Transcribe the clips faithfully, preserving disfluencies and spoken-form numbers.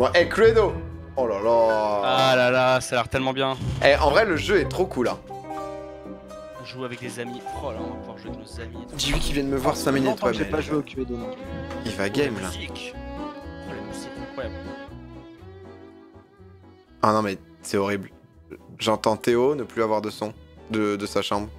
Bon, hé, hey, Cluedo. Oh là là. Ah là là, ça a l'air tellement bien. Eh, en vrai, le jeu est trop cool, hein. On joue avec des amis. Oh là, on va pouvoir jouer avec nos amis. Dis-lui qu'ils viennent me voir cinq minutes. J'ai ouais, pas joué au Cluedo. Il va game, là. Oh, la musique, incroyable. Ah non, mais c'est horrible. J'entends Théo ne plus avoir de son de, de sa chambre.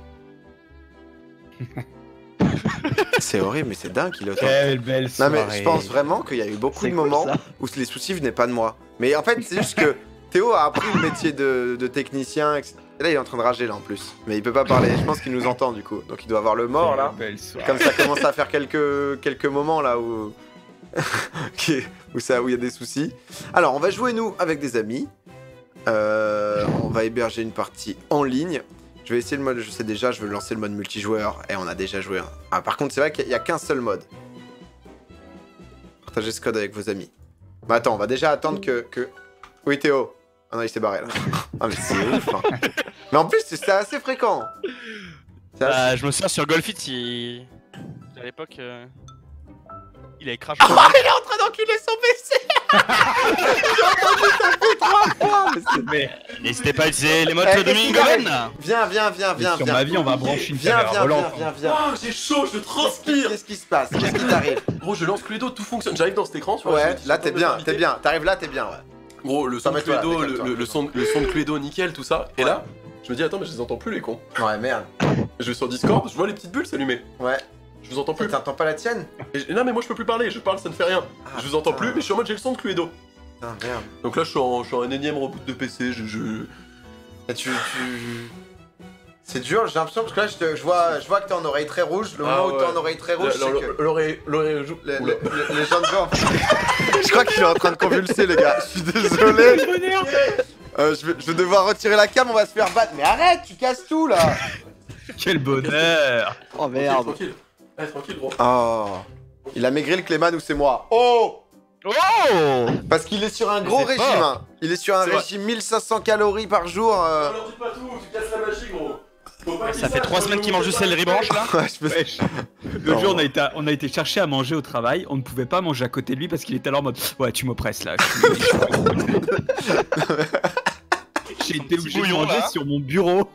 C'est horrible, mais c'est dingue qu'il a autant. Quelle belle soirée. Non mais je pense vraiment qu'il y a eu beaucoup de cool, moments ça. Où les soucis venaient pas de moi. Mais en fait, c'est juste que Théo a appris le métier de, de technicien, et cetera. Et là, il est en train de rager là en plus. Mais il peut pas parler, je pense qu'il nous entend du coup. Donc il doit avoir le mort là. Comme ça commence à faire quelques, quelques moments là où... où ça, où il y a des soucis. Alors, on va jouer nous avec des amis. Euh, on va héberger une partie en ligne. Je vais essayer le mode, je sais déjà, je veux lancer le mode multijoueur. Et on a déjà joué un. Ah, par contre, c'est vrai qu'il n'y a qu'un seul mode. Partagez ce code avec vos amis. Bah attends, on va déjà attendre que... que... Oui, Théo. Ah non, il s'est barré là. Ah, mais c'est ouf. Hein. Mais en plus, c'est assez fréquent. Assez... Euh, je me souviens sur Golf It, il... à l'époque... Euh... Il a craché. Oh, il est en train d'enculer son P C. J'ai entendu ça fait trois fois. Mais n'hésitez pas à utiliser les modes de Domingo. Viens, viens, viens, viens. Sur ma vie, on va brancher une viens, viens, viens, viens. Oh, j'ai chaud, je transpire. Qu'est-ce qui se passe? Qu'est-ce qui t'arrive? Gros, je lance Cluedo, tout fonctionne. J'arrive dans cet écran, tu vois. Ouais, là t'es bien, t'es bien. T'arrives là, t'es bien, ouais. Gros, le son de Cluedo, le son de Cluedo, nickel, tout ça. Et là, je me dis, attends, mais je les entends plus, les cons. Ouais, merde. Je vais sur Discord, je vois les petites bulles s'allumer. Ouais. Je vous entends plus. T'entends pas la tienne? Et, non mais moi je peux plus parler, je parle, ça ne fait rien. Ah, je vous entends putain. Plus, mais je suis en mode j'ai le son de Cluedo. Putain, merde. Donc là je suis en, je suis en un énième reboot de P C, je... je... Là, tu... tu... C'est dur, j'ai l'impression, parce que là je, te, je, vois, je vois que t'es en oreille très rouge, le ah, moment ouais. où t'es en oreille très rouge, c'est que... L'oreille... l'oreille... Les gens de gorge. Je crois que je suis en train de convulser les gars, je suis désolé. euh, je, vais, je vais devoir retirer la cam, on va se faire battre. Mais arrête, tu casses tout là. Quel bonheur. Oh merde. Tranquille, tranquille. Ouais, tranquille, gros. Oh. Il a maigri le Clayman ou c'est moi. Oh. Oh. Parce qu'il est sur un gros régime. Hein. Il est sur un est régime vrai. mille cinq cents calories par jour. Euh... Non, non, dis pas tout, tu casses la magie, gros. Ça fait trois semaines qu'il mange juste céleri branche là. Ouais, je me... L'autre jour on a, été à... on a été chercher à manger au travail, on ne pouvait pas manger à côté de lui parce qu'il était alors en mode ouais tu m'oppresses là. J'ai été obligé de manger là. Sur mon bureau.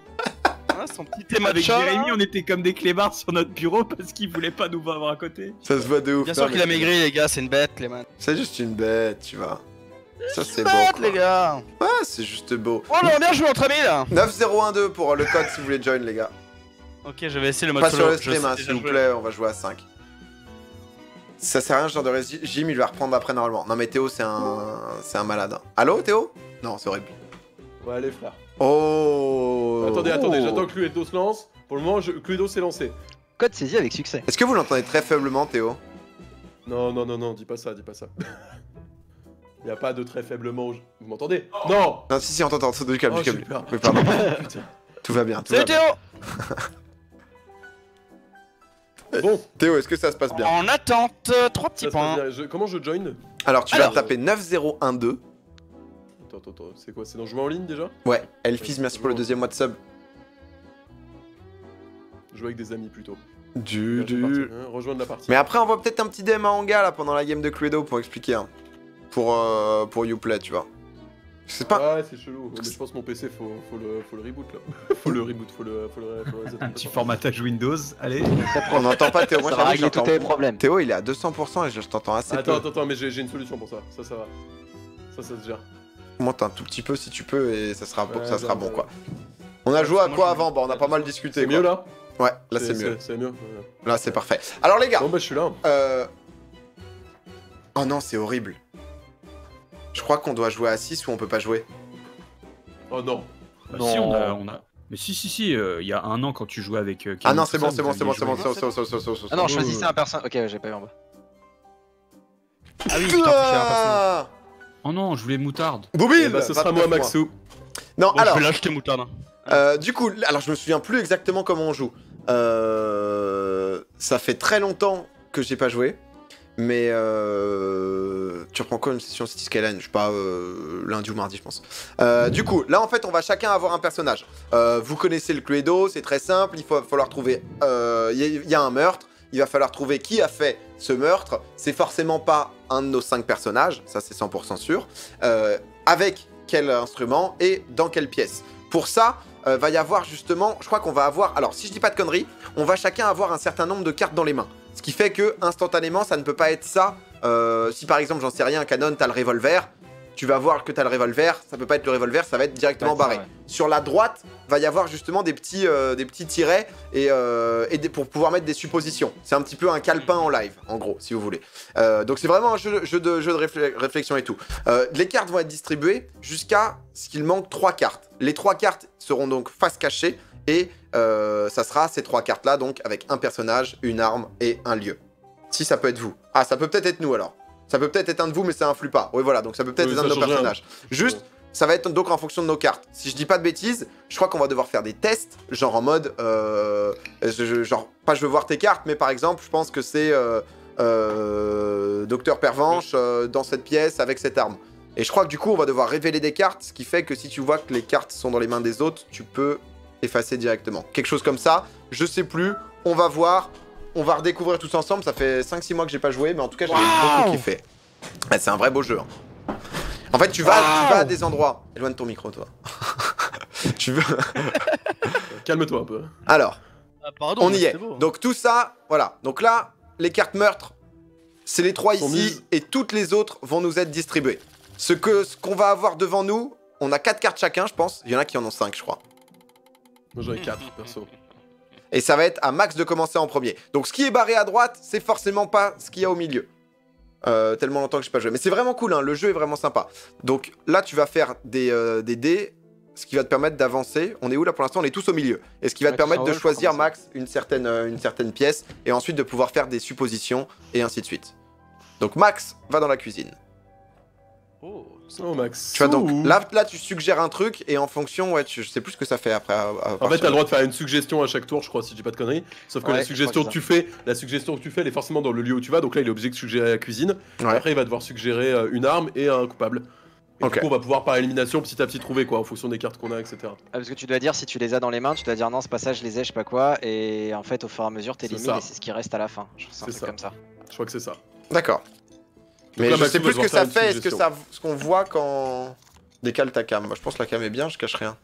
Son petit thème avec Jérémy, on était comme des clébards sur notre bureau parce qu'il voulait pas nous voir à côté. Ça se voit de ouf. Bien sûr qu'il a maigri, les gars, c'est une bête, Clément. C'est juste une bête, tu vois. Ça, c'est beau. C'est une bête, les gars. Ouais, c'est juste beau. Oh non, bien joué entre amis là. neuf zéro un deux pour le code si vous voulez join, les gars. Ok, je vais essayer le mode solo. Pas sur le stream, s'il vous plaît, on va jouer à cinq. Ça sert à rien, ce genre de régime, il va reprendre après normalement. Non, mais Théo, c'est un. C'est un malade. Allô, Théo? Non, c'est horrible. Ouais, allez, frère. Oh. Attendez, attendez, j'attends que Cluedo se lance. Pour le moment, je... Cluedo s'est lancé. Code saisi avec succès. Est-ce que vous l'entendez très faiblement, Théo? Non, non, non, non, dis pas ça, dis pas ça. Il y a pas de très faiblement. Vous m'entendez? Oh. Non. Non, si, si, on t'entend. Du calme, oh, du calme. Oui, pardon. Tout va bien. Tout Salut va Théo. Bon, Théo, est-ce que ça se passe bien? En attente, trois petits ça points. Je... Comment je join? Alors, tu Alors... vas taper neuf zéro un deux. Attends, attends, c'est quoi? C'est dans jouer en ligne déjà? Ouais, Elfis, merci pour le deuxième mois de sub. Jouer avec des amis plutôt. Du, là, du... Partir, hein, rejoindre la partie. Mais après, on voit peut-être un petit D M à Anga là pendant la game de Cluedo pour expliquer. Hein. Pour, euh, pour YouPlay, tu vois. Je sais pas. Ah ouais, c'est chelou. Mais je pense que mon P C, faut, faut, le, faut le reboot là. Faut le reboot, faut le. Faut le, faut le, faut le... Un petit formatage Windows, allez. On n'entend pas Théo, moi ça va régler tous tes problèmes. Théo, il est à deux cents pour cent et je t'entends assez. Attends, peu. Attends, mais j'ai une solution pour ça. Ça, ça va. Ça, ça se gère. Monte un tout petit peu si tu peux et ça sera, ouais, bon, ça sera bon quoi. On a joué à quoi avant? Bah on a pas mal discuté. C'est mieux là? Ouais, là c'est mieux. C'est mieux. Ouais. Là c'est ouais. Parfait. Alors les gars. Bon bah je suis là. Euh... Oh non c'est horrible. Je crois qu'on doit jouer à six ou on peut pas jouer. Oh non. Bah, non. Si on a, on a. Mais si si si, il euh, y a un an quand tu jouais avec. Euh, ah non c'est bon c'est bon c'est bon c'est bon c'est bon c'est bon. Ah non choisissez un personnage. Ok j'ai pas eu en bas. Ah oui. Putain. Oh non, je voulais moutarde. Boubine, bah, ce sera moi, Maxou. Non, bon, alors. Je vais l'acheter moutarde. Hein. Euh, du coup, alors je me souviens plus exactement comment on joue. Euh, ça fait très longtemps que j'ai pas joué, mais euh, tu reprends quoi une session City Skyline? Je sais pas, euh, lundi ou mardi, je pense. Euh, du coup, là en fait, on va chacun avoir un personnage. Euh, vous connaissez le Cluedo, c'est très simple. Il va falloir trouver. Il euh, y, y a un meurtre. il va falloir trouver qui a fait ce meurtre. C'est forcément pas un de nos cinq personnages, ça c'est cent pour cent sûr. Euh, avec quel instrument et dans quelle pièce. Pour ça, euh, va y avoir justement, je crois qu'on va avoir, alors si je dis pas de conneries, on va chacun avoir un certain nombre de cartes dans les mains. Ce qui fait que, instantanément, ça ne peut pas être ça. Euh, si par exemple, j'en sais rien, un canon, t'as le revolver, tu vas voir que t'as le revolver, ça peut pas être le revolver, ça va être directement ouais, barré. Ouais. Sur la droite, va y avoir justement des petits, euh, des petits tirets et, euh, et des, pour pouvoir mettre des suppositions. C'est un petit peu un calepin en live, en gros, si vous voulez. Euh, donc c'est vraiment un jeu, jeu de, jeu de réfl réflexion et tout. Euh, les cartes vont être distribuées jusqu'à ce qu'il manque trois cartes. Les trois cartes seront donc face cachée et euh, ça sera ces trois cartes-là, donc avec un personnage, une arme et un lieu. Si ça peut être vous. Ah, ça peut peut-être être nous alors. Ça peut peut-être être un de vous, mais ça influe pas. Oui, voilà, donc ça peut peut-être oui, être un de nos personnages. Rien. Juste, ça va être donc en fonction de nos cartes. Si je dis pas de bêtises, je crois qu'on va devoir faire des tests, genre en mode... Euh, je, genre, pas je veux voir tes cartes, mais par exemple, je pense que c'est... Euh, euh, Docteur Pervenche, euh, dans cette pièce, avec cette arme. Et je crois que du coup, on va devoir révéler des cartes, ce qui fait que si tu vois que les cartes sont dans les mains des autres, tu peux effacer directement. Quelque chose comme ça, je sais plus, on va voir... On va redécouvrir tous ensemble, ça fait cinq six mois que j'ai pas joué, mais en tout cas j'ai wow beaucoup kiffé. C'est un vrai beau jeu. Hein. En fait, tu vas, wow tu vas à des endroits... Éloigne ton micro, toi. tu veux... Calme-toi un peu. Alors, ah, pardon, on y est. Beau. Donc tout ça, voilà. Donc là, les cartes meurtres, c'est les trois ici, mis... et toutes les autres vont nous être distribuées. Ce qu'on ce qu'on va avoir devant nous, on a quatre cartes chacun, je pense. Il y en a qui en ont cinq, je crois. Moi j'en ai quatre, perso. Et ça va être à Max de commencer en premier. Donc ce qui est barré à droite, c'est forcément pas ce qu'il y a au milieu. Euh, tellement longtemps que j'ai pas joué. Mais c'est vraiment cool, hein, le jeu est vraiment sympa. Donc là, tu vas faire des, euh, des dés, ce qui va te permettre d'avancer. On est où là pour l'instant? On est tous au milieu. Et ce qui va Max, te permettre de vrai, choisir, Max, une certaine, euh, une certaine pièce, et ensuite de pouvoir faire des suppositions, et ainsi de suite. Donc Max va dans la cuisine. Oh, oh Max. Tu vois, donc là, là tu suggères un truc et en fonction, ouais, tu, je sais plus ce que ça fait après. À, à en fait, t'as le droit de faire une suggestion à chaque tour, je crois, si je dis pas de conneries. Sauf que ouais, la suggestion que, que tu fais, la suggestion que tu fais, elle est forcément dans le lieu où tu vas. Donc là, il est obligé de suggérer la cuisine. Ouais. Après, il va devoir suggérer une arme et un coupable. Et okay. Du coup, on va pouvoir par élimination petit à petit trouver quoi, en fonction des cartes qu'on a, et cetera. Ah, parce que tu dois dire si tu les as dans les mains, tu dois dire non, ce passage, je les ai, je sais pas quoi. Et en fait, au fur et à mesure, t'élimines et c'est ce qui reste à la fin. Je crois que c'est comme ça. Je crois que c'est ça. D'accord. Mais là, je sais plus ce que ça fait, est-ce que ça, ce qu'on voit quand... Décale ta cam, moi je pense que la cam est bien, je cache rien.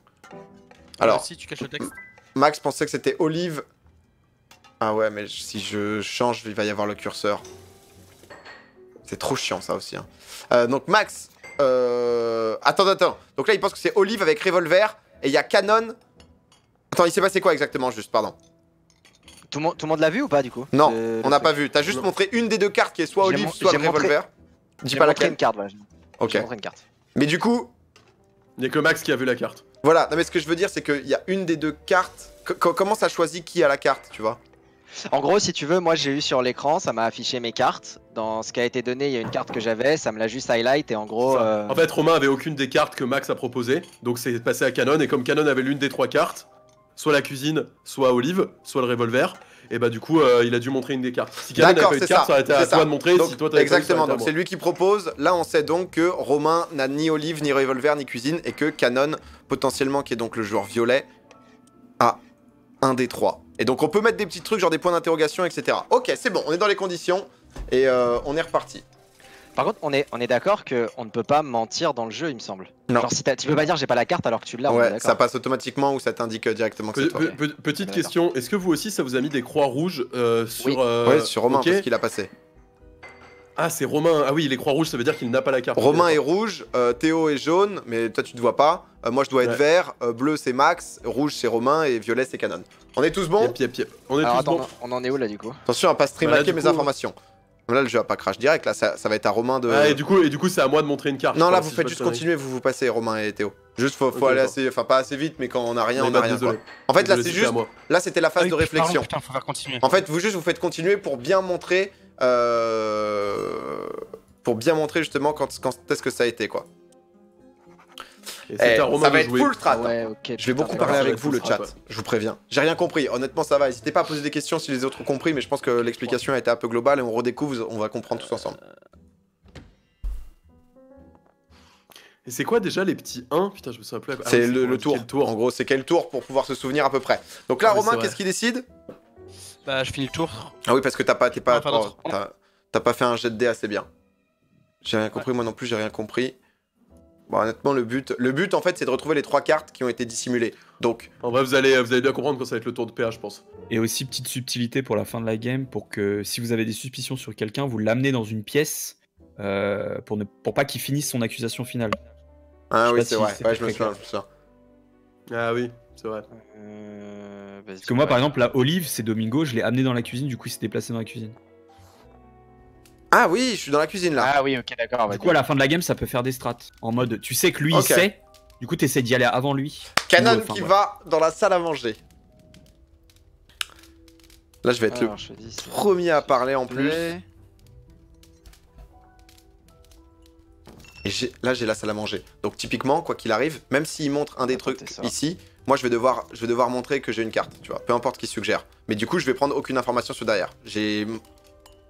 Alors, ouais, si, tu caches le texte. Max pensait que c'était Olive. Ah ouais, mais si je change, il va y avoir le curseur. C'est trop chiant ça aussi. Hein. Euh, donc Max, euh... attends, attends. Donc là il pense que c'est Olive avec Revolver, et il y a Canon. Attends, il s'est passé quoi exactement juste, pardon. Tout le monde, monde l'a vu ou pas du coup? Non, euh, on n'a pas vu, t'as juste non. montré une des deux cartes qui est soit Olive, soit le Revolver. Dis pas laquelle. J'ai montré une carte, voilà. Ok. Montré une carte. Mais du coup... Il n'y a que Max qui a vu la carte. Voilà, non mais ce que je veux dire c'est qu'il y a une des deux cartes... C comment ça choisit qui a la carte, tu vois? En gros, si tu veux, moi j'ai eu sur l'écran, ça m'a affiché mes cartes. Dans ce qui a été donné, il y a une carte que j'avais, ça me l'a juste highlight et en gros... Euh... En fait, Romain avait aucune des cartes que Max a proposé, donc c'est passé à Canon, et comme Canon avait l'une des trois cartes, soit la cuisine, soit Olive, soit le revolver, et bah du coup euh, il a dû montrer une des cartes. Si Canon n'avait pas eu de carte, ça aurait été à toi de montrer, donc, si toi t'avais... Exactement, donc c'est lui qui propose, là on sait donc que Romain n'a ni Olive, ni revolver, ni cuisine, et que Canon, potentiellement qui est donc le joueur violet, a un des trois. Et donc on peut mettre des petits trucs, genre des points d'interrogation, et cetera. Ok, c'est bon, on est dans les conditions, et euh, on est reparti. Par contre, on est, on est d'accord qu'on ne peut pas mentir dans le jeu, il me semble. Non. Genre, si tu peux pas dire j'ai pas la carte alors que tu l'as. Ouais, ça passe automatiquement ou ça t'indique directement que c'est toi. Pe pe petite ouais, question, est-ce que vous aussi ça vous a mis des croix rouges euh, sur... Oui, euh... ouais, sur Romain, okay. Parce qu'il a passé. Ah, c'est Romain. Ah oui, les croix rouges, ça veut dire qu'il n'a pas la carte. Romain est rouge, euh, Théo est jaune, mais toi tu te vois pas. Euh, moi je dois être ouais. vert, euh, bleu c'est Max, rouge c'est Romain et violet c'est Canon. On est tous bons? Yep, yep, yep. On est alors, tous attends, bons. On en est où là du coup? Attention à pas streamaker mes informations. Là le jeu va pas crash direct, là ça, ça va être à Romain de... Ah et du coup, et du coup c'est à moi de montrer une carte. Non là vous faites juste continuer, vous vous passez Romain et Théo. Juste faut, faut okay, aller assez, enfin pas assez vite mais quand on a rien on a rien quoi. En fait là c'est juste, là c'était la phase de réflexion. Putain, faut faire continuer. En fait vous juste vous faites continuer pour bien montrer, euh... pour bien montrer justement quand, quand est-ce que ça a été quoi. Et eh, ça va être full strat. Ouais, okay, je vais beaucoup parler avec vous le chat, ouais. Je vous préviens. J'ai rien compris, honnêtement ça va, n'hésitez pas à poser des questions si les autres ont compris, mais je pense que l'explication a été un peu globale et on redécouvre, on va comprendre tous ensemble. Et c'est quoi déjà les petits un? Putain je me souviens plus. Ah, c'est le, le tour. tour, en gros c'est quel tour pour pouvoir se souvenir à peu près. Donc là ah, Romain qu'est-ce qu'il décide? Bah, je finis le tour. Ah oui, parce que t'as pas, t'es pas, t'as pas fait un jet de dés assez bien. J'ai rien compris, ouais. Moi non plus, j'ai rien compris. Bon, honnêtement, le but, le but en fait, c'est de retrouver les trois cartes qui ont été dissimulées. Donc, en vrai, vous allez, vous allez bien comprendre quand ça va être le tour de P A, je pense. Et aussi, petite subtilité pour la fin de la game, pour que si vous avez des suspicions sur quelqu'un, vous l'amenez dans une pièce euh, pour ne, pour pas qu'il finisse son accusation finale. Ah oui, c'est vrai. Ouais, je me souviens, je me souviens. Ah oui, c'est vrai. Euh, bah, Parce que moi, vrai. par exemple, la Olive, c'est Domingo, je l'ai amené dans la cuisine, du coup, il s'est déplacé dans la cuisine. Ah oui, je suis dans la cuisine là. Ah oui, ok, d'accord. Du coup, à la fin de la game, ça peut faire des strats. En mode, tu sais que lui, okay. il sait. Du coup, t'essaies d'y aller avant lui. Canon Ou, qui ouais. va dans la salle à manger. Là, je vais être Alors, le dis, premier à parler en plus. Et là, j'ai la salle à manger. Donc, typiquement, quoi qu'il arrive, même s'il montre un des Attends, trucs ici, moi, je vais devoir, je vais devoir montrer que j'ai une carte. Tu vois, peu importe qui suggère. Mais du coup, je vais prendre aucune information sur derrière. J'ai...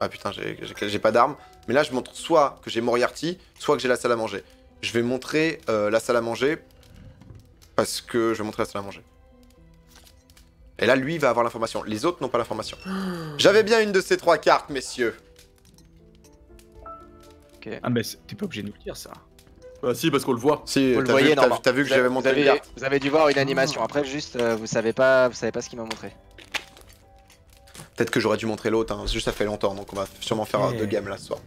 Ah putain, j'ai pas d'armes. Mais là, je montre soit que j'ai Moriarty, soit que j'ai la salle à manger. Je vais montrer euh, la salle à manger parce que je vais montrer la salle à manger. Et là, lui, il va avoir l'information. Les autres n'ont pas l'information. J'avais bien une de ces trois cartes, messieurs. Okay. Ah mais t'es pas obligé de nous le dire, ça. Bah si, parce qu'on le voit. Si, vous t'as vu, t'as vu que j'avais monté avez, une carte. Vous avez dû voir une animation. Après, juste, euh, vous savez pas, vous savez pas ce qu'il m'a montré. Peut-être que j'aurais dû montrer l'autre, hein. Juste ça fait longtemps, donc on va sûrement faire yeah. deux games là ce soir.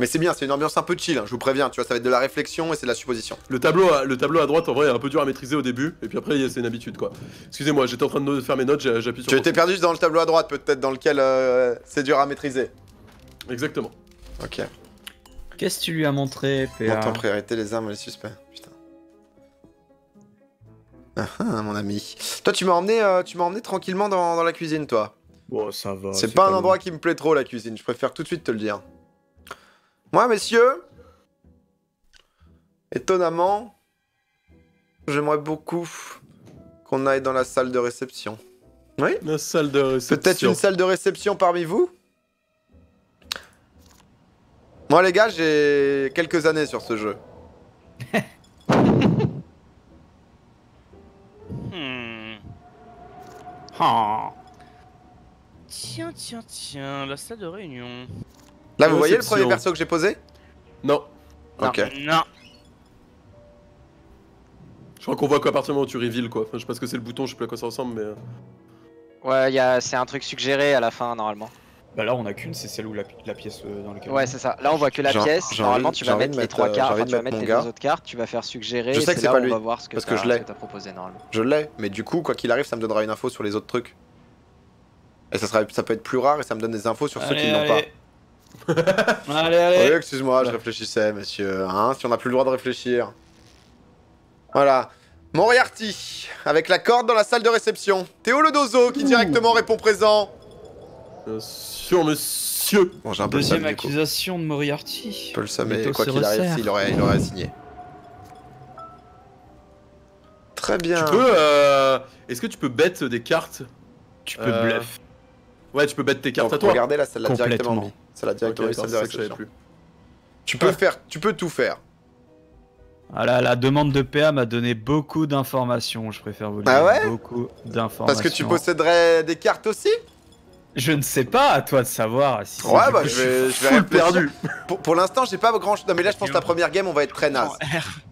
Mais c'est bien, c'est une ambiance un peu chill, hein, je vous préviens, tu vois, ça va être de la réflexion et c'est de la supposition. Le tableau, à, le tableau à droite, en vrai, est un peu dur à maîtriser au début, et puis après, c'est une habitude, quoi. Excusez-moi, j'étais en train de faire mes notes, j'appuie sur... Tu étais perdu dans le tableau à droite, peut-être, dans lequel euh, c'est dur à maîtriser. Exactement. Ok. Qu'est-ce que tu lui as montré, P A ? Montre en priorité les armes et les suspects, putain. Ah ah, mon ami. Toi, tu m'as emmené, euh, tu m'as emmené tranquillement dans, dans la cuisine, toi. Oh, ça va. C'est pas un endroit qui me plaît trop, la cuisine, je préfère tout de suite te le dire. Moi, messieurs, étonnamment, j'aimerais beaucoup qu'on aille dans la salle de réception. Oui ? La salle de réception. Peut-être une salle de réception parmi vous ? Moi, les gars, j'ai quelques années sur ce jeu. hmm. oh. Tiens, tiens, tiens, la salle de réunion. Là, vous voyez le premier perso que j'ai posé ? Non. Ok. Non. Je crois qu'on voit qu'à partir du moment où tu reveal, quoi. Enfin, je sais pas ce que c'est le bouton, je sais plus à quoi ça ressemble, mais... Ouais, y a... c'est un truc suggéré à la fin, normalement. Bah là, on a qu'une, c'est celle où la, la pièce euh, dans laquelle... Ouais, c'est ça. Là, on voit que la pièce. Normalement, tu vas mettre les trois cartes, enfin, tu vas mettre les deux autres cartes, tu vas faire suggérer, je sais que c'est pas lui, on va voir ce que t'as proposé, normalement. Je l'ai, mais du coup, quoi qu'il arrive, ça me donnera une info sur les autres trucs. Et ça, sera, ça peut être plus rare et ça me donne des infos sur allez, ceux qui n'ont pas. allez, allez. Oui, excuse-moi, je réfléchissais, monsieur. Hein, si on n'a plus le droit de réfléchir. Voilà. Moriarty, avec la corde dans la salle de réception. Théo Le Dozo qui Ouh. directement répond présent. Euh, sur monsieur. Bon, j'ai un peu Deuxième le seum, accusation de Moriarty. Je peux le semer, quoi qu'il arrive, il aurait, il aurait signé. Très bien. Tu peux. Euh, Est-ce que tu peux bet des cartes? Tu peux euh... bluff. Ouais, tu peux battre tes cartes à toi. Regardez là, celle-là directement mis. Celle-là directement mis, celle-là je savais plus. Tu peux faire, tu peux tout faire. Ah là, la demande de P A m'a donné beaucoup d'informations, je préfère vous le dire. Ah ouais ? Beaucoup d'informations. Parce que tu posséderais des cartes aussi ? Je ne sais pas, à toi de savoir. Si ouais, bah je vais, je vais rien perdu. Pour, pour l'instant, j'ai pas grand chose. Non, mais là, je pense que la première game, on va être très naze.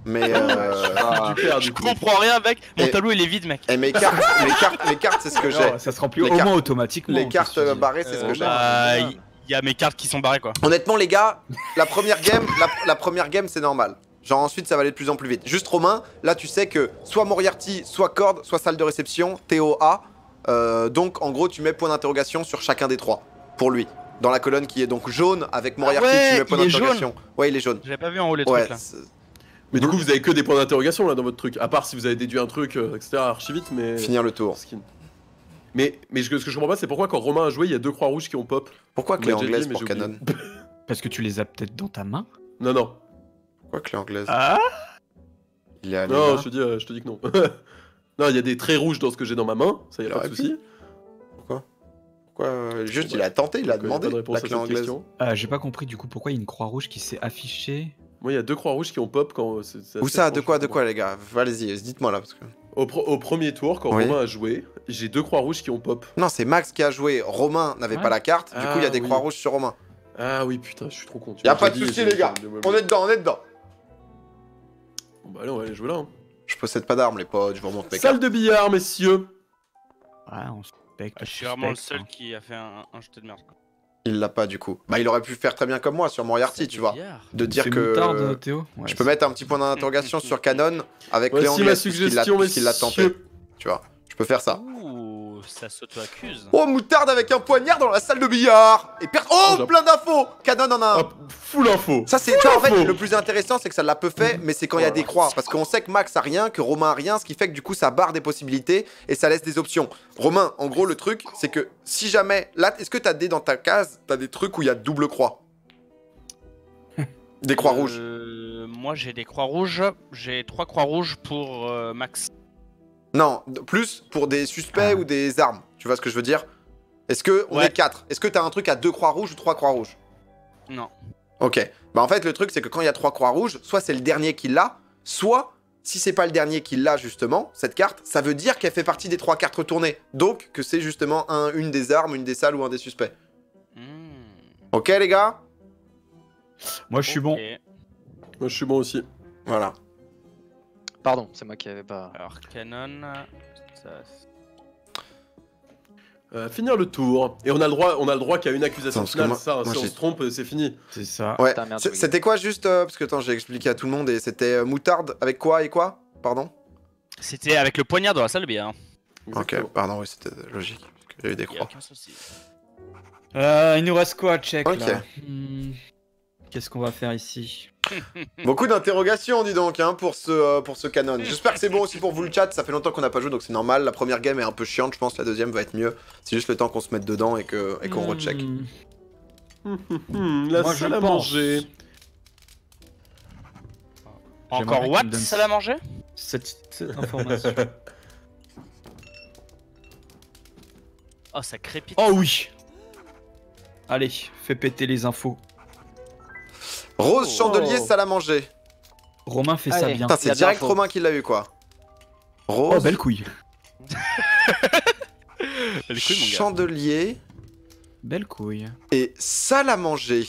Mais euh... ah, je comprends rien, mec. Mon et... tableau, il est vide, mec. Et mes cartes, mes cartes, mes cartes, c'est ce que j'ai. Ça se remplit les au cartes, moins automatiquement. Les cartes barrées, c'est euh, ce que j'ai. Bah, il y a mes cartes qui sont barrées, quoi. Honnêtement, les gars, la première game, la, la première game, c'est normal. Genre ensuite, ça va aller de plus en plus vite. Juste Romain, là, tu sais que soit Moriarty, soit corde, soit salle de réception, T O A. Euh, donc en gros tu mets point d'interrogation sur chacun des trois pour lui dans la colonne qui est donc jaune avec Moriarty. Ah ouais, tu mets point d'interrogation. Ouais, il est jaune. J'avais pas vu en haut les ouais, trucs là. Mais du coup vous avez que des points d'interrogation là dans votre truc, à part si vous avez déduit un truc euh, etc archi vite, mais... Finir le tour. Mais, mais ce que je comprends pas c'est pourquoi quand Romain a joué il y a deux croix rouges qui ont pop. Pourquoi clé anglaise pour Canon? Parce que tu les as peut-être dans ta main. Non non. Pourquoi clé anglaise? Ah il est allé Non là. je te dis, euh, je te dis que non. Non, il y a des traits rouges dans ce que j'ai dans ma main, ça y a pas de soucis. Pourquoi? Pourquoi? Juste, ouais. il a tenté, il a donc, demandé la clé anglaise. Euh, j'ai pas compris du coup pourquoi il y a une croix rouge qui s'est affichée. Moi, il y a deux croix rouges qui ont pop quand. Où ça? De quoi? De quoi, les gars? Allez-y, dites-moi là parce que. Au, pro au premier tour, quand oui. Romain a joué, j'ai deux croix rouges qui ont pop. Non, c'est Max qui a joué. Romain n'avait ah. pas la carte. Du ah, coup, il y a des oui. croix rouges sur Romain. Ah oui, putain, je suis trop con. Y'a pas de soucis, les gars. On est dedans, on est dedans. Bon, bah, allez, on va aller jouer là. Hein. Je possède pas d'armes, les potes. Je vous remonte mes cartes. Salle de billard, messieurs. Ouais, on se pèque. Je suis vraiment le seul qui a fait un, un jeté de merde. Il l'a pas du coup. Bah il aurait pu faire très bien comme moi sur Moriarty, tu vois. De dire que moutarde, Théo. Ouais, je peux mettre un petit point d'interrogation sur Canon avec Léon qui l'a tenté. Tu vois, je peux faire ça. Ouh, ça s'auto-accuse. Oh, moutarde avec un poignard dans la salle de billard. Et per... Oh, oh plein d'infos. Canon en a un. Oh, full info. Ça c'est en fait le plus intéressant, c'est que ça l'a peu fait, mais c'est quand il voilà. y a des croix. Parce qu'on sait que Max a rien, que Romain a rien, ce qui fait que du coup ça barre des possibilités et ça laisse des options. Romain, en gros le truc, c'est que si jamais... Là, est-ce que t'as des dans ta case, t'as des trucs où il y a double croix? Des croix euh, rouges. Moi j'ai des croix rouges, j'ai trois croix rouges pour euh, Max. Non, plus pour des suspects ah. ou des armes, tu vois ce que je veux dire? Est-ce que on ouais. est quatre? Est-ce que t'as un truc à deux croix rouges ou trois croix rouges? Non. Ok, bah en fait le truc c'est que quand il y a trois croix rouges, soit c'est le dernier qui l'a, soit si c'est pas le dernier qui l'a justement, cette carte, ça veut dire qu'elle fait partie des trois cartes retournées. Donc que c'est justement un, une des armes, une des salles ou un des suspects. Mmh. Ok les gars? Moi je suis bon. Okay. Moi je suis bon aussi. Voilà. Pardon, c'est moi qui avais pas... Alors, Canon... Ça... Euh, finir le tour. Et on a le droit, on a le droit qu'à une accusation finale, moi, ça. Moi si on se trompe, c'est fini. C'est ça. Ouais. C'était quoi juste... Euh, parce que attends, j'ai expliqué à tout le monde et c'était euh, moutarde avec quoi et quoi? Pardon? C'était avec le poignard dans la salle de billard. Ok, pardon, oui, c'était logique. Parce que j'ai eu des croix. Euh, il nous reste quoi à check okay. là hmm. Qu'est-ce qu'on va faire ici? Beaucoup d'interrogations, dis donc, hein, pour ce, euh, pour ce Canon. J'espère que c'est bon aussi pour vous le chat, ça fait longtemps qu'on n'a pas joué, donc c'est normal. La première game est un peu chiante, je pense, la deuxième va être mieux. C'est juste le temps qu'on se mette dedans et qu'on et qu'on mmh. recheck. Mmh, mmh, la Moi, salle à manger. Encore what, salle à manger? Cette, cette information. Oh, ça crépite. Oh oui. Allez, fais péter les infos. Rose, oh, chandelier, oh. salle à manger. Romain fait Allez. ça bien. Putain, c'est direct bien Romain qui l'a eu quoi. Rose. Oh, belle couille. Belle couille mon gars. Chandelier. Belle couille. Et salle à manger.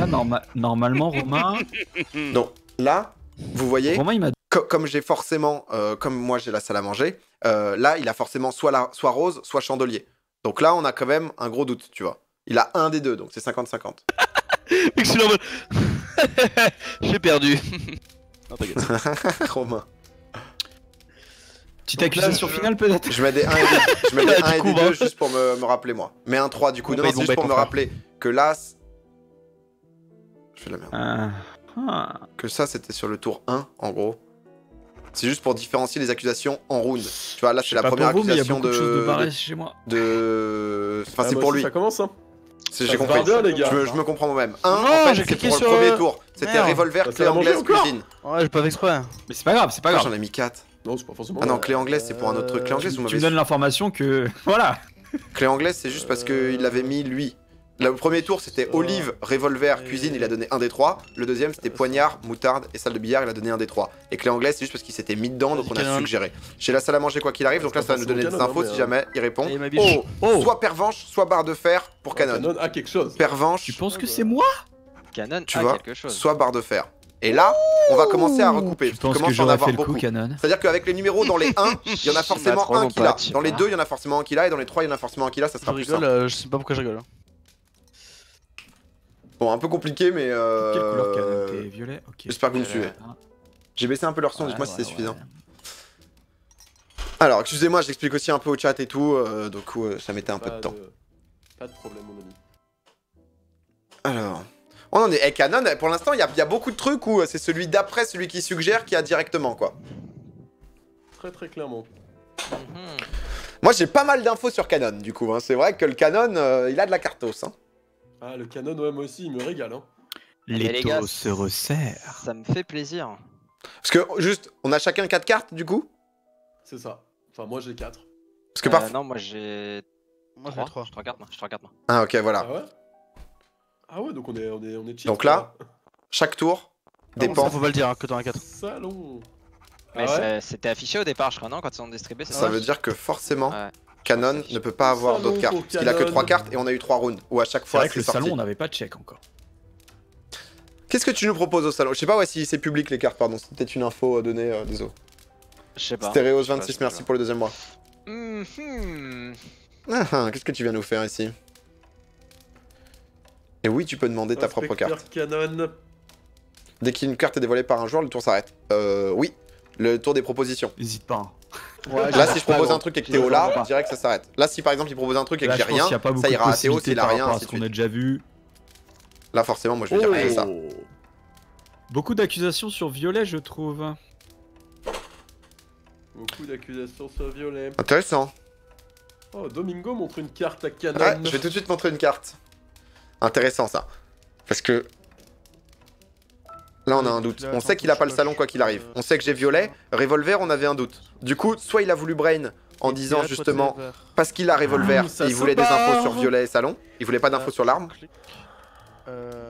Là, norma normalement, Romain. Non, là, vous voyez. Romain, il m'a. Co comme j'ai forcément. Euh, comme moi, j'ai la salle à manger. Euh, là, il a forcément soit, la... soit rose, soit chandelier. Donc là, on a quand même un gros doute, tu vois. Il a un des deux, donc c'est cinquante cinquante. J'ai perdu. Oh, Romain. Petite accusation je... finale peut-être. Je mets des un et des, je mets des, un et des deux juste pour me, me rappeler moi. Mais un trois du coup, non, non, c'est juste pour me rappeler que là... Je fais de la merde. Uh -huh. Que ça c'était sur le tour un en gros. C'est juste pour différencier les accusations en round. Tu vois là c'est la première vous, accusation de... De... de... Chez moi. de... Enfin ah, c'est pour lui. Ça commence hein. J'ai compris, bien, les gars. Je, me, je me comprends moi-même. Un, non, en fait, c'est pour sur... le premier tour. C'était revolver, bah, clé anglaise, cuisine. Ouais, j'ai pas fait exprès. Mais c'est pas grave, c'est pas grave. J'en ai mis quatre. Non, c'est pas forcément. Ah non, clé anglaise, c'est pour un autre truc. Clé anglaise, tu, tu me donnes l'information que. Voilà. Clé anglaise, c'est juste parce qu'il l'avait mis lui. Le premier tour, c'était olive, revolver, cuisine, il a donné un des trois. Le deuxième, c'était poignard, moutarde et salle de billard, il a donné un des trois. Et clé anglaise, c'est juste parce qu'il s'était mis dedans, donc on a suggéré. J'ai la salle à manger quoi qu'il arrive, donc là, ça va nous donner des infos si jamais il répond. Oh, soit pervenche, soit barre de fer pour Canon. Canon a quelque chose. Pervenche. Tu penses que c'est moi? Canon a quelque chose. Soit barre de fer. Et là, on va commencer à recouper. Je pense que j'aurais fait le coup, Canon. C'est-à-dire qu'avec les numéros dans les un, il y en a forcément un qui l'a. Dans les deux, il y en a forcément un qui l'a, et dans les trois, il y en a forcément un qui l'a. Ça sera plus simple. Je sais pas pourquoi je rigole. Bon, un peu compliqué, mais euh... Quelle couleur euh... Canon, t'es violet? Okay. J'espère que vous me suivez. J'ai baissé un peu leur son, ouais, dites-moi ouais, si c'est ouais, suffisant. Ouais. Alors, excusez-moi, j'explique aussi un peu au chat et tout, euh, donc euh, ça mettait un pas peu de, de temps. Pas de problème, mon ami. Alors... On en est... Eh, Canon, pour l'instant, il y, y a beaucoup de trucs où c'est celui d'après, celui qui suggère, qui a directement, quoi. Très très clairement. Mm-hmm. Moi, j'ai pas mal d'infos sur Canon, du coup. Hein. C'est vrai que le Canon, euh, il a de la cartos, hein. Ah, le Canon, ouais, moi aussi, il me régale, hein. L'étau se resserre. Ça me fait plaisir. Parce que, juste, on a chacun quatre cartes, du coup? C'est ça. Enfin, moi, j'ai quatre. Parce que euh, parfois... Non, moi, j'ai... Moi, j'ai trois. Je trois cartes, moi. moi. Ah, ok, voilà. Ah ouais, ah ouais donc on est, on est, on est cheap. Donc là, chaque tour ah dépend... Bon, ça, faut pas le dire, hein, que t'en as quatre. Salon. Mais ah ouais c'était affiché au départ, je crois, non? Quand ils ont distribué, ça. Ça veut dire que forcément, ouais. Canon ne peut pas avoir d'autres cartes. Parce qu'il a que trois cartes et on a eu trois rounds. Ou à chaque fois, c'est vrai que le salon, on n'avait pas de check encore. Qu'est-ce que tu nous proposes au salon? Je sais pas ouais, si c'est public les cartes, pardon. C'est peut-être une info à donner, euh, désolé. Je sais pas. Stéréos vingt-six, merci pas. Pour le deuxième mois. Mm-hmm. Ah, qu'est-ce que tu viens nous faire ici? Et oui, tu peux demander ta propre carte. Canon. Dès qu'une carte est dévoilée par un joueur, le tour s'arrête. Euh, oui, le tour des propositions. Hésite pas. Hein. Ouais, là, si je propose un truc et que Théo là, je dirais que ça s'arrête. Là, si par exemple, il propose un truc et que j'ai rien, ça ira à Théo s'il a rien. Parce qu'on a déjà vu. Là, forcément, moi je vais dire que c'est ça. Beaucoup d'accusations sur Violet, je trouve. Beaucoup d'accusations sur Violet. Intéressant. Oh, Domingo montre une carte à Canon. Ouais, je vais tout de suite montrer une carte. Intéressant ça. Parce que. Là on a un doute. On sait qu'il a pas le salon quoi qu'il arrive. On sait que j'ai Violet. Revolver, on avait un doute. Du coup, soit il a voulu brain en disant justement parce qu'il a Revolver, et il voulait des infos sur Violet et salon. Il voulait pas d'infos sur l'arme.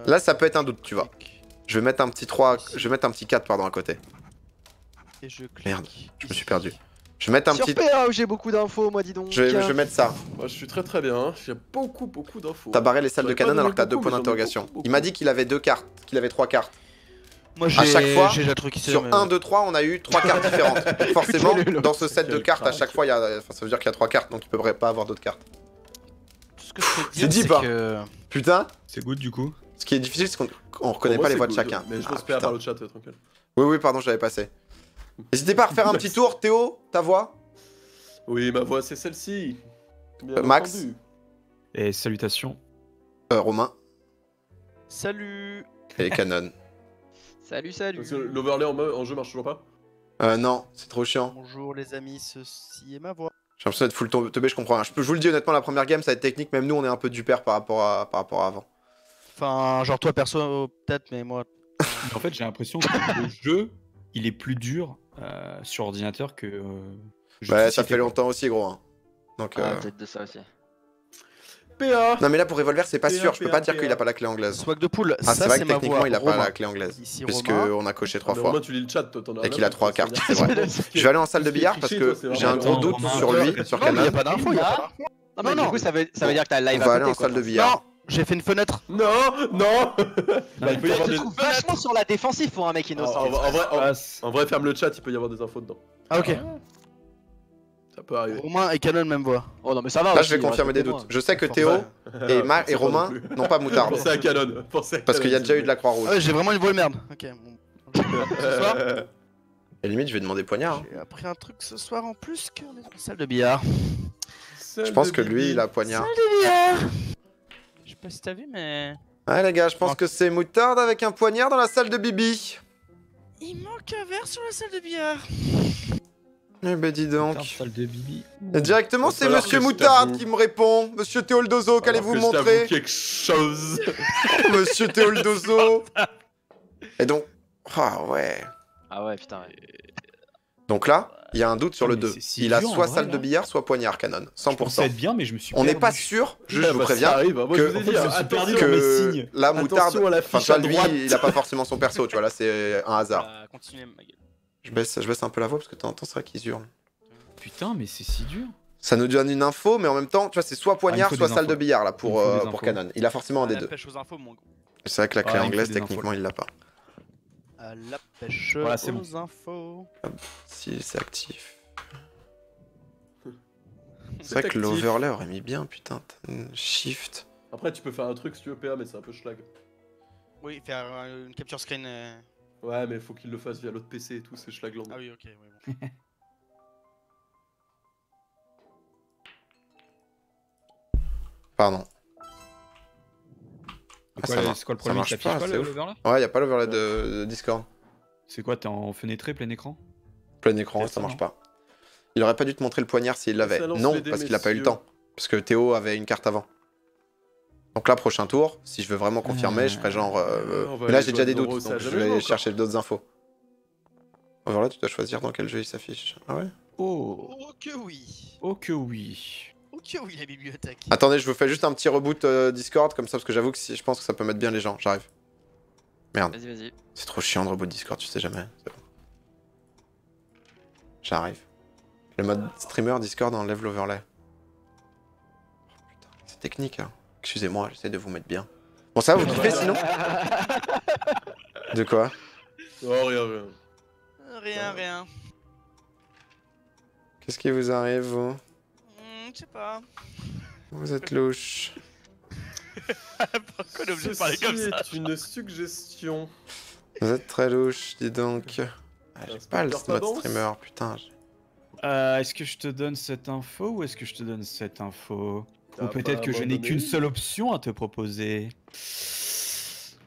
Là ça peut être un doute, tu vois. Je vais mettre un petit trois, je vais mettre un petit quatre pardon à côté. Merde, je me suis perdu. Je vais mettre un petit. J'ai beaucoup d'infos, moi dis donc. Je vais, je vais mettre ça. Moi je suis très très bien, hein. J'ai beaucoup beaucoup d'infos. T'as barré les salles de Canon alors que t'as deux points d'interrogation. Il m'a dit qu'il avait deux cartes, qu'il avait trois cartes. Moi j'ai. À chaque fois, sur un, deux, trois, on a eu trois cartes différentes. Forcément, dans ce set de cartes, à chaque fois, il y a. Enfin, ça veut dire qu'il y a trois cartes, donc il peut pas avoir d'autres cartes. C'est dit pas. Putain. C'est good du coup. Ce qui est difficile, c'est qu'on reconnaît pas les voix de chacun. Mais je respire par le chat, tranquille. Oui oui, pardon, j'avais passé. N'hésitez pas à refaire un petit tour, Théo, ta voix. Oui, ma voix c'est celle-ci. Euh, Max. Entendu. Et salutations. Euh, Romain. Salut. Et Canon. Salut, salut. L'overlay en, en jeu marche toujours pas? Euh, non, c'est trop chiant. Bonjour les amis, ceci est ma voix. J'ai l'impression d'être full teubé, je comprends rien. Je, peux, je vous le dis honnêtement, la première game ça va être technique, même nous on est un peu du père par rapport à, par rapport à avant. Enfin, genre toi perso peut-être, mais moi... En fait j'ai l'impression que le jeu... Il est plus dur euh, sur ordinateur que. Euh, bah, ça fait longtemps aussi, gros. Hein. Donc. Ah, euh... peut-être de ça aussi. P A. Non, mais là pour Revolver, c'est pas P A, sûr. P A, je peux pas P A, dire qu'il a pas la clé anglaise. Swag de poule. Ah, c'est vrai que techniquement, il a Romain. Pas la clé anglaise. Ici, parce qu'on a coché trois ah, fois. Au moins, tu lis le chat, toi, t'en as. Et qu'il a trois cartes. C'est vrai. Je vais aller en salle de billard parce que j'ai un gros doute sur lui, sur Canon. Il y a pas d'info. Non, mais du coup, ça veut dire que t'as live. On va aller en salle de billard. J'ai fait une fenêtre. Non, non. Bah, il peut y avoir des... trouve vachement sur la défensive pour un mec innocent. Ah, en, en, vrai, en, en vrai, ferme le chat, il peut y avoir des infos dedans. Ah ok. Ça peut arriver. Romain et Canon même voix. Oh non mais ça va. Là aussi, je vais confirmer des doutes. Moi. Je sais que Théo et, Ma et Romain n'ont pas moutarde. Pensez à Canon. Pensez à Canon. Parce qu'il y a déjà eu de la croix rouge. Ah ouais, j'ai vraiment une voix de merde. Ok. Bon. Ce soir. À la limite, je vais demander poignard. Hein. J'ai appris un truc ce soir en plus que les salles de billard. Salle je pense que lui, il a poignard. Salle de billard. Je sais pas si t'as vu, mais... Ouais les gars, je pense que c'est moutarde avec un poignard dans la salle de Bibi. Il manque un verre sur la salle de billard. Eh ben dis donc. Moutarde, salle de Bibi. Et directement c'est Monsieur Moutarde qui me répond. Monsieur Théoldozo, qu'allez-vous me montrer quelque chose. Monsieur Théoldozo. Et donc... Ah oh, ouais. Ah ouais putain. Donc là, il y a un doute sur le deux. Il a soit salle de billard, soit poignard, Canon. cent pour cent. On n'est pas sûr, juste je vous préviens, que la moutarde, enfin lui, il a pas forcément son perso, tu vois, là c'est un hasard. Je baisse un peu la voix parce que t'entends, c'est vrai qu'ils hurlent. Putain, mais c'est si dur. Ça nous donne une info, mais en même temps, tu vois, c'est soit poignard, soit salle de billard, là, pour Canon. Il a forcément un des deux. C'est vrai que la clé anglaise, techniquement, il l'a pas. À la pêche voilà, aux bon. Infos. Si c'est actif. C'est vrai que l'overlay aurait mis bien, putain. Shift. Après, tu peux faire un truc si tu veux, P A, mais c'est un peu schlag. Oui, faire une capture screen. Euh... Ouais, mais faut qu'il le fasse via l'autre P C et tout, c'est schlagland. Ah oui, ok, ouais, bon. Pardon. Ah, c'est quoi, quoi le problème? Ça marche pas, c'est ouf. Ouais, y'a pas l'overlay de, de Discord. C'est quoi, t'es en fenêtré, plein écran? Plein écran, ça marche pas. Il aurait pas dû te montrer le poignard s'il l'avait. Non, parce qu'il a pas eu le temps. Parce que Théo avait une carte avant. Donc là, prochain tour, si je veux vraiment confirmer, euh... je ferai genre... Euh... Mais là, j'ai déjà des doutes, donc je vais chercher d'autres infos. Overlay, tu dois choisir dans quel jeu il s'affiche. Ah ouais? Oh. Oh que oui. Oh que oui. Ok, oui, la bibliothèque. Attendez, je vous fais juste un petit reboot euh, Discord comme ça, parce que j'avoue que si, je pense que ça peut mettre bien les gens. J'arrive. Merde. Vas-y, vas-y. C'est trop chiant de reboot Discord, tu sais jamais. Bon. J'arrive. Le mode streamer Discord enlève l'overlay. Oh, putain, c'est technique, hein. Excusez-moi, j'essaie de vous mettre bien. Bon, ça, vous kiffez sinon? De quoi? Oh, rien, rien. Rien, rien. Qu'est-ce qui vous arrive, vous? Je sais pas. Vous êtes louche. Pourquoi l'objet de parler comme ça? C'est une suggestion. Vous êtes très louche, dis donc. Ah, j'ai pas le mode streamer, putain. Euh, est-ce que je te donne cette info ou est-ce que je te donne cette info? Ou peut-être que je n'ai qu'une seule option à te proposer.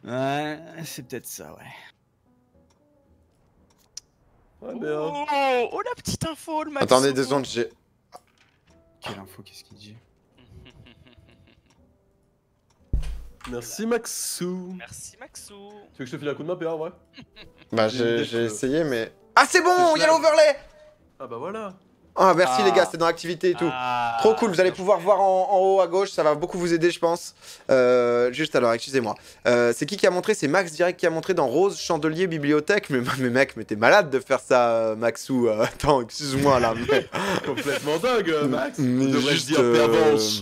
Ouais, c'est peut-être ça, ouais. Ouais, mais... Oh, oh, la petite info, le max. Attendez deux secondes, j'ai... Quelle info, qu'est-ce qu'il dit? Merci Maxou. Merci Maxou. Tu veux que je te file un coup de main, P R, ouais? Bah j'ai essayé mais... Ah c'est bon, il y a l'overlay. Ah bah voilà. Ah merci ah. les gars, c'est dans l'activité et tout. Ah. Trop cool, vous allez pouvoir voir en, en haut à gauche, ça va beaucoup vous aider je pense. Euh, juste alors, excusez-moi. Euh, c'est qui qui a montré? C'est Max Direct qui a montré dans Rose, Chandelier, Bibliothèque. Mais, mais mec, mais t'es malade de faire ça, Maxou. Euh, attends, excuse-moi là. Mais... Complètement dingue, Max. Mais devrais-je dire euh... pervenche?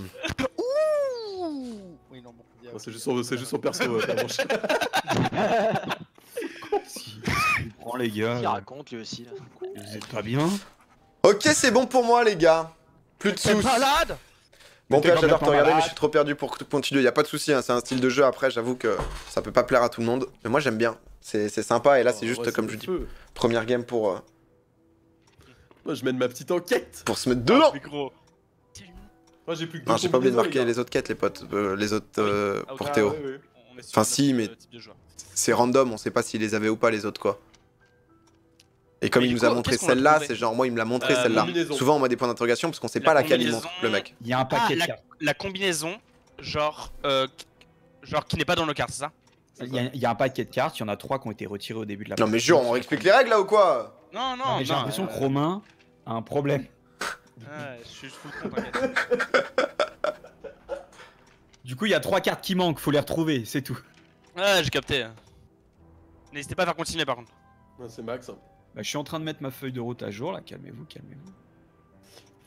Oh, c'est juste, juste son perso, euh, la manche. Il prend les gars. Il raconte lui aussi là. Vous êtes pas bien. Ok, c'est bon pour moi les gars. Plus de soucis. Bon, P H, j'adore te regarder, mais je suis trop perdu pour continuer. Y a pas de souci, hein, c'est un style de jeu. Après, j'avoue que ça peut pas plaire à tout le monde. Mais moi, j'aime bien. C'est sympa. Et là, c'est juste, comme je dis, première game pour. Euh... Moi, je mène ma petite enquête. Pour se mettre dedans. Moi j'ai plus que deux. Non, j'ai pas oublié de marquer les, les autres quêtes, les potes, euh, les autres euh, ah, pour Théo. Ah, oui, oui. On est enfin, si, mais c'est random, on sait pas s'il les avait ou pas, les autres quoi. Et comme mais il nous coup, a montré celle-là, c'est genre moi il me l'a montré euh, celle-là. Souvent on met des points d'interrogation parce qu'on sait la pas laquelle il montre le mec. Il y a un paquet ah, de la, la combinaison, genre, euh, genre qui n'est pas dans nos cartes, c'est ça? Il y, a, il y a un paquet de cartes, il y en a trois qui ont été retirées au début de la. Non, mais jure, on explique les règles là ou quoi? Non, non, j'ai l'impression que Romain a un problème. Ah, je suis fou, du coup, il y a trois cartes qui manquent, faut les retrouver, c'est tout. Ah, j'ai capté. N'hésitez pas à faire continuer par contre. Ouais, c'est Max. Hein. Bah, je suis en train de mettre ma feuille de route à jour là, calmez-vous, calmez-vous.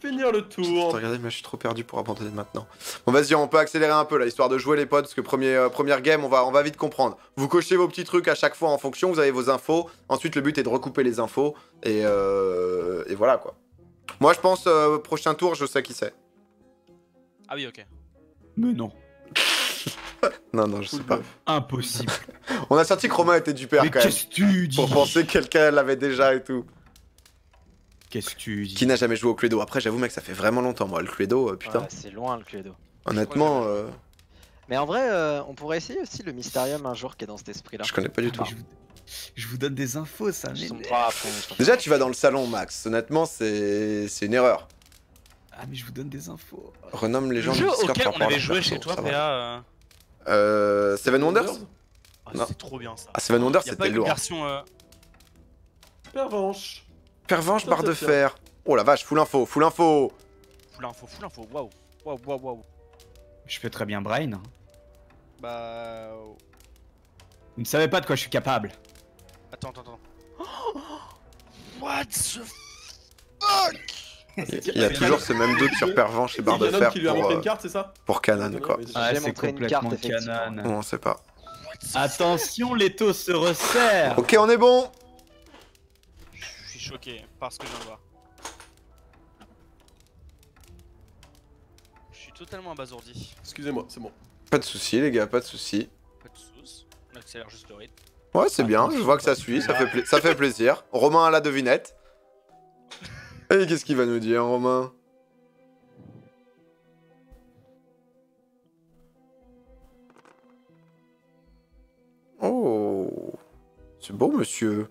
Finir le tour. Regardez, mais je suis trop perdu pour abandonner maintenant. Bon, vas-y, on peut accélérer un peu là, histoire de jouer les potes, parce que premier, euh, première game, on va, on va vite comprendre. Vous cochez vos petits trucs à chaque fois en fonction, vous avez vos infos. Ensuite, le but est de recouper les infos et, euh, et voilà quoi. Moi je pense euh, prochain tour je sais qui c'est. Ah oui ok. Mais non. Non non je sais pas. Impossible. On a senti que Romain était du père mais quand même. Qu'est-ce que tu dis? Pour penser que quelqu'un l'avait déjà et tout. Qu'est-ce que tu dis? Qui n'a jamais joué au Cluedo? Après j'avoue mec ça fait vraiment longtemps moi le Cluedo euh, putain. Ouais, c'est loin le Cluedo. Honnêtement que... euh... Mais en vrai euh, on pourrait essayer aussi le Mysterium un jour qui est dans cet esprit là. Je connais pas du ah, tout. Je... Je vous donne des infos, ça m'énerve. Déjà, tu vas dans le salon, Max. Honnêtement, c'est une erreur. Ah, mais je vous donne des infos. Renomme les gens du Discord. Auquel on avait joué chez toi, P A. Euh. Seven Wonders ? Ah, c'est trop bien ça. Ah, Seven Wonders, c'était lourd. Pervenche. Pervenche, barre de fer. Oh la vache, full info, full info. Full info, full info, waouh. Waouh, waouh, waouh. Je fais très bien, Brain. Bah. Vous ne savez pas de quoi je suis capable. Attends, attends, attends. Oh what the fuck. Il y a toujours ce même doute sur Pervenche chez Barre de Fer qui lui a pour, une carte, ça pour Canan quoi. Ah, c'est complètement Canan. On sait pas. Attention, l'étau se resserre. Ok, on est bon. Je suis choqué par ce que je viens de voir. Je suis totalement abasourdi. Excusez-moi, c'est bon. Pas de soucis les gars, pas de soucis. Pas de soucis, on accélère juste le rythme. Ouais c'est bien, je vois que ça suit, ça fait, ça fait plaisir. Romain a la devinette. Et qu'est-ce qu'il va nous dire Romain? Oh, c'est beau monsieur.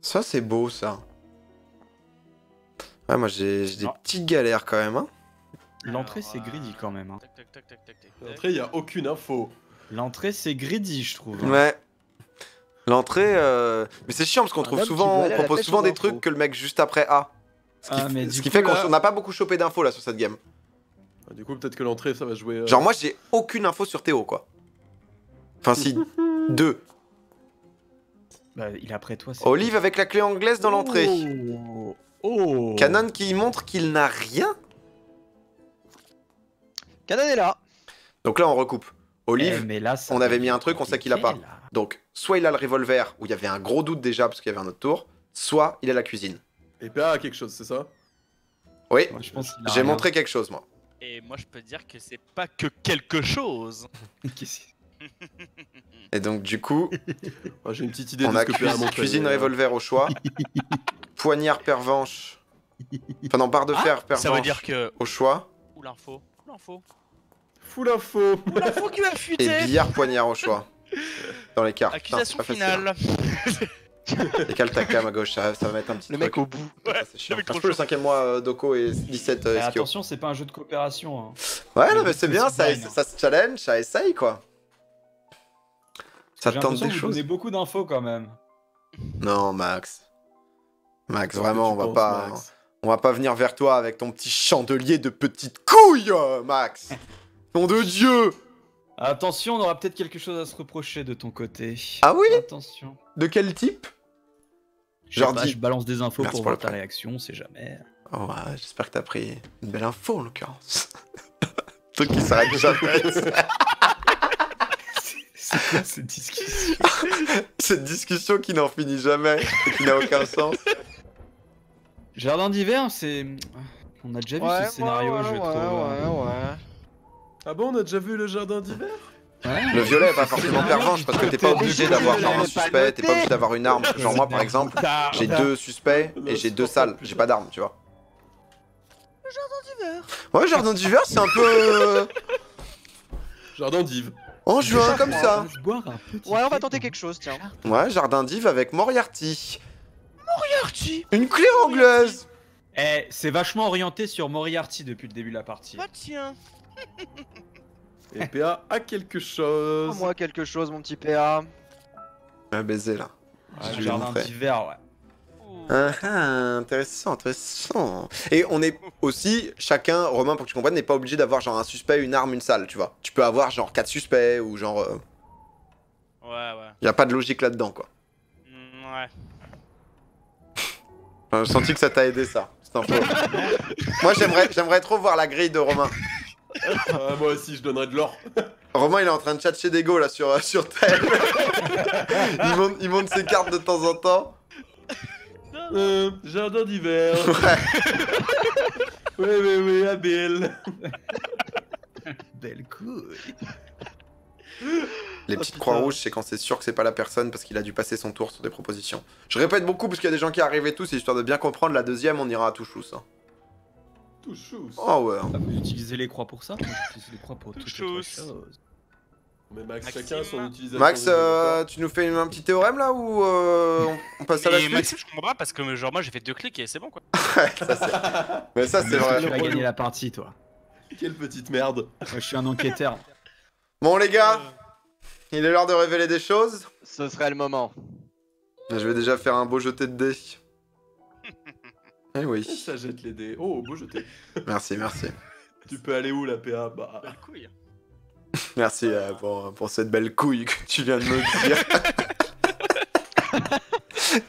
Ça c'est beau ça. Ouais moi j'ai des petites galères quand même hein. L'entrée c'est greedy quand même. Hein. L'entrée il y a aucune info. L'entrée c'est greedy je trouve. Hein. Ouais. L'entrée euh... mais c'est chiant parce qu'on trouve souvent, on propose souvent des trucs que le mec juste après a. Ce qui, ah, f... ce qui fait là... qu'on n'a pas beaucoup chopé d'infos là sur cette game. Ah, du coup peut-être que l'entrée ça va jouer. Euh... Genre moi j'ai aucune info sur Théo quoi. Enfin si deux. Bah, il est après toi. Olive quoi. Avec la clé anglaise dans l'entrée. Oh. Oh. Canon qui montre qu'il n'a rien. Canon est là. Donc là, on recoupe. Olive, eh, mais là, on avait mis un truc, on sait qu'il a pas. Là. Donc, soit il a le revolver, où il y avait un gros doute déjà, parce qu'il y avait un autre tour, soit il a la cuisine. Et P A a quelque chose, c'est ça? Oui, j'ai montré quelque chose, moi. Et moi, je peux dire que c'est pas que quelque chose. Et donc, du coup, oh, j'ai une petite idée on de a ce que P A a montré. Cuisine, revolver au choix. Poignard, pervenche. Enfin non, barre de ah, fer, pervenche ça veut dire que... au choix. Ou l'info. Ou l'info. Fou l'info. Fou l'info qui m'a fuité. Et billard poignard au choix. Dans les cartes. Accusation putain, finale. Décale ta cam à gauche, ça, ça va mettre un petit le truc. Mec au bout. Ouais, ouais, c'est chiant. Le cinquième mois euh, Doko et dix-sept euh, Eskio. Attention, c'est pas un jeu de coopération. Hein. Ouais, non, mais c'est bien, ça, ça se challenge, ça essaye quoi. Ça tente des choses. J'ai beaucoup d'infos quand même. Non, Max. Max, vraiment, on va penses, pas, Max. on va pas venir vers toi avec ton petit chandelier de petites couilles, Max. Nom de Dieu! Attention, on aura peut-être quelque chose à se reprocher de ton côté. Ah oui? Attention. De quel type? Je Genre, dis... je balance des infos Merci pour, pour voir ta réaction, on sait jamais. Oh, ouais, j'espère que t'as pris une belle info en l'occurrence. Truc qui s'arrête jamais. C'est quoi cette discussion? Cette discussion qui n'en finit jamais et qui n'a aucun sens. Jardin d'hiver, c'est. On a déjà ouais, vu ce scénario, ouais, je ouais, trouve. Ouais, ouais, ouais. Ah bon, on a déjà vu le jardin d'hiver? Ouais. Le violet est pas forcément pervenche parce que t'es pas obligé d'avoir genre un suspect, t'es pas obligé d'avoir une arme. Genre moi par exemple, j'ai deux suspects et j'ai deux salles, j'ai pas d'arme, tu vois. Le jardin d'hiver. Ouais, jardin d'hiver, c'est un peu. Jardin d'hiver. En juin, comme ça. Ouais, on va tenter quelque chose, tiens. Ouais, jardin d'hiver avec Moriarty. Moriarty. Une clé anglaise. Eh, c'est vachement orienté sur Moriarty depuis le début de la partie. Ah tiens. Et P A a quelque chose. Oh, moi quelque chose, mon petit P A. Un baiser là. Ouais, je jardin d'hiver, ouais. Ah, ah, intéressant, intéressant. Et on est aussi, chacun, Romain, pour que tu comprennes, n'est pas obligé d'avoir genre un suspect, une arme, une salle, tu vois. Tu peux avoir genre quatre suspects ou genre. Euh... Ouais, ouais. Y'a pas de logique là-dedans, quoi. Mm, ouais. Enfin, j'ai senti que ça t'a aidé, ça. C'est un peu. Moi, j'aimerais, j'aimerais trop voir la grille de Romain. Euh, moi aussi, je donnerais de l'or. Romain, il est en train de tchatcher des go là sur, euh, sur T L. il, monte, il monte ses cartes de temps en temps. Euh, jardin d'hiver. Ouais, ouais, ouais, ouais, Abel. Belle couille. Les petites oh, croix rouges, c'est quand c'est sûr que c'est pas la personne parce qu'il a dû passer son tour sur des propositions. Je répète beaucoup parce qu'il y a des gens qui arrivent et tout, c'est histoire de bien comprendre. La deuxième, on ira à Touchous. Hein. Touchous. Oh ouais. Ah, vous utilisez les croix pour ça? J'utilise les croix pour toutes les choses. Mais Max, Maxime. Chacun son utilisation. Max, euh, tu nous fais un petit théorème là ou euh, on passe à la suite? Maxime, je comprends pas parce que genre moi j'ai fait deux clics et c'est bon quoi. ça, mais ça c'est vrai. Tu vas gagner la partie toi. Quelle petite merde. Je suis un enquêteur. Bon les gars, il est l'heure de révéler des choses. Ce serait le moment. Je vais déjà faire un beau jeté de dés. Eh oui. Ça jette les dés. Oh, beau jeté. Merci, merci. Tu peux aller où, la P A? Bah... Belle couille. Merci euh, pour, pour cette belle couille que tu viens de me dire.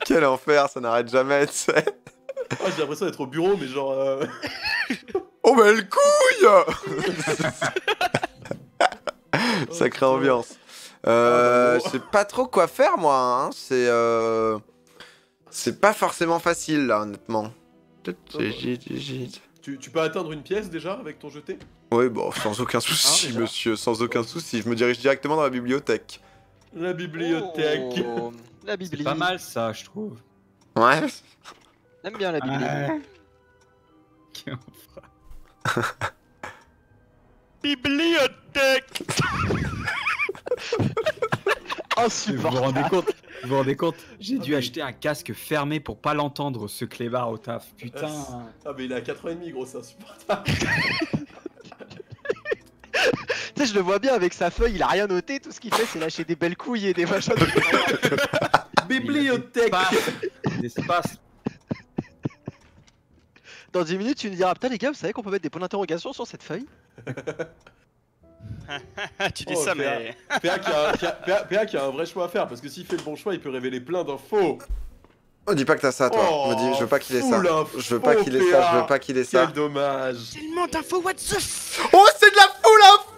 Quel enfer, ça n'arrête jamais, tu sais. Oh, j'ai l'impression d'être au bureau, mais genre... Euh... oh, belle couille. Sacrée oh, ambiance. Euh, oh. Je sais pas trop quoi faire, moi. Hein. C'est... Euh... C'est pas forcément facile, là, honnêtement. Oh, tu, tu peux atteindre une pièce déjà avec ton jeté? Oui, bon, sans aucun souci, ah, monsieur, sans aucun souci. Je me dirige directement dans la bibliothèque. La bibliothèque. Oh, la bibliothèque. C'est pas mal ça, je trouve. Ouais. J'aime bien la bibliothèque. Ah. Bibliothèque. Insupportable. Vous vous rendez compte? Vous vous rendez compte? J'ai ah dû mais... acheter un casque fermé pour pas l'entendre, ce clébard au taf. Putain. Ah mais il est à quatre ans et demi gros, c'est insupportable. Tu sais, je le vois bien avec sa feuille, il a rien noté, tout ce qu'il fait c'est lâcher des belles couilles et des machins. Bibliothèque. D'espace. Dans dix minutes, tu nous diras, putain les gars, vous savez qu'on peut mettre des points d'interrogation sur cette feuille? Tu dis oh, ça, P A, mais. P A qui a, qui a, P A, P A qui a un vrai choix à faire, parce que s'il fait le bon choix, il peut révéler plein d'infos. Oh, dis pas que t'as ça, toi. Oh, me dis, je veux pas qu'il ait ça. Je veux pas qu'il ait ça, je veux pas qu'il ait ça. Quel dommage. Tellement d'infos, what the f. Oh, c'est de la foule info.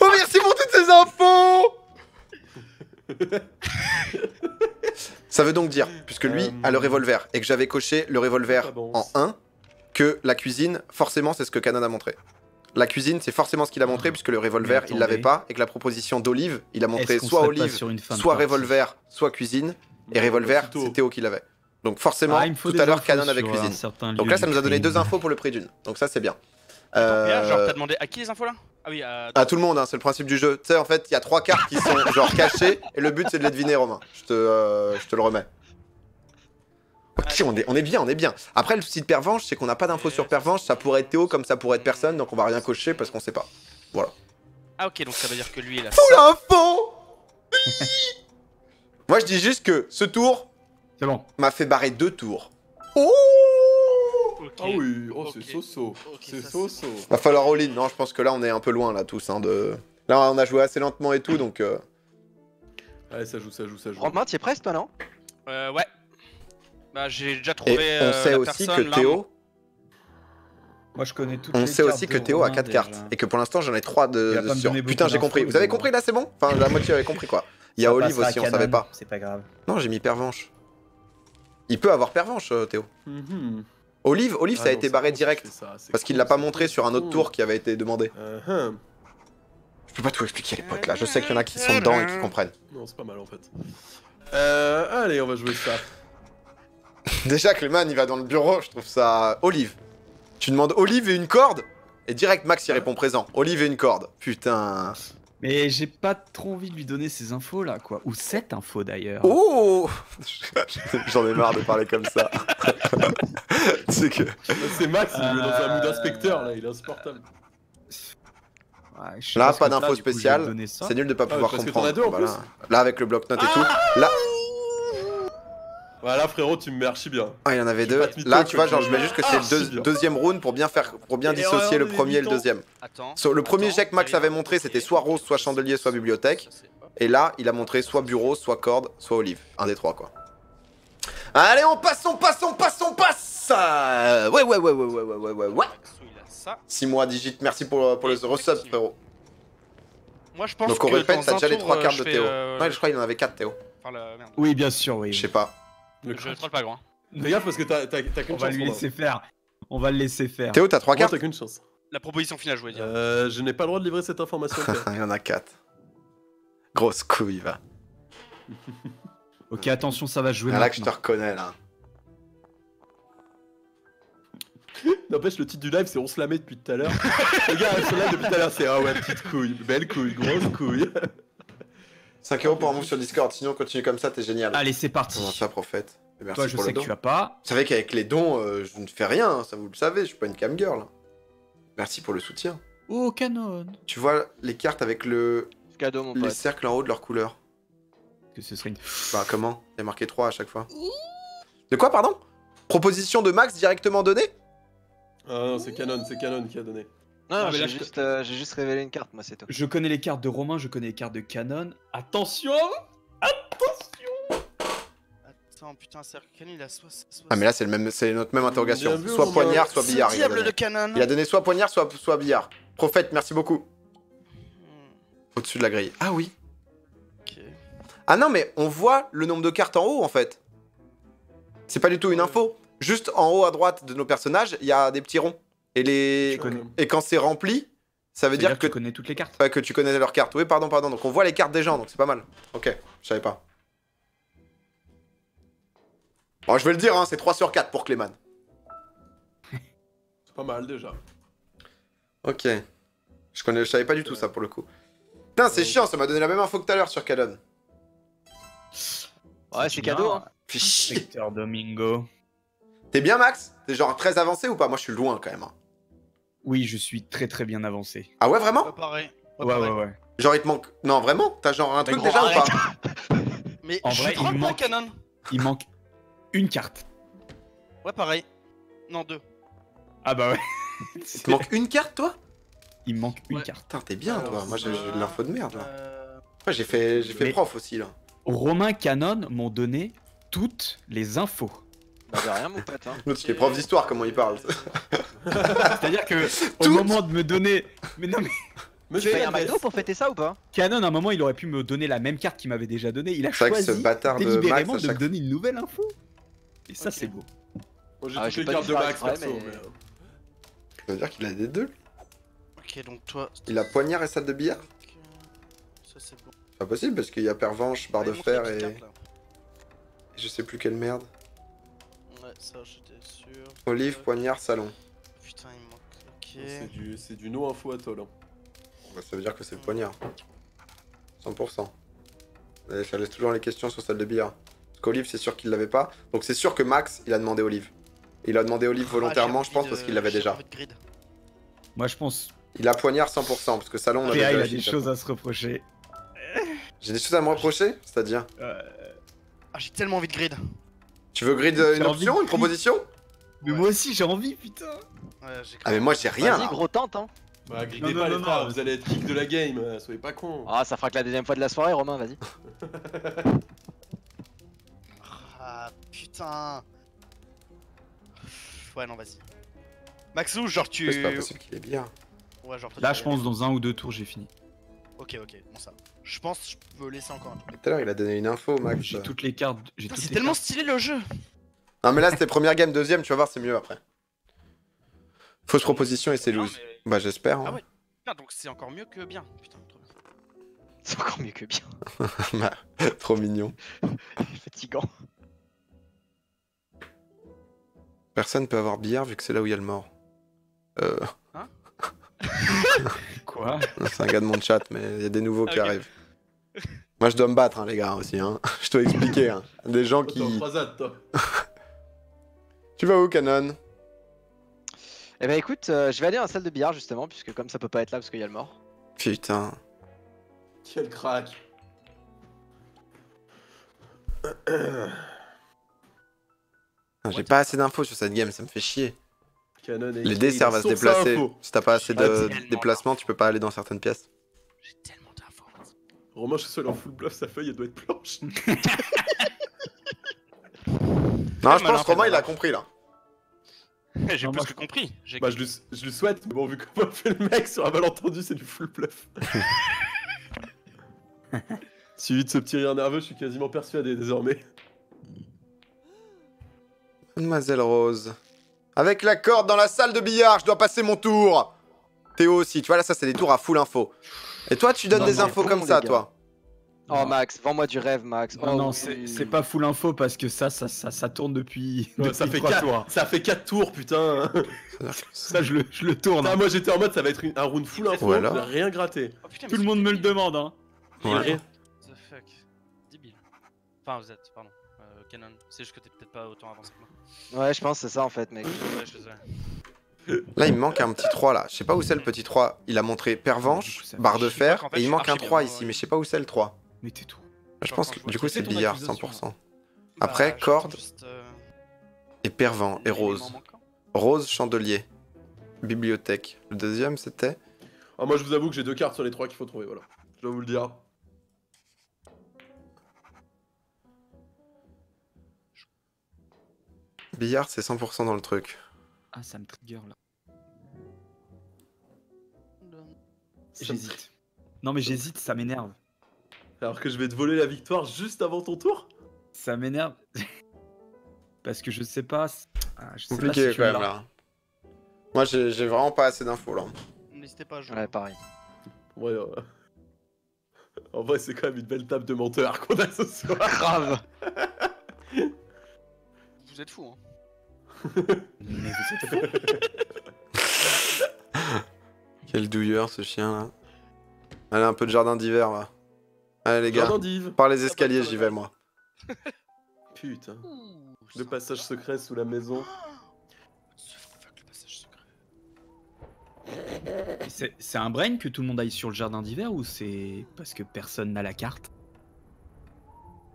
Oh, merci pour toutes ces infos. Ça veut donc dire, puisque lui euh... a le revolver, et que j'avais coché le revolver en un, que la cuisine, forcément, c'est ce que Canon a montré. La cuisine, c'est forcément ce qu'il a montré, puisque le revolver, il l'avait pas, et que la proposition d'Olive, il a montré soit Olive, soit revolver, soit cuisine, et revolver, c'est Théo qui l'avait. Donc forcément, ah, tout à l'heure, Canon avait cuisine. Donc là, ça nous a donné deux infos pour le prix d'une. Donc ça, c'est bien. Euh... Attends, genre, t'as demandé à qui les infos là? Ah oui, euh... à tout le monde, hein, c'est le principe du jeu. Tu sais, en fait, il y a trois cartes qui sont genre cachées, et le but, c'est de les deviner, Romain. Je te, euh, je te le remets. Ok, on est, on est bien, on est bien. Après, le souci de Pervenche, c'est qu'on n'a pas d'infos sur Pervenche. Ça pourrait être Théo comme ça pourrait être personne, donc on va rien cocher parce qu'on sait pas. Voilà. Ah ok, donc ça veut dire que lui, il a... Fou l'info. Moi, je dis juste que ce tour bon. m'a fait barrer deux tours. Oh okay. Ah oui, oh, c'est okay. so-so. Okay, c'est so-so. Va falloir all-in. Non, je pense que là, on est un peu loin, là, tous. Hein, de... Là, on a joué assez lentement et tout, donc... Euh... Allez, ça joue, ça joue, ça joue. Romain, t'y es presque, toi, non? Euh, ouais. Bah, j'ai déjà trouvé. Et on sait euh, la aussi que Théo. Moi, je connais toutes on les sait cartes aussi que Théo a quatre cartes. Et que pour l'instant, j'en ai trois de, de sur. Putain, j'ai compris. Vous avez compris là, c'est bon? Enfin, la moitié avait compris quoi. Il y a Olive aussi, on savait pas. C'est pas grave. Non, j'ai mis Pervenche. Il peut avoir Pervenche, Théo. Mm-hmm. Olive, Olive, ah, ça a non, été barré direct. Ça, parce qu'il l'a pas montré sur un autre tour qui avait été demandé. Uh-huh. Je peux pas tout expliquer, les potes là. Je sais qu'il y en a qui sont dedans et qui comprennent. Non, c'est pas mal en fait. Euh, allez, on va jouer ça. Déjà que le man il va dans le bureau, je trouve ça... Olive. Tu demandes Olive et une corde? Et direct Max il répond présent. Olive et une corde. Putain. Mais j'ai pas trop envie de lui donner ces infos là quoi. Ou cette info d'ailleurs. Oh. J'en ai marre de parler comme ça. C'est que... C'est Max, il est dans un mood d'inspecteur là, il est insupportable. Ouais, là pas d'info spéciale, c'est nul de pas ah, pouvoir comprendre. Deux, voilà. Là avec le bloc-notes et tout. Là... Voilà frérot, tu me mets archi bien. Ah, il y en avait deux. Là, tu vois, genre, je mets juste que c'est le deuxième round pour bien faire, pour bien dissocier le premier et le deuxième. Le premier jet que Max avait montré, c'était soit rose, soit chandelier, soit bibliothèque. Et là, il a montré soit bureau, soit corde, soit olive. Un des trois, quoi. Allez, on passe, on passe, on passe, on passe. Ouais, ouais, ouais, ouais, ouais, ouais, ouais, ouais. Six mois, Digit, merci pour le resub, frérot. Moi, je pense que. Donc, on répète, ça déjà les trois cartes de Théo. Ouais, je crois qu'il en avait quatre, Théo. Oui, bien sûr, oui. Je sais pas. Le je troll pas grand. Mais gaffe parce que t'as qu'une chance. On va lui laisser faire. On va le laisser faire. Théo, t'as trois cartes. T'as qu'une chance. La proposition finale, je voulais dire. Euh, je n'ai pas le droit de livrer cette information. Il y en a quatre. Grosse couille, va. Ok, attention, ça va jouer. Ah, là que je te reconnais, là. N'empêche, le titre du live, c'est on se la met depuis tout à l'heure. Les gars, on se la met depuis tout à l'heure, c'est ah ouais, petite couille, belle couille, grosse couille. cinq euros pour un move sur Discord, sinon continue comme ça, t'es génial. Allez, c'est parti. Comment ça, prophète? Merci toi, je pour sais que tu as pas. Vous savez qu'avec les dons, euh, je ne fais rien, hein, ça vous le savez, je suis pas une cam girl. Merci pour le soutien. Oh, Canon. Tu vois les cartes avec le cadeau, mon les pote. Cercles en haut de leur couleur. Que ce serait une... Bah comment? Il y a marqué trois à chaque fois. De quoi, pardon? Proposition de Max directement donnée? Ah non, c'est Canon, c'est Canon qui a donné. Non, non, j'ai juste, euh, juste révélé une carte, moi c'est tout. Je connais les cartes de Romain, je connais les cartes de Canon. Attention! Attention! Attends, putain, cercle Canon, il a soit... soit ah mais là c'est notre même interrogation. Vu, soit poignard, a... soit billard. Il a, de Canon. il a donné soit poignard, soit, soit billard. Prophète, merci beaucoup. Hmm. Au-dessus de la grille. Ah oui. Okay. Ah non mais on voit le nombre de cartes en haut en fait. C'est pas du tout une info. Juste en haut à droite de nos personnages, il y a des petits ronds. Et, les... et quand c'est rempli, ça veut dire, dire que tu connais toutes les cartes. Ouais, que tu connais leurs cartes. Oui, pardon, pardon. Donc on voit les cartes des gens, donc c'est pas mal. Ok, je savais pas. Bon, je vais le dire, hein, c'est trois sur quatre pour Clément. C'est pas mal déjà. Ok. Je connais, je savais pas du tout ça pour le coup. Putain, c'est ouais. chiant, ça m'a donné la même info que tout à l'heure sur Canon. Ouais, c'est cadeau. Hein. Victor Domingo. T'es bien, Max? T'es genre très avancé ou pas? Moi, je suis loin quand même. Hein. Oui, je suis très très bien avancé. Ah ouais, vraiment? Préparé. Préparé. Ouais, ouais, ouais. Genre, il te manque... Non, vraiment? T'as genre un mais truc déjà arrête. Ou pas? Mais en je vrai, il manque... Canon. Il manque une carte. Ouais, pareil. Non, deux. Ah bah ouais. Il te manque une carte, toi? Il me manque ouais. une carte. Putain, t'es bien, alors, toi. Moi, j'ai de l'info de merde, là. Euh... Ouais, j'ai fait, j'ai fait prof aussi, là. Romain Canon m'ont donné toutes les infos. Bah, de rien, mon pote. Hein. L'autre, c'est les profs d'histoire, comment ils parlent. C'est-à-dire que, au moment de me donner. Mais non, mais. Tu payes un bateau pour fêter ça ou pas? Canon, à un moment, il aurait pu me donner la même carte qu'il m'avait déjà donnée. Il a choisi ce bâtard délibérément de, Max, de chaque... me donner une nouvelle info. Et ça, okay. c'est beau. Bon, j'ai ah, toutes les cartes de Max, perso. Mais... Ça veut dire qu'il a des deux. Ok, donc toi. Il a poignard et salle de billard. Okay. Ça, c'est bon. Pas possible parce qu'il y a pervenche, barre ouais, de fer et... Cartes, et. Je sais plus quelle merde. Ouais, ça, j'étais sûr. Olive, poignard, salon. Putain, il manque. Ok. Oh, c'est du, du no info à toi là. Ça veut dire que c'est le poignard. cent pour cent. Et ça laisse toujours les questions sur salle de billard. Parce qu'Olive, c'est sûr qu'il l'avait pas. Donc c'est sûr que Max, il a demandé Olive. Il a demandé Olive volontairement, ah, je pense, de... parce qu'il l'avait déjà. Moi, je pense. Il a poignard cent pour cent, parce que Salon, on avait déjà. Il a des choses à se reprocher. J'ai des choses à me reprocher? C'est-à-dire euh... Ah, j'ai tellement envie de grid. Tu veux grid euh, une option, une proposition? Mais ouais. moi aussi, j'ai envie, putain. Ouais, ah, mais moi, j'ai rien. Vas-y, gros tente, hein. Bah, gridez pas les frères, vous allez être kick de la game, euh, soyez pas cons. Ah, ça fera que la deuxième fois de la soirée, Romain, vas-y. Ah putain. Ouais, non, vas-y. Maxou, genre tu. C'est pas possible qu'il est bien. Ouais, genre, là, je pense dans un ou deux tours, j'ai fini. Ok, ok, bon, ça. Je pense que je peux laisser encore un peu. Tout à l'heure, il a donné une info, Max. J'ai toutes les cartes. C'est tellement stylé le jeu. Non, mais là, c'était première game, deuxième, tu vas voir, c'est mieux après. Fausse proposition et c'est loose. Mais... Bah j'espère. Hein. Ah ouais. Putain, donc c'est encore mieux que bien. Putain, trop... C'est encore mieux que bien. Bah, trop mignon. Fatigant. Personne peut avoir billard vu que c'est là où il y a le mort. Euh... Hein? Quoi? C'est un gars de mon chat, mais il y a des nouveaux okay. qui arrivent. Moi je dois me battre, hein, les gars, aussi. Hein. Je dois expliquer. Hein. Des gens qui... Attends, croisade, toi. Tu vas où, Canon? Eh ben écoute, euh, je vais aller dans la salle de billard justement, puisque comme ça peut pas être là parce qu'il y a le mort. Putain. Quel crack. J'ai pas assez d'infos sur cette game, ça me fait chier. Canon et les dés servent à se déplacer. Si t'as pas assez de déplacement, tu peux pas aller dans certaines pièces. J'ai tellement d'infos. Romain, je suis seul en full bluff, sa feuille elle doit être planche. Non, je pense que Romain il a compris là. J'ai plus que compris. Bah, je, lui, je lui souhaite, mais bon, vu comment fait le mec sur un malentendu, c'est du full bluff. Suivi de ce petit rire nerveux, je suis quasiment persuadé désormais. Mademoiselle Rose. Avec la corde dans la salle de billard, je dois passer mon tour. Théo aussi, tu vois, là, ça, c'est des tours à full info. Et toi, tu donnes non, des infos bon, comme ça, gars. Toi. Oh Max, vends-moi du rêve Max. Oh, non, non oui. c'est pas full info parce que ça, ça, ça, ça tourne depuis, ouais, depuis ça fait quatre tours. Ça fait quatre tours putain. Ça je le, je le tourne. Hein. Moi j'étais en mode ça va être un round full info, voilà. On a rien gratté. Oh, putain, tout le monde me le demande hein. Ouais. Et... The fuck, débile. Enfin vous êtes, pardon, euh, Canon, c'est juste que t'es peut-être pas autant avancé que moi. Ouais je pense c'est ça en fait mec. Ouais, je sais. Là il me manque un petit trois là, je sais pas où c'est le petit trois. Il a montré pervenche, barre de fer en fait, et il manque un trois ici mais je sais pas où c'est le trois. Mais t'es tout. Je pense que du coup c'est billard cent pour cent. Après corde et pervent et rose. Rose chandelier. Bibliothèque. Le deuxième c'était. Ah moi je vous avoue que j'ai deux cartes sur les trois qu'il faut trouver voilà. Je vais vous le dire. Billard c'est cent pour cent dans le truc. Ah ça me trigger là. J'hésite. Non mais j'hésite ça m'énerve. Alors que je vais te voler la victoire juste avant ton tour? Ça m'énerve. Parce que je sais pas... Ah, je sais compliqué pas si quand même là. Moi j'ai vraiment pas assez d'infos là. N'hésitez pas à jouer. Ouais pareil. Ouais, euh... En vrai c'est quand même une belle table de menteurs qu'on a ce soir. Grave. Vous êtes fous hein. Mais vous êtes fous. Quel douilleur ce chien là. Allez un peu de jardin d'hiver là. Allez les gars, par les escaliers j'y vais moi. Putain. Le passage secret sous la maison. C'est un brain que tout le monde aille sur le jardin d'hiver ou c'est parce que personne n'a la carte?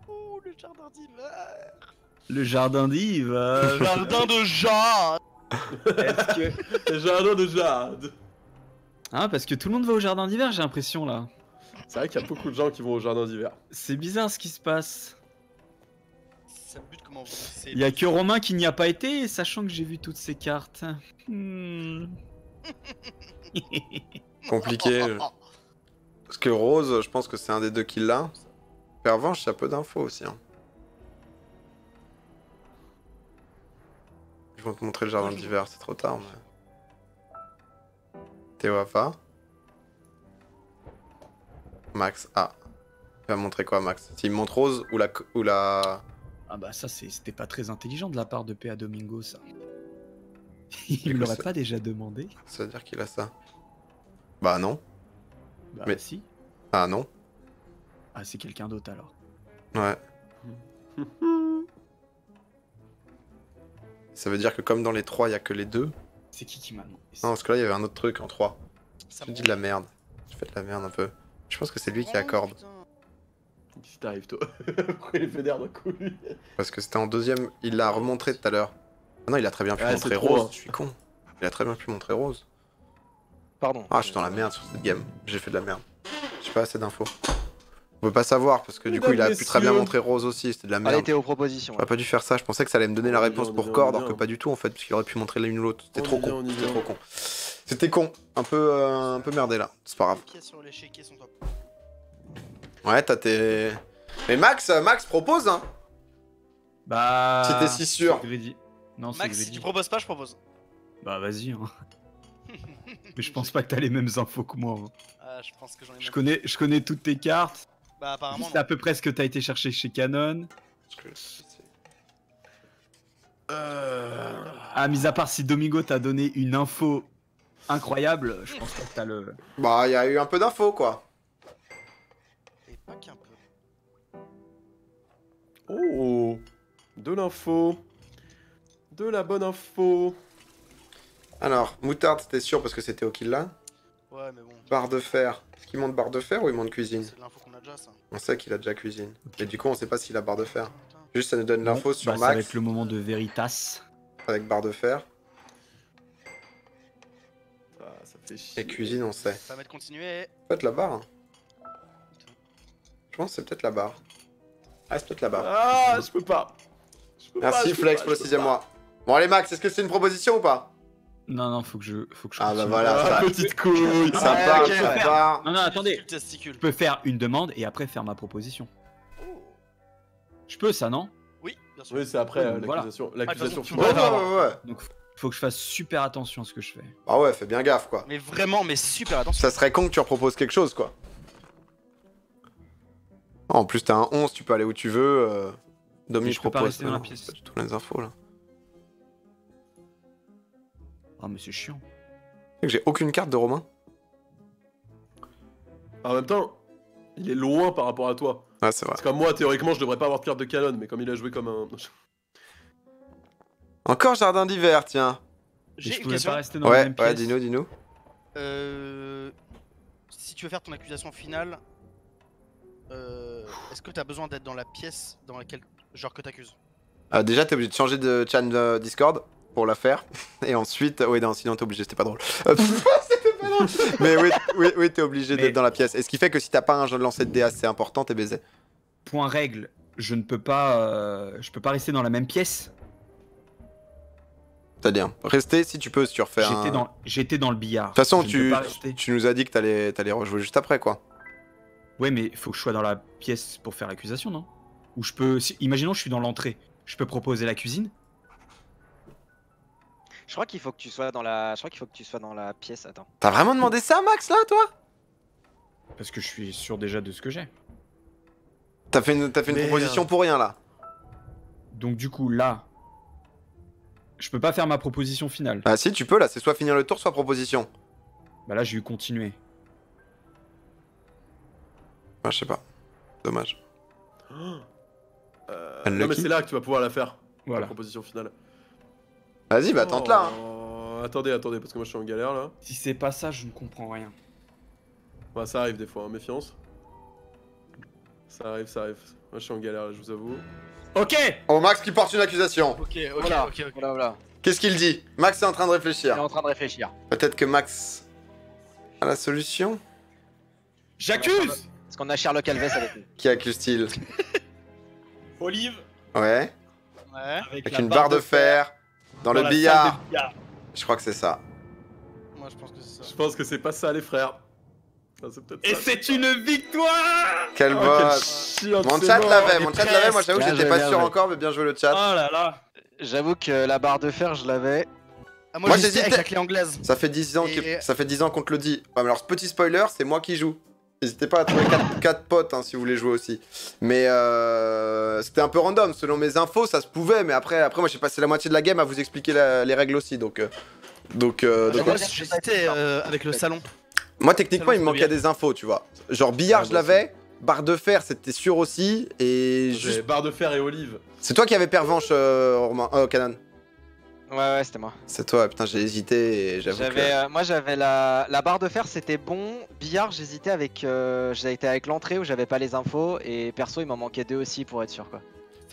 Oh le jardin d'hiver. Le jardin d'hiver. Le jardin de jade. Est-ce que... Le jardin de jade. Ah, parce que tout le monde va au jardin d'hiver, j'ai l'impression là. C'est vrai qu'il y a beaucoup de gens qui vont au jardin d'hiver. C'est bizarre ce qui se passe. Ça me bute comment vous... Il y a que Romain qui n'y a pas été, sachant que j'ai vu toutes ces cartes. Hmm. Compliqué. Je... Parce que Rose, je pense que c'est un des deux qui l'a. En revanche, il y a peu d'infos aussi. Hein. Je vais te montrer le jardin d'hiver, c'est trop tard. Mais... Théo A pas. Max A. Il va montrer quoi, Max? S'il montre Rose ou la... ou la... Ah bah ça, c'était pas très intelligent de la part de P A Domingo, ça. Il l'aurait pas déjà demandé? Ça veut dire qu'il a ça. Bah non. Bah mais... si. Ah non. Ah, c'est quelqu'un d'autre alors. Ouais. Ça veut dire que comme dans les trois, il y a que les deux. C'est qui qui m'a demandé? Non, parce que là, il y avait un autre truc en trois. Je dis de la merde. Je fais de la merde un peu. Je pense que c'est lui qui accorde. Si t'arrives toi. Pourquoi il fait d'air d'un coup lui? Parce que c'était en deuxième. Il l'a remontré tout à l'heure. Ah non, il a très bien pu ah, montrer Rose. Hein. Je suis con. Il a très bien pu montrer Rose. Pardon. Ah, je suis dans la merde sur cette game. J'ai fait de la merde. J'ai pas assez d'infos. On peut pas savoir parce que du coup il a pu très bien montrer Rose aussi, c'était de la merde. Elle était aux propositions. J'aurais pas dû faire ça, je pensais que ça allait me donner la réponse pour Cord, alors que pas du tout en fait, parce qu'il aurait pu montrer l'une ou l'autre. C'était trop con, c'était trop con. C'était con, un peu, euh, un peu merdé là, c'est pas grave. Ouais, t'as tes... Mais Max, Max propose hein. Bah... Si t'es si sûr. Non, Max, si tu proposes pas, je propose. Bah vas-y hein. Mais je pense pas que t'as les mêmes infos que moi. Ah, je pense que j'en ai même. Je connais, je connais toutes tes cartes. Bah, c'est à peu près ce que t'as été chercher chez Canon. Euh... Ah, mis à part si Domingo t'a donné une info incroyable, je pense pas que t'as le... Bah, il y a eu un peu d'infos, quoi. Et pas qu'un peu. Oh, de l'info. De la bonne info. Alors, moutarde, c'était sûr parce que c'était au kill là. Ouais, mais bon. Barre de fer. Est-ce qu'il monte barre de fer ou il monte cuisine? C'est l'info qu'on a déjà, ça. On sait qu'il a déjà cuisine. Okay. Et du coup, on sait pas s'il a barre de fer. Juste, ça nous donne l'info ouais. sur bah, Max. Ça va être le moment de Veritas. Avec barre de fer. Ah, ça fait chier. Et cuisine, on sait. Ça va être continué. Peut-être la barre. Hein. Je pense que c'est peut-être la barre. Ah, c'est peut-être la barre. Ah, je peux pas. Je peux Merci, pas, Flex, pour le sixième mois. Bon, allez, Max, est-ce que c'est une proposition ou pas? Non, non, faut que je... Faut que je ah bah voilà, ça... petite couille, ça ouais, part, okay, ça faire... part... Non, non, attendez, je peux faire une demande et après faire ma proposition. Oh. Je peux ça, non? Oui, bien sûr. Oui, c'est après euh, l'accusation. L'accusation voilà. ah, ouais, ouais, ouais, ouais. Donc faut que je fasse super attention à ce que je fais. Ah ouais, fais bien gaffe, quoi. Mais vraiment, mais super attention. Ça serait con que tu reproposes quelque chose, quoi. Oh, en plus, t'as un onze, tu peux aller où tu veux. Euh... Domi, je, je propose... Pas, non, dans la pièce. Pas du tout les infos, là. Ah mais c'est chiant. J'ai aucune carte de Romain. En même temps, il est loin par rapport à toi. Ah c'est vrai. Parce que moi, théoriquement, je devrais pas avoir de carte de Canon, mais comme il a joué comme un... Encore jardin d'hiver, tiens. J'ai une question. Pas rester dans ouais, la même ouais, dis-nous, dis-nous. Euh... Si tu veux faire ton accusation finale, euh... est-ce que t'as besoin d'être dans la pièce dans laquelle... Genre que t'accuses euh, déjà, t'es obligé de changer de channel Discord pour la faire, et ensuite... Oui, non, sinon t'es obligé, c'était pas drôle. Euh, c'était pas drôle. Mais oui, oui, oui t'es obligé d'être dans la pièce. Et ce qui fait que si t'as pas un jeu de lancer de dés assez important, t'es baisé. Point règle, je ne peux pas... Euh, je peux pas rester dans la même pièce. C'est-à-dire, rester si tu peux, si tu refais un... Dans, j'étais dans le billard. De toute façon, tu, tu nous as dit que t'allais t'allais rejouer juste après, quoi. Ouais, mais faut que je sois dans la pièce pour faire l'accusation, non? Ou je peux... Si, imaginons, je suis dans l'entrée. Je peux proposer la cuisine. Je crois qu'il faut que tu sois dans la. Je crois qu'il faut que tu sois dans la pièce. Attends. T'as vraiment demandé ça, Max, là, toi? Parce que je suis sûr déjà de ce que j'ai. T'as fait une, t'as fait une proposition euh... pour rien là. Donc du coup là, je peux pas faire ma proposition finale. Ah si, tu peux là. C'est soit finir le tour, soit proposition. Bah là, j'ai eu continuer. Ah, je sais pas. Dommage. euh... Non mais c'est là que tu vas pouvoir la faire. Voilà. La proposition finale. Vas-y, bah tente là. Oh, hein. Attendez, attendez, parce que moi je suis en galère là. Si c'est pas ça, je ne comprends rien. Bah ça arrive des fois, hein, méfiance. Ça arrive, ça arrive. Moi je suis en galère là, je vous avoue. Ok. Oh, Max qui porte une accusation. Ok, ok, voilà. ok, ok. Voilà, voilà. Qu'est-ce qu'il dit? Max est en train de réfléchir. Il est en train de réfléchir. Peut-être que Max... à la solution? J'accuse! Parce qu'on a Sherlock Holmes avec nous. Qui accuse-t-il? Olive. Ouais. Ouais. Avec, avec une barre de fer, fer dans, dans le billard. billard. Je crois que c'est ça. Moi je pense que c'est ça. Je pense que c'est pas ça les frères. Enfin, et c'est une victoire! Quel oh, vote! Mon chat l'avait, mon chat l'avait, moi j'avoue que j'étais pas sûr encore, mais bien joué le chat. Oh là là! J'avoue que la barre de fer je l'avais. Ah, moi, moi j'hésite avec la clé anglaise. Ça fait dix ans et... que... ça fait dix ans qu'on te le dit. Ouais, mais alors petit spoiler, c'est moi qui joue. N'hésitez pas à trouver quatre potes hein, si vous voulez jouer aussi. Mais euh, c'était un peu random, selon mes infos ça se pouvait, mais après, après moi j'ai passé la moitié de la game à vous expliquer la, les règles aussi, donc... Euh, donc, euh, donc moi j'étais euh, avec le salon. Moi techniquement salon, il me manquait des infos tu vois. Genre billard je l'avais, barre de fer c'était sûr aussi, et... Juste... barre de fer et olive. C'est toi qui avais pervenche euh, Romain, euh, Canan. Ouais ouais c'était moi. C'est toi, putain j'ai hésité et j'avoue que... Euh, moi j'avais la... la barre de fer c'était bon, billard j'hésitais avec euh... j'étais avec l'entrée où j'avais pas les infos et perso il m'en manquait deux aussi pour être sûr quoi.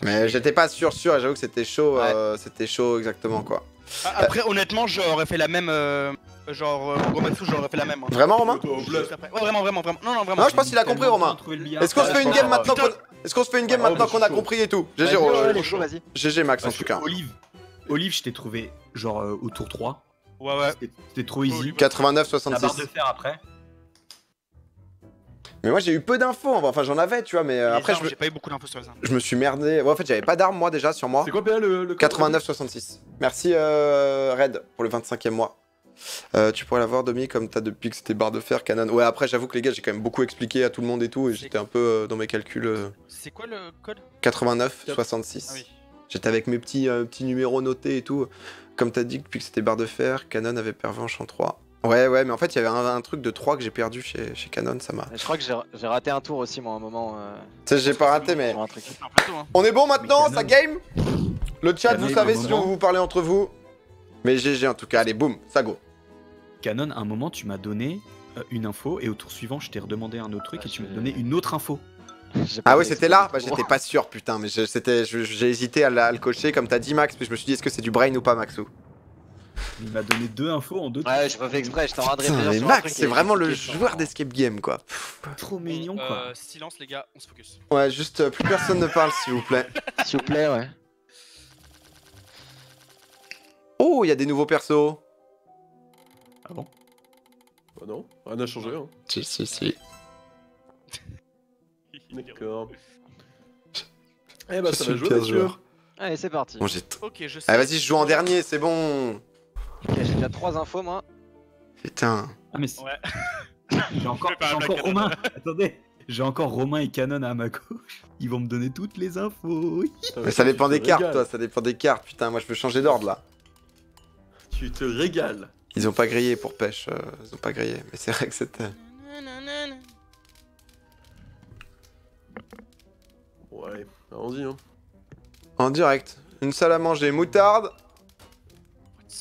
Mais j'étais pas sûr sûr et j'avoue que c'était chaud, ouais. euh, c'était chaud exactement quoi. Après euh... honnêtement j'aurais fait la même, euh... genre Romain Sou j'aurais fait la même. Hein. Vraiment Romain? Ouais vraiment vraiment vraiment, non non vraiment. Non je pense qu'il a compris Romain. Est-ce qu'on se fait une game maintenant qu'on Est-ce qu'on se fait une game maintenant qu'on a compris et tout? G G vas-y. G G Max en tout cas. Olive, je t'ai trouvé genre euh, au tour trois. Ouais, ouais. C'était trop easy. quatre-vingt-neuf soixante-six. La barre de fer après. Mais moi j'ai eu peu d'infos. Enfin, j'en avais, tu vois, mais euh, après. J'ai pas eu beaucoup d'infos sur les armes. Je me suis merdé. Ouais, en fait, j'avais pas d'armes moi déjà sur moi. C'est quoi le, le quatre-vingt-neuf soixante-six. Merci euh, Red pour le vingt-cinquième mois. Euh, tu pourrais l'avoir, Domi, comme t'as depuis que c'était barre de fer, Canan. Ouais, après, j'avoue que les gars, j'ai quand même beaucoup expliqué à tout le monde et tout. Et j'étais un peu euh, dans mes calculs. Euh... C'est quoi le code quatre-vingt-neuf soixante-six. Ah oui. J'étais avec mes petits, euh, petits numéros notés et tout. Comme t'as dit, depuis que c'était barre de fer, Canon avait pervenche en trois. Ouais, ouais, mais en fait, il y avait un, un truc de trois que j'ai perdu chez, chez Canon, ça m'a... Je crois que j'ai raté un tour aussi, moi, à un moment... Euh... Tu sais, j'ai pas raté, mais... Un truc. On est bon maintenant, Canon... ça game. Le chat, Canon, vous savez si moment... vous parlez entre vous. Mais G G, en tout cas, allez, boum, ça go. Canon, à un moment, tu m'as donné euh, une info, et au tour suivant, je t'ai redemandé un autre truc, bah, et tu m'as donné une autre info. Ah ouais c'était là? Bah j'étais pas sûr putain, mais j'ai hésité à, la, à le cocher comme t'as dit Max, mais je me suis dit est-ce que c'est du brain ou pas Maxou? Il m'a donné deux infos en deux trucs. Ouais j'ai pas fait exprès, je t'en rendrai plusieurs sur Max c'est vraiment le joueur d'escape game quoi. Trop mignon quoi. euh, Silence les gars, on se focus. Ouais juste euh, plus personne ne parle s'il vous plaît. S'il vous plaît ouais. Oh y'a des nouveaux persos. Ah bon? Bah non, rien n'a changé hein. Si si si. D'accord. Eh bah ça va jouer, messieurs. Allez c'est parti. Bon, ok je sais. Allez vas-y je joue en dernier c'est bon. Ok j'ai déjà trois infos moi. Putain. Ah mais ouais. J'ai encore, encore Romain. Attendez. J'ai encore Romain et Canon à ma gauche. Ils vont me donner toutes les infos. Mais ça dépend des cartes toi, ça dépend des cartes. Putain moi je veux changer d'ordre là. Tu te régales. Ils ont pas grillé pour pêche, euh, ils ont pas grillé. Mais c'est vrai que c'était... Ouais, allons-y hein. En direct, une salle à manger, moutarde.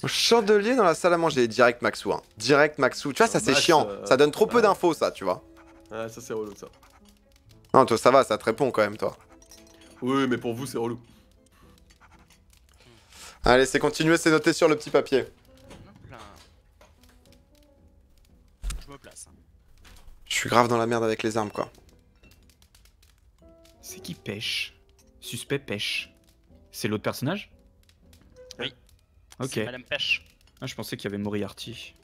Chandelier dans la salle à manger, direct Maxou hein. Direct Maxou, tu vois ça c'est chiant, euh... ça donne trop ouais. peu d'infos ça tu vois. Ah ça c'est relou ça. Non toi ça va, ça te répond quand même toi. Oui mais pour vous c'est relou. Allez c'est continué, c'est noté sur le petit papier. Je me place. Je suis grave dans la merde avec les armes quoi. C'est qui pêche? Suspect pêche. C'est l'autre personnage? Oui. Ok. Madame Pêche. Ah, je pensais qu'il y avait Moriarty.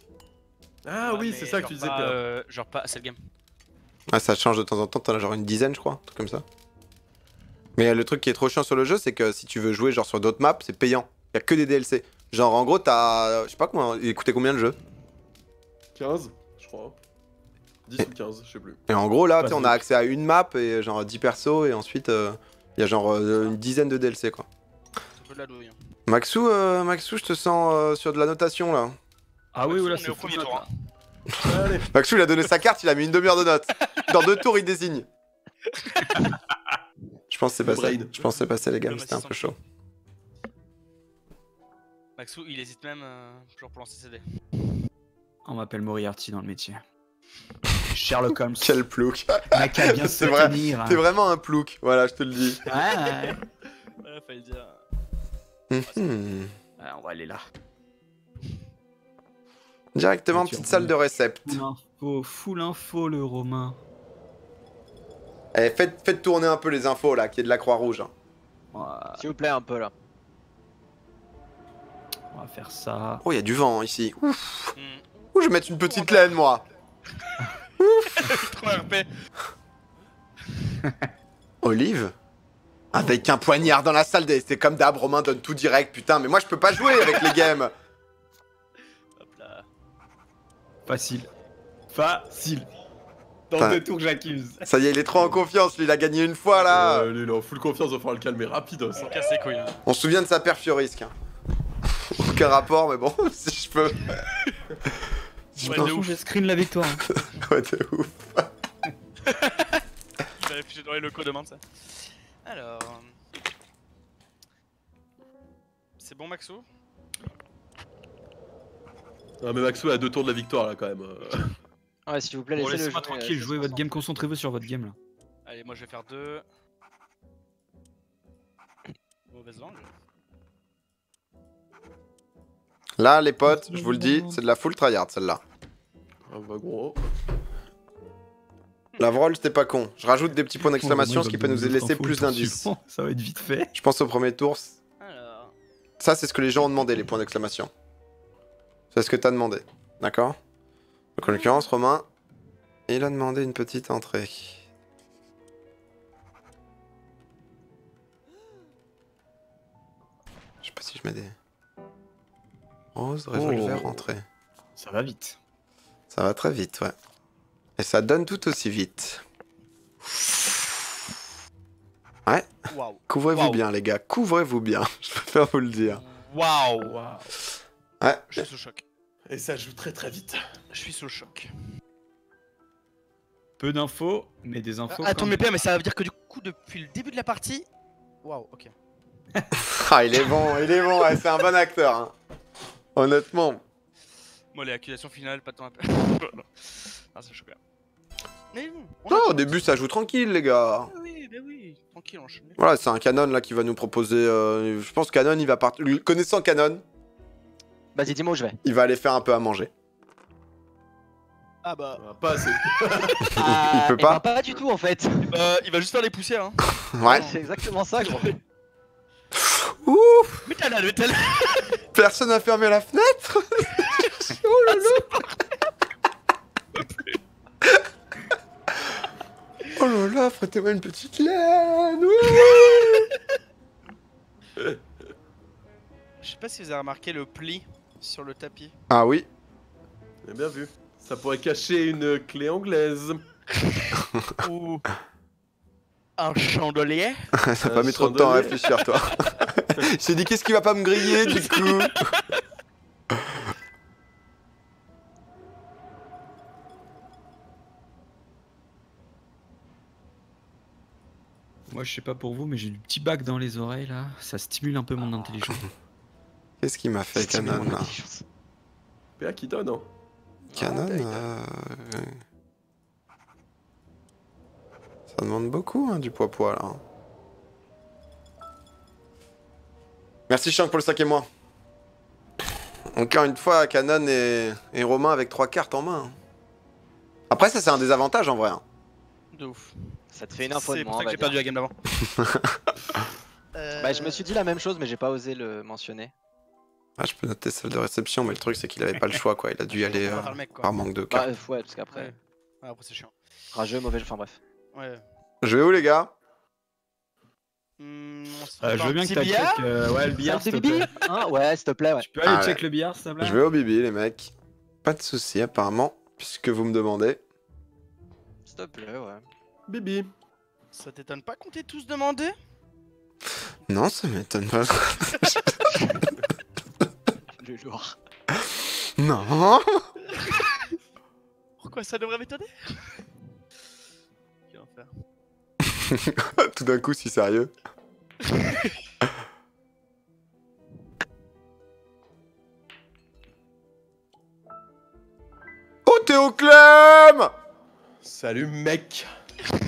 Ah, ah oui, c'est ça que tu disais. Pas, euh, genre pas, c'est le game. Ah, ça change de temps en temps, t'en as genre une dizaine, je crois, un truc comme ça. Mais le truc qui est trop chiant sur le jeu, c'est que si tu veux jouer genre sur d'autres maps, c'est payant. Y'a que des D L C. Genre en gros, t'as. Je sais pas comment. Il coûtait combien le jeu? quinze, je crois. dix ou quinze, je sais plus. Et en gros, là, on a accès à une map et genre dix persos, et ensuite, il euh, y a genre euh, une dizaine de D L C quoi. C'est un peu de la douille. Hein. Maxou, euh, Maxou je te sens euh, sur de la notation là. Ah Maxou, oui, là, c'est au premier tour. Hein. Allez. Maxou, il a donné sa carte, il a mis une demi-heure de note. Dans deux tours, il désigne. Je pense que c'est passé. Je pense c'est passé, les gars, c'était un peu chaud. Maxou, il hésite même euh, genre pour lancer ses dés. On m'appelle Moriarty dans le métier. Sherlock Holmes. Quel plouc. C'est vrai, hein. T'es vraiment un plouc, voilà, je te le dis. Ouais. Ouais, fallait dire. Mm-hmm. Alors, on va aller là. Directement, petite salle de récepte. Non. Oh, full info le Romain. Allez, faites, faites tourner un peu les infos là, qu'il y ait de la Croix-Rouge. Hein. Ouais. S'il vous plaît, un peu là. On va faire ça. Oh, il y a du vent ici. Ouf. Mm. Ouh, je vais mettre une petite laine moi. Ouf. trois R P. Olive. Avec un poignard dans la salle des... C'est comme d'hab, Romain donne tout direct, putain, mais moi je peux pas jouer avec les games. Hop là. Facile. Facile. Dans enfin... deux tours, j'accuse. Ça y est, il est trop en confiance, lui, il a gagné une fois, là. Euh, lui, il est en full confiance, il va falloir le calmer rapidos. On casse les couilles, hein. On se souvient de sa perf au risque. Hein. Aucun rapport, mais bon, si je peux... si ouais, je de ouf. Je screen la victoire. Ouais, de ouf. Je vais réfléchir dans les locaux, demande ça. Alors... C'est bon Maxou? Ah mais Maxou a deux tours de la victoire là quand même. Ouais s'il vous plaît, bon, laissez-moi tranquille, jouez votre game, concentrez-vous sur votre game là. Allez moi je vais faire deux. Mauvaise langue. Là les potes, je vous le dis, c'est de la full tryhard celle-là. Ah bah gros. La vrole c'était pas con, je rajoute des petits points d'exclamation ce qui peut nous laisser plus d'indices. Ça va être vite fait. Je pense au premier tour. Alors... Ça c'est ce que les gens ont demandé, les points d'exclamation. C'est ce que t'as demandé, d'accord? Donc en l'occurrence Romain, il a demandé une petite entrée. Je sais pas si je mets des... Rose, revolver, oh. Entrée. Ça va vite. Ça va très vite, ouais. Et ça donne tout aussi vite. Ouais. Wow. Couvrez-vous wow. bien, les gars. Couvrez-vous bien. Je préfère vous le dire. Waouh. Wow. Ouais. Je suis sous choc. Et ça joue très très vite. Je suis sous choc. Peu d'infos, mais des infos. Euh, attends, mais père, mais ça veut dire que du coup, depuis le début de la partie. Waouh, ok. Ah, il est bon, il est bon. Ouais, c'est un bon acteur. Hein. Honnêtement. Moi, les accusations finales, pas de temps à perdre. Ah, c'est choquant. Non, au début, ça joue tranquille, les gars. Oui, bah oui, tranquille, enchaîné. Voilà, c'est un Canon là qui va nous proposer. Euh, je pense Canon, il va partir. Connaissant Canon. Vas-y, dis-moi où je vais. Il va aller faire un peu à manger. Ah bah. Pas assez. Il peut pas. Pas du tout, en fait. Il va juste faire les poussières. Ouais. C'est exactement ça, je crois. Ouf. Mais t'as là, mais t'as là. Personne n'a fermé la fenêtre. Oh là là. Oh là là, frottez-moi une petite laine. Je sais pas si vous avez remarqué le pli sur le tapis. Ah oui. Bien vu. Ça pourrait cacher une clé anglaise. Ou un chandelier. Ça n'a pas mis trop de temps à réfléchir, toi. Je t'ai dit qu'est-ce qui va pas me griller du coup. Moi je sais pas pour vous mais j'ai du petit bac dans les oreilles là, ça stimule un peu mon intelligence. Qu'est-ce qui m'a fait Canon là? P A qui donne hein. Canon euh... Ça demande beaucoup hein, du poids poids là. Merci Shank pour le cinq et moi. Encore une fois Canon et, et Romain avec trois cartes en main. Après ça c'est un désavantage en vrai. De ouf. Ça te fait une info de moi. C'est pour ça que j'ai perdu la game d'avant. euh... Bah je me suis dit la même chose mais j'ai pas osé le mentionner. Ah je peux noter celle de réception mais le truc c'est qu'il avait pas le choix quoi, il a dû y aller euh, mec, par manque de cas. Bah, euh, ouais parce qu'après... Ouais. Ouais, après c'est chiant. Rageux, mauvais jeu, enfin bref. Ouais. Je vais où les gars? Mmh, euh, Je veux bien que t'ailles check... Euh, ouais le billard s'il te plaît. Hein ouais s'il te plaît ouais. Tu peux aller ah, check ouais. le billard s'il te plaît. Je vais au bibi les mecs. Pas de soucis apparemment puisque vous me demandez. S'il te plaît ouais. Bibi. Ça t'étonne pas qu'on t'ait tous demandé? Non, ça m'étonne pas. Le lourd. Non. Pourquoi ça devrait m'étonner? Quel enfer. Tout d'un coup, si sérieux. Oh, Théo Clem! Salut, mec.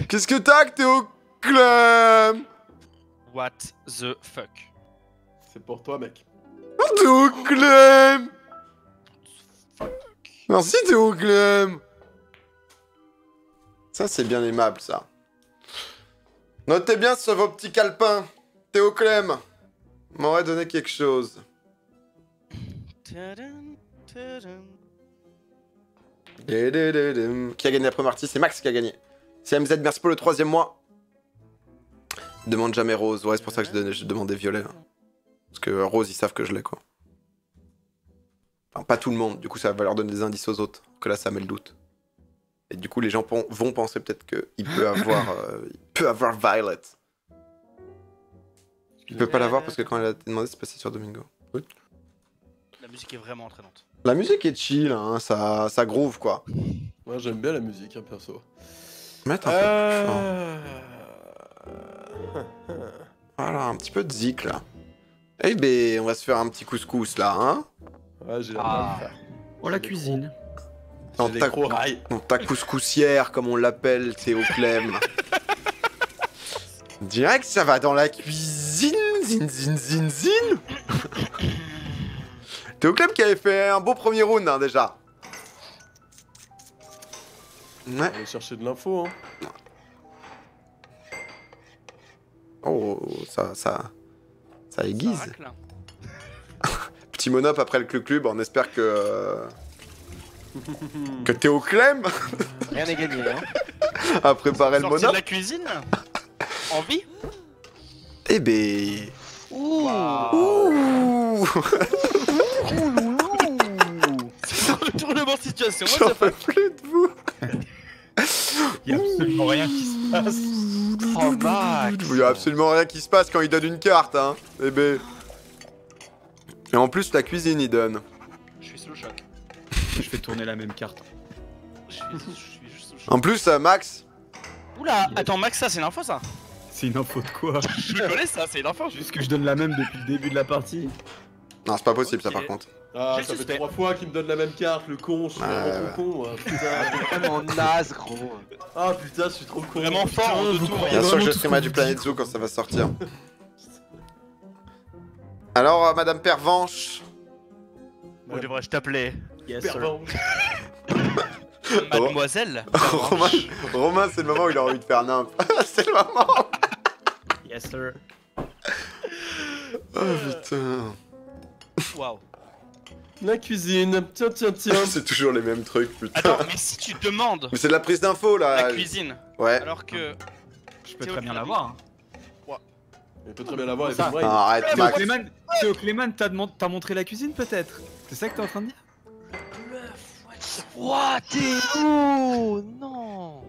Qu'est-ce que t'as que t'es au club? What the fuck? C'est pour toi mec. T'es au club. Merci t'es au club. Ça, c'est bien aimable, ça. Notez bien ce vos petits calepins. Théo Clem m'aurait donné quelque chose. Qui a gagné la première partie? C'est Max qui a gagné. C'est M Z, merci pour le troisième mois. Demande jamais Rose. Ouais, c'est pour ça que je, donnais, je demandais Violet. Hein. Parce que Rose, ils savent que je l'ai, quoi. Enfin, pas tout le monde. Du coup, ça va leur donner des indices aux autres. Que là, ça met le doute. Et du coup, les gens vont penser peut-être qu'il peut avoir... Euh, il peut avoir Violet. Il peut pas l'avoir parce que quand elle a demandé, c'est passé sur Domingo. Oui. La musique est vraiment entraînante. La musique est chill, hein, ça, ça groove, quoi. Moi, ouais, j'aime bien la musique, hein, perso. Mettre un euh... peu plus fort. Voilà, un petit peu de zik, là. Eh ben, on va se faire un petit couscous, là, hein. Ouais, j'ai la ah. On la cuisine. Dans ta, dans ta couscoussière, comme on l'appelle, Théo Clem. Direct, ça va dans la cuisine, zin, zin, zin, zin. Théo Clem qui avait fait un beau premier round, hein, déjà. Ouais. On va aller chercher de l'info, hein. Oh, ça, ça, ça aiguise. Ça racle, hein. Petit monop après le club, on espère que... Que Théo Clem rien n'est gagné, hein. A préparé le monop de la cuisine. Envie. Eh ben... Ouh. Ouh. C'est un retournement de situation. J'en fais plus de vous. Il y a absolument rien qui se passe. Oh, Max. Il y a absolument rien qui se passe quand il donne une carte, hein. Eh ben... Et en plus, la cuisine, il donne. Je suis sous le choc. Je fais tourner la même carte. Je suis, je suis, je suis, je... En plus, euh, Max. Oula, attends, Max, ça c'est une info, ça? C'est une info de quoi? Je connais ça, c'est une info. Juste que je donne la même depuis le début de la partie. Non, c'est pas possible, okay. Ça par contre. Ah, ça fait trois fois qu'il me donne la même carte, le con, je suis ah, vraiment ouais. con. Ah, putain, vraiment naze, gros. Ah putain, je suis trop con. Vraiment fort, de tour. Bien sûr que je streamerai du Planet Zoo quand ça va sortir. Alors, euh, Madame Pervenche. Moi, ouais. Je t'appelais. Yes, Mademoiselle. Romain, Romain c'est le moment où il a envie de faire nymphe. C'est le moment. Yes sir. Oh putain. Waouh. La cuisine. Tiens tiens tiens. C'est toujours les mêmes trucs putain. Attends mais si tu demandes. Mais c'est de la prise d'info là. La cuisine. Ouais. Alors que je peux très bien l'avoir. Il peut très bien l'avoir. Arrête Max. Théo Clément, t'as montré la cuisine peut-être. C'est ça que t'es en train de dire? Wouah, Théo! Non!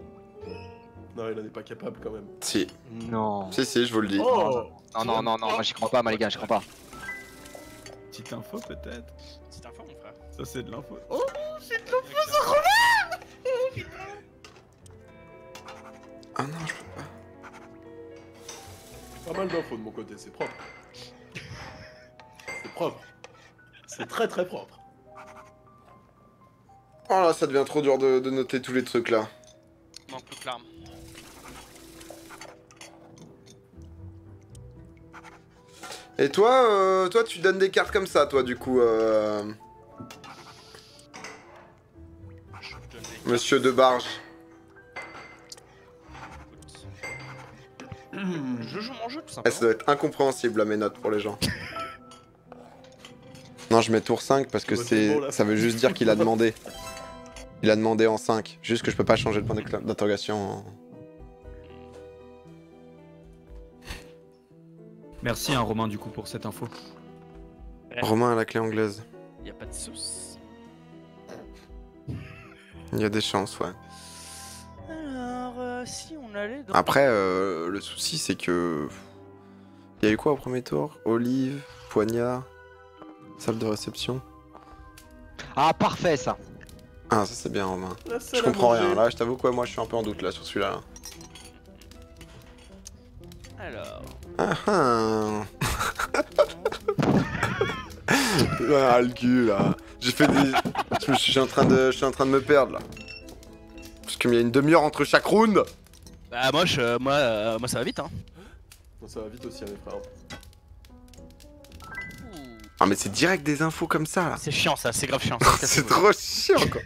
Non, il en est pas capable quand même. Si. Non. Si, si, je vous le dis. Oh non, non, non, non, moi j'y crois pas, moi les gars, j'y crois pas. Petite info peut-être? Petite info, mon frère. Ça, c'est de l'info. Oh, c'est de l'info, ça revient! Oh putain! Ah non, je peux pas. Pas mal d'infos de mon côté, c'est propre. C'est propre. C'est très très propre. Oh là, ça devient trop dur de, de noter tous les trucs là. Manque plus l'arme. Et toi, euh, toi, tu donnes des cartes comme ça, toi, du coup. Euh... Monsieur Debarge. Mmh. Je joue mon jeu tout simplement. Ça doit être incompréhensible là, mes notes pour les gens. Non, je mets tour cinq parce que c'est, ça veut juste dire qu'il a demandé. Il a demandé en cinq, juste que je peux pas changer de point d'interrogation. Merci hein, Romain du coup pour cette info. Ouais. Romain a la clé anglaise. Y a pas de sauce. Il y a des chances, ouais. Alors, euh, si on allait dans... Après, euh, le souci c'est que... Il y a eu quoi au premier tour? Olive, poignard, salle de réception. Ah parfait ça. Ah ça c'est bien Romain. Je comprends rien là, je t'avoue quoi, moi je suis un peu en doute là sur celui-là. Alors... Ah ah. Ah le cul là. J'ai fait des... Je suis en train de... Je suis en train de me perdre là. Parce qu'il y a une demi-heure entre chaque round. Bah moi je... Moi, euh... moi ça va vite hein. Moi ça va vite aussi hein, mes frères. Ah mais c'est direct des infos comme ça là. C'est chiant ça, c'est grave chiant. C'est trop chiant quoi.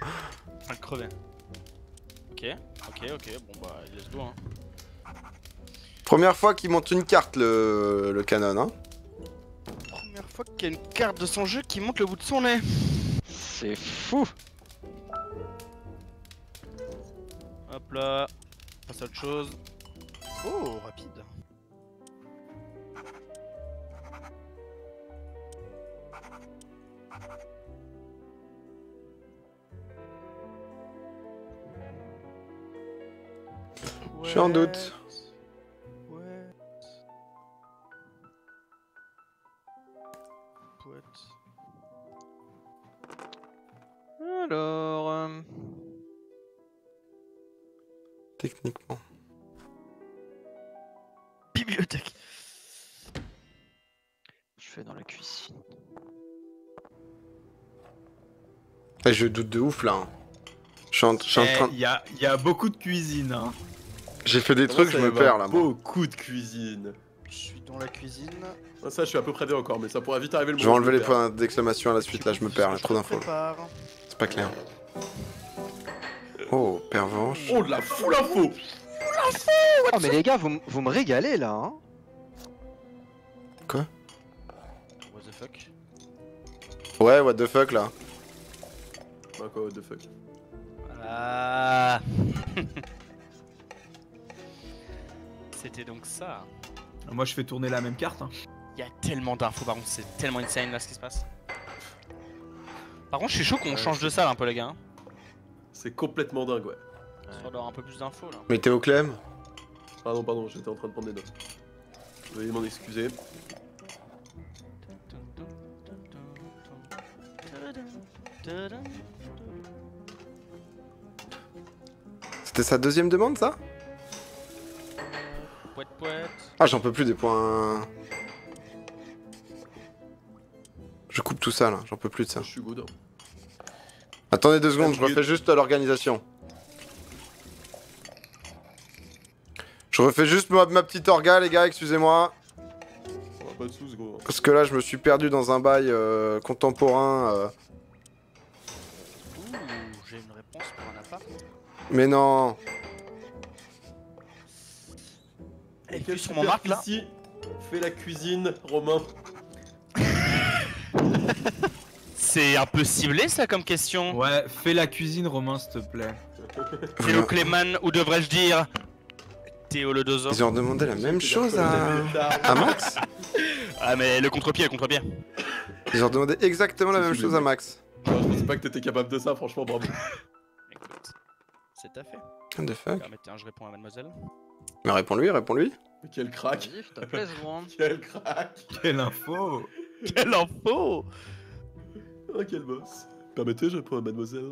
Incroyable. Ok. Ok, ok, ok, bon bah let's go hein. Première fois qu'il monte une carte le, le canon hein. Première fois qu'il y a une carte de son jeu qui monte le bout de son nez. C'est fou. Hop là, passe à autre chose. Oh, rapide. Ouais. J'en doute. Ouais. Ouais. Alors... Euh... Techniquement. Bibliothèque. Je vais dans la cuisine. Et je doute de ouf là. Hein. Je suis en, je suis en train. Il y a, y a beaucoup de cuisine. Hein. J'ai fait des trucs, je me perds là. Beaucoup de cuisine. Je suis dans la cuisine. Ah, ça, je suis à peu près des encore, mais ça pourra vite arriver le moment. Je vais enlever les points d'exclamation à la suite là, je me perds, il y a trop d'infos. C'est pas clair. Oh, pervenche. Oh, de la foule info. Oh mais les gars, vous, vous me régalez là hein. Quoi? What the fuck? Ouais, what the fuck là. Bah quoi, what the fuck? Ah. C'était donc ça. Moi je fais tourner la même carte hein. Y'a tellement d'infos par contre, c'est tellement insane là ce qui se passe. Par contre je suis chaud qu'on ouais, change de salle un peu les gars hein. C'est complètement dingue ouais. On doit avoir un peu plus d'infos là. Mais t'es au Clem? Pardon, pardon, j'étais en train de prendre des notes. Veuillez m'en excuser. C'était sa deuxième demande ça? Pouet, pouet. Ah, j'en peux plus des points. Je coupe tout ça là, j'en peux plus de ça. Je suis good. Attendez deux secondes, je refais juste l'organisation. Je refais juste ma, ma petite orga les gars, excusez-moi. Parce que là je me suis perdu dans un bail euh, contemporain. Euh... Ouh, j'ai une réponse pour un appart. Mais non. Et quelle superficie fait la cuisine, Romain? C'est un peu ciblé ça comme question. Ouais, fais la cuisine, Romain, s'il te plaît. Théo Cléman, ou devrais-je dire... Ils ont demandé la même chose à, à Max. Ah mais le contre-pied, le contre-pied. Ils ont demandé exactement la même chose à Max. Non, je pensais pas que t'étais capable de ça, franchement, bravo. Écoute, c'est ta fait. What the fuck? Tiens, je réponds à mademoiselle. Mais réponds-lui, réponds-lui. Quel crack. Quel crack. Quelle info. Quelle info. Oh, quel boss. Permettez, je réponds à mademoiselle.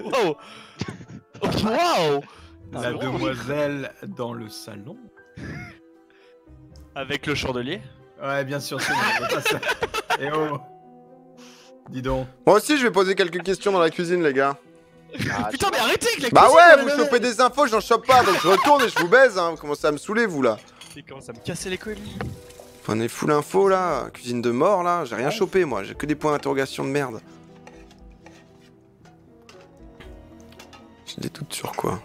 Wow. Wow. La demoiselle dans le salon. Avec le chandelier. Ouais, bien sûr, c'est bon, ça. Eh oh. Dis donc. Moi aussi, je vais poser quelques questions dans la cuisine, les gars. Ah, putain, mais arrêtez avec la bah cuisine. Bah ouais, vous chopez des infos, j'en chope pas, donc je retourne et je vous baise, hein. Vous commencez à me saouler, vous, là. Vous commencez à me casser les colis. Prenez full info, là. Cuisine de mort, là. J'ai rien chopé, moi. J'ai que des points d'interrogation de merde. J'ai des doutes sur quoi.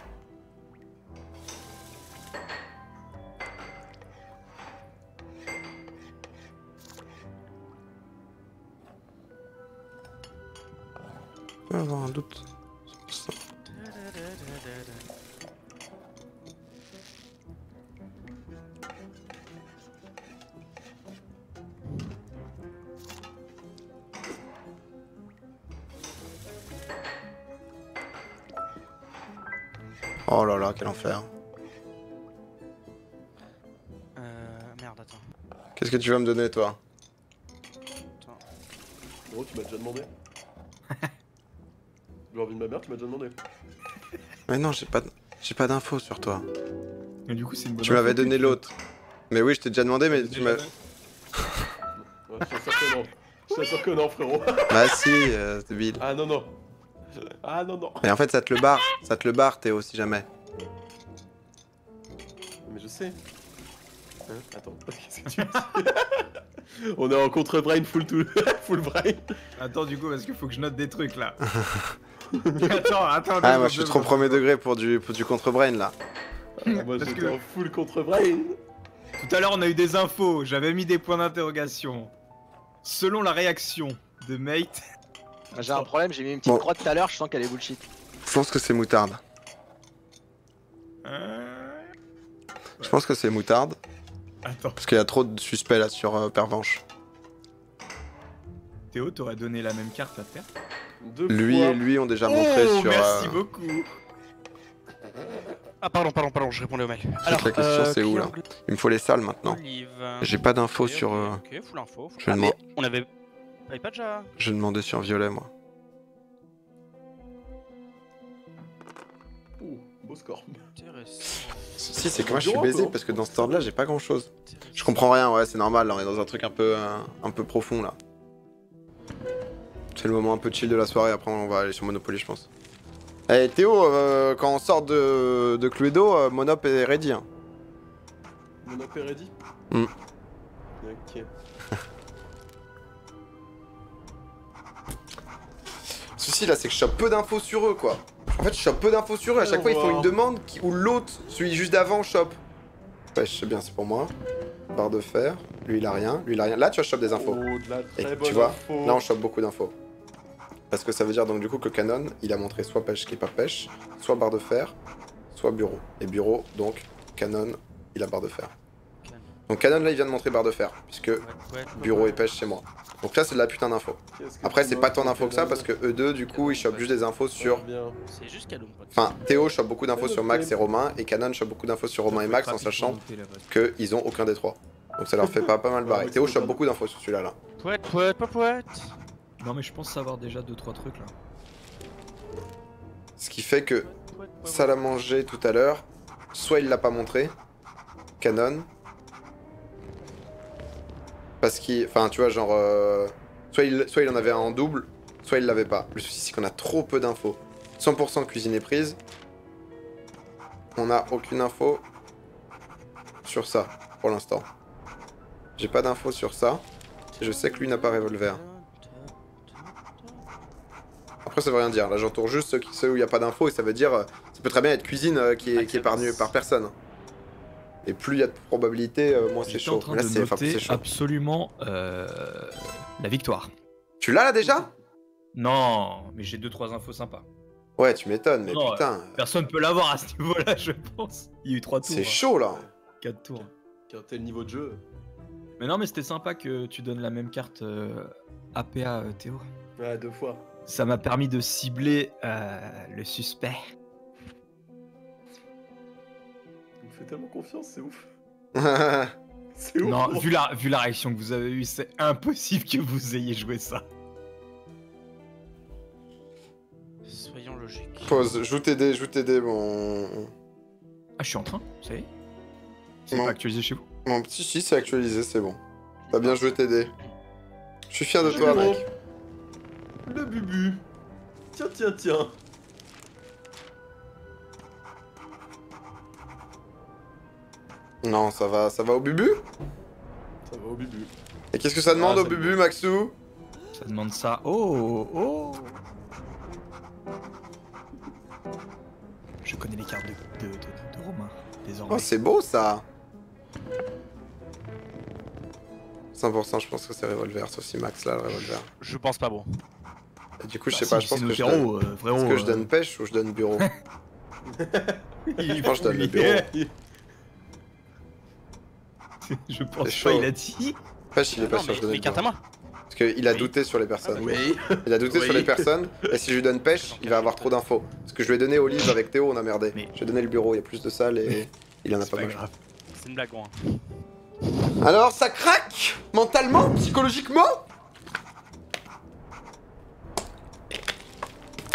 Je peux avoir un doute. Oh là là, quel enfer. Euh... Merde, attends. Qu'est-ce que tu vas me donner, toi? Attends. Gros, tu m'as déjà demandé. J'ai envie de ma mère, tu m'as déjà demandé. Mais non, j'ai pas j'ai pas d'infos sur toi. Mais du coup, c'est une bonne. Tu m'avais donné l'autre. Mais oui, je t'ai déjà demandé, mais tu m'as. Ouais, je suis sûr que non. Je suis sûr que non, frérot. Bah si, euh, débile. Ah non non. Ah non non. Mais en fait, ça te le barre, ça te le barre, Théo, si jamais. Mais je sais. Hein? Attends, qu'est-ce que tu dis? On est en contre-brain full, full brain. Attends, du coup, parce qu'il faut que je note des trucs là. Attends, attends. Ah, moi je suis trop premier degré pour du, pour du contre-brain là. Euh, moi j'étais en full contre-brain. Tout à l'heure on a eu des infos, j'avais mis des points d'interrogation. Selon la réaction de Mate. J'ai un problème, j'ai mis une petite bon. croix tout à l'heure, je sens qu'elle est bullshit. Je pense que c'est moutarde. Euh... Ouais. Je pense que c'est moutarde. Attends. Parce qu'il y a trop de suspects là sur euh, Pervenche. Théo, t'aurais donné la même carte à Terre. Lui et lui ont déjà oh, montré sur... merci euh... beaucoup. Ah pardon, pardon, pardon, je répondais au mail. Alors, la question euh, c'est où là? Il me faut les salles maintenant. J'ai pas d'infos okay, sur... Euh... Ok, full info. Je ah, demand... on avait... avait pas déjà... Je demandais sur Violet moi. Ouh, beau score. Si, c'est que moi je suis baisé parce que dans ce ordre là j'ai pas grand chose. Je comprends rien, ouais, c'est normal, là, on est dans un truc un peu, euh, un peu profond là. C'est le moment un peu chill de la soirée, après on va aller sur Monopoly je pense. Eh Théo, euh, quand on sort de, de Cluedo, euh, Monop est ready. Hein. Monop est ready mm. Ok. Le souci là c'est que je chope peu d'infos sur eux quoi. En fait je chope peu d'infos sur eux, à chaque fois ils font une demande qui, où l'autre, celui juste d'avant, chope. Ouais je sais bien, c'est pour moi. Barre de fer, lui il a rien, lui il a rien. Là tu vois je chope des infos. Oh, de la très Et, bonne tu vois, info. Là on chope beaucoup d'infos. Parce que ça veut dire donc du coup que Canon, il a montré soit pêche qui est pas pêche, soit barre de fer, soit bureau. Et bureau, donc Canon, il a barre de fer. Donc Canon là il vient de montrer barre de fer, puisque ouais, ouais, bureau ouais. et pêche c'est moi. Donc là c'est de la putain d'infos. Après c'est pas tant d'infos que ça, parce que eux deux du coup ils chopent juste des infos sur... Juste enfin Théo chope beaucoup d'infos sur Max et Romain, et Canon chope beaucoup d'infos sur Romain et Max en sachant qu'ils ont aucun des trois. Donc ça leur fait pas, pas mal barrer. Théo chope beaucoup d'infos sur celui-là là. Pouette, pouette, pas pouette. Non mais je pense savoir déjà deux trois trucs là. Ce qui fait que salle à manger tout à l'heure, soit il l'a pas montré, Canon, parce qu'il... Enfin tu vois genre... Euh, soit, il, soit il en avait un en double, soit il l'avait pas. Le souci c'est qu'on a trop peu d'infos. cent pour cent de cuisine est prise. On a aucune info sur ça pour l'instant. J'ai pas d'infos sur ça. Je sais que lui n'a pas revolver. Après ça veut rien dire, là j'entoure juste ceux, qui, ceux où il n'y a pas d'infos et ça veut dire... Euh, ça peut très bien être cuisine euh, qui est, qui est épargnée par personne. Et plus il y a de probabilités, euh, moins c'est chaud. Là c'est enfin, absolument euh, la victoire. Tu l'as là déjà? Non, mais j'ai deux trois infos sympas. Ouais, tu m'étonnes, mais non, putain. Euh, personne peut l'avoir à ce niveau-là, je pense. Il y a eu trois tours. C'est hein. chaud là. quatre tours. Quel tel niveau de jeu. Mais non, mais c'était sympa que tu donnes la même carte euh, A P A euh, Théo. Ouais, deux fois. Ça m'a permis de cibler euh, le suspect. J'ai tellement confiance, c'est ouf. C'est ouf. Non, vu la, vu la réaction que vous avez eue, c'est impossible que vous ayez joué ça. Soyons logiques. Pause, joue tes dés, joue tes dés, bon... Ah, je suis en train, ça y est. C'est pas actualisé chez vous? Mon petit si, c'est actualisé, c'est bon. T'as bien joué tes dés. Je suis fier de toi, mec. Le bubu. Tiens, tiens, tiens. Non, ça va, ça va au bubu? Ça va au bubu. Et qu'est-ce que ça demande ah, au bubu, Maxou? Ça demande ça. Oh, oh. Je connais les cartes de, de, de, de Romain, désormais. Oh, c'est beau, ça. cent pour cent, je pense que c'est revolver, sauf si Max, là, le revolver. Je pense pas, bon. Et du coup, bah, je sais si, pas, je pense que je donne... Euh, frérot, Est-ce que euh... je donne pêche ou je donne bureau? Je pense que je donne le bureau. Je pense pas, il a dit. Pêche, il est pas sûr, je donne une carte à moi. Parce qu'il a douté sur les personnes. Oui. Il a douté sur les personnes, et si je lui donne pêche, il va avoir trop d'infos. Parce que je lui ai donné Olive avec Théo, on a merdé. Je lui ai donné le bureau, il y a plus de salles et il en a pas mal. C'est une blague, hein. Alors, ça craque? Mentalement? Psychologiquement?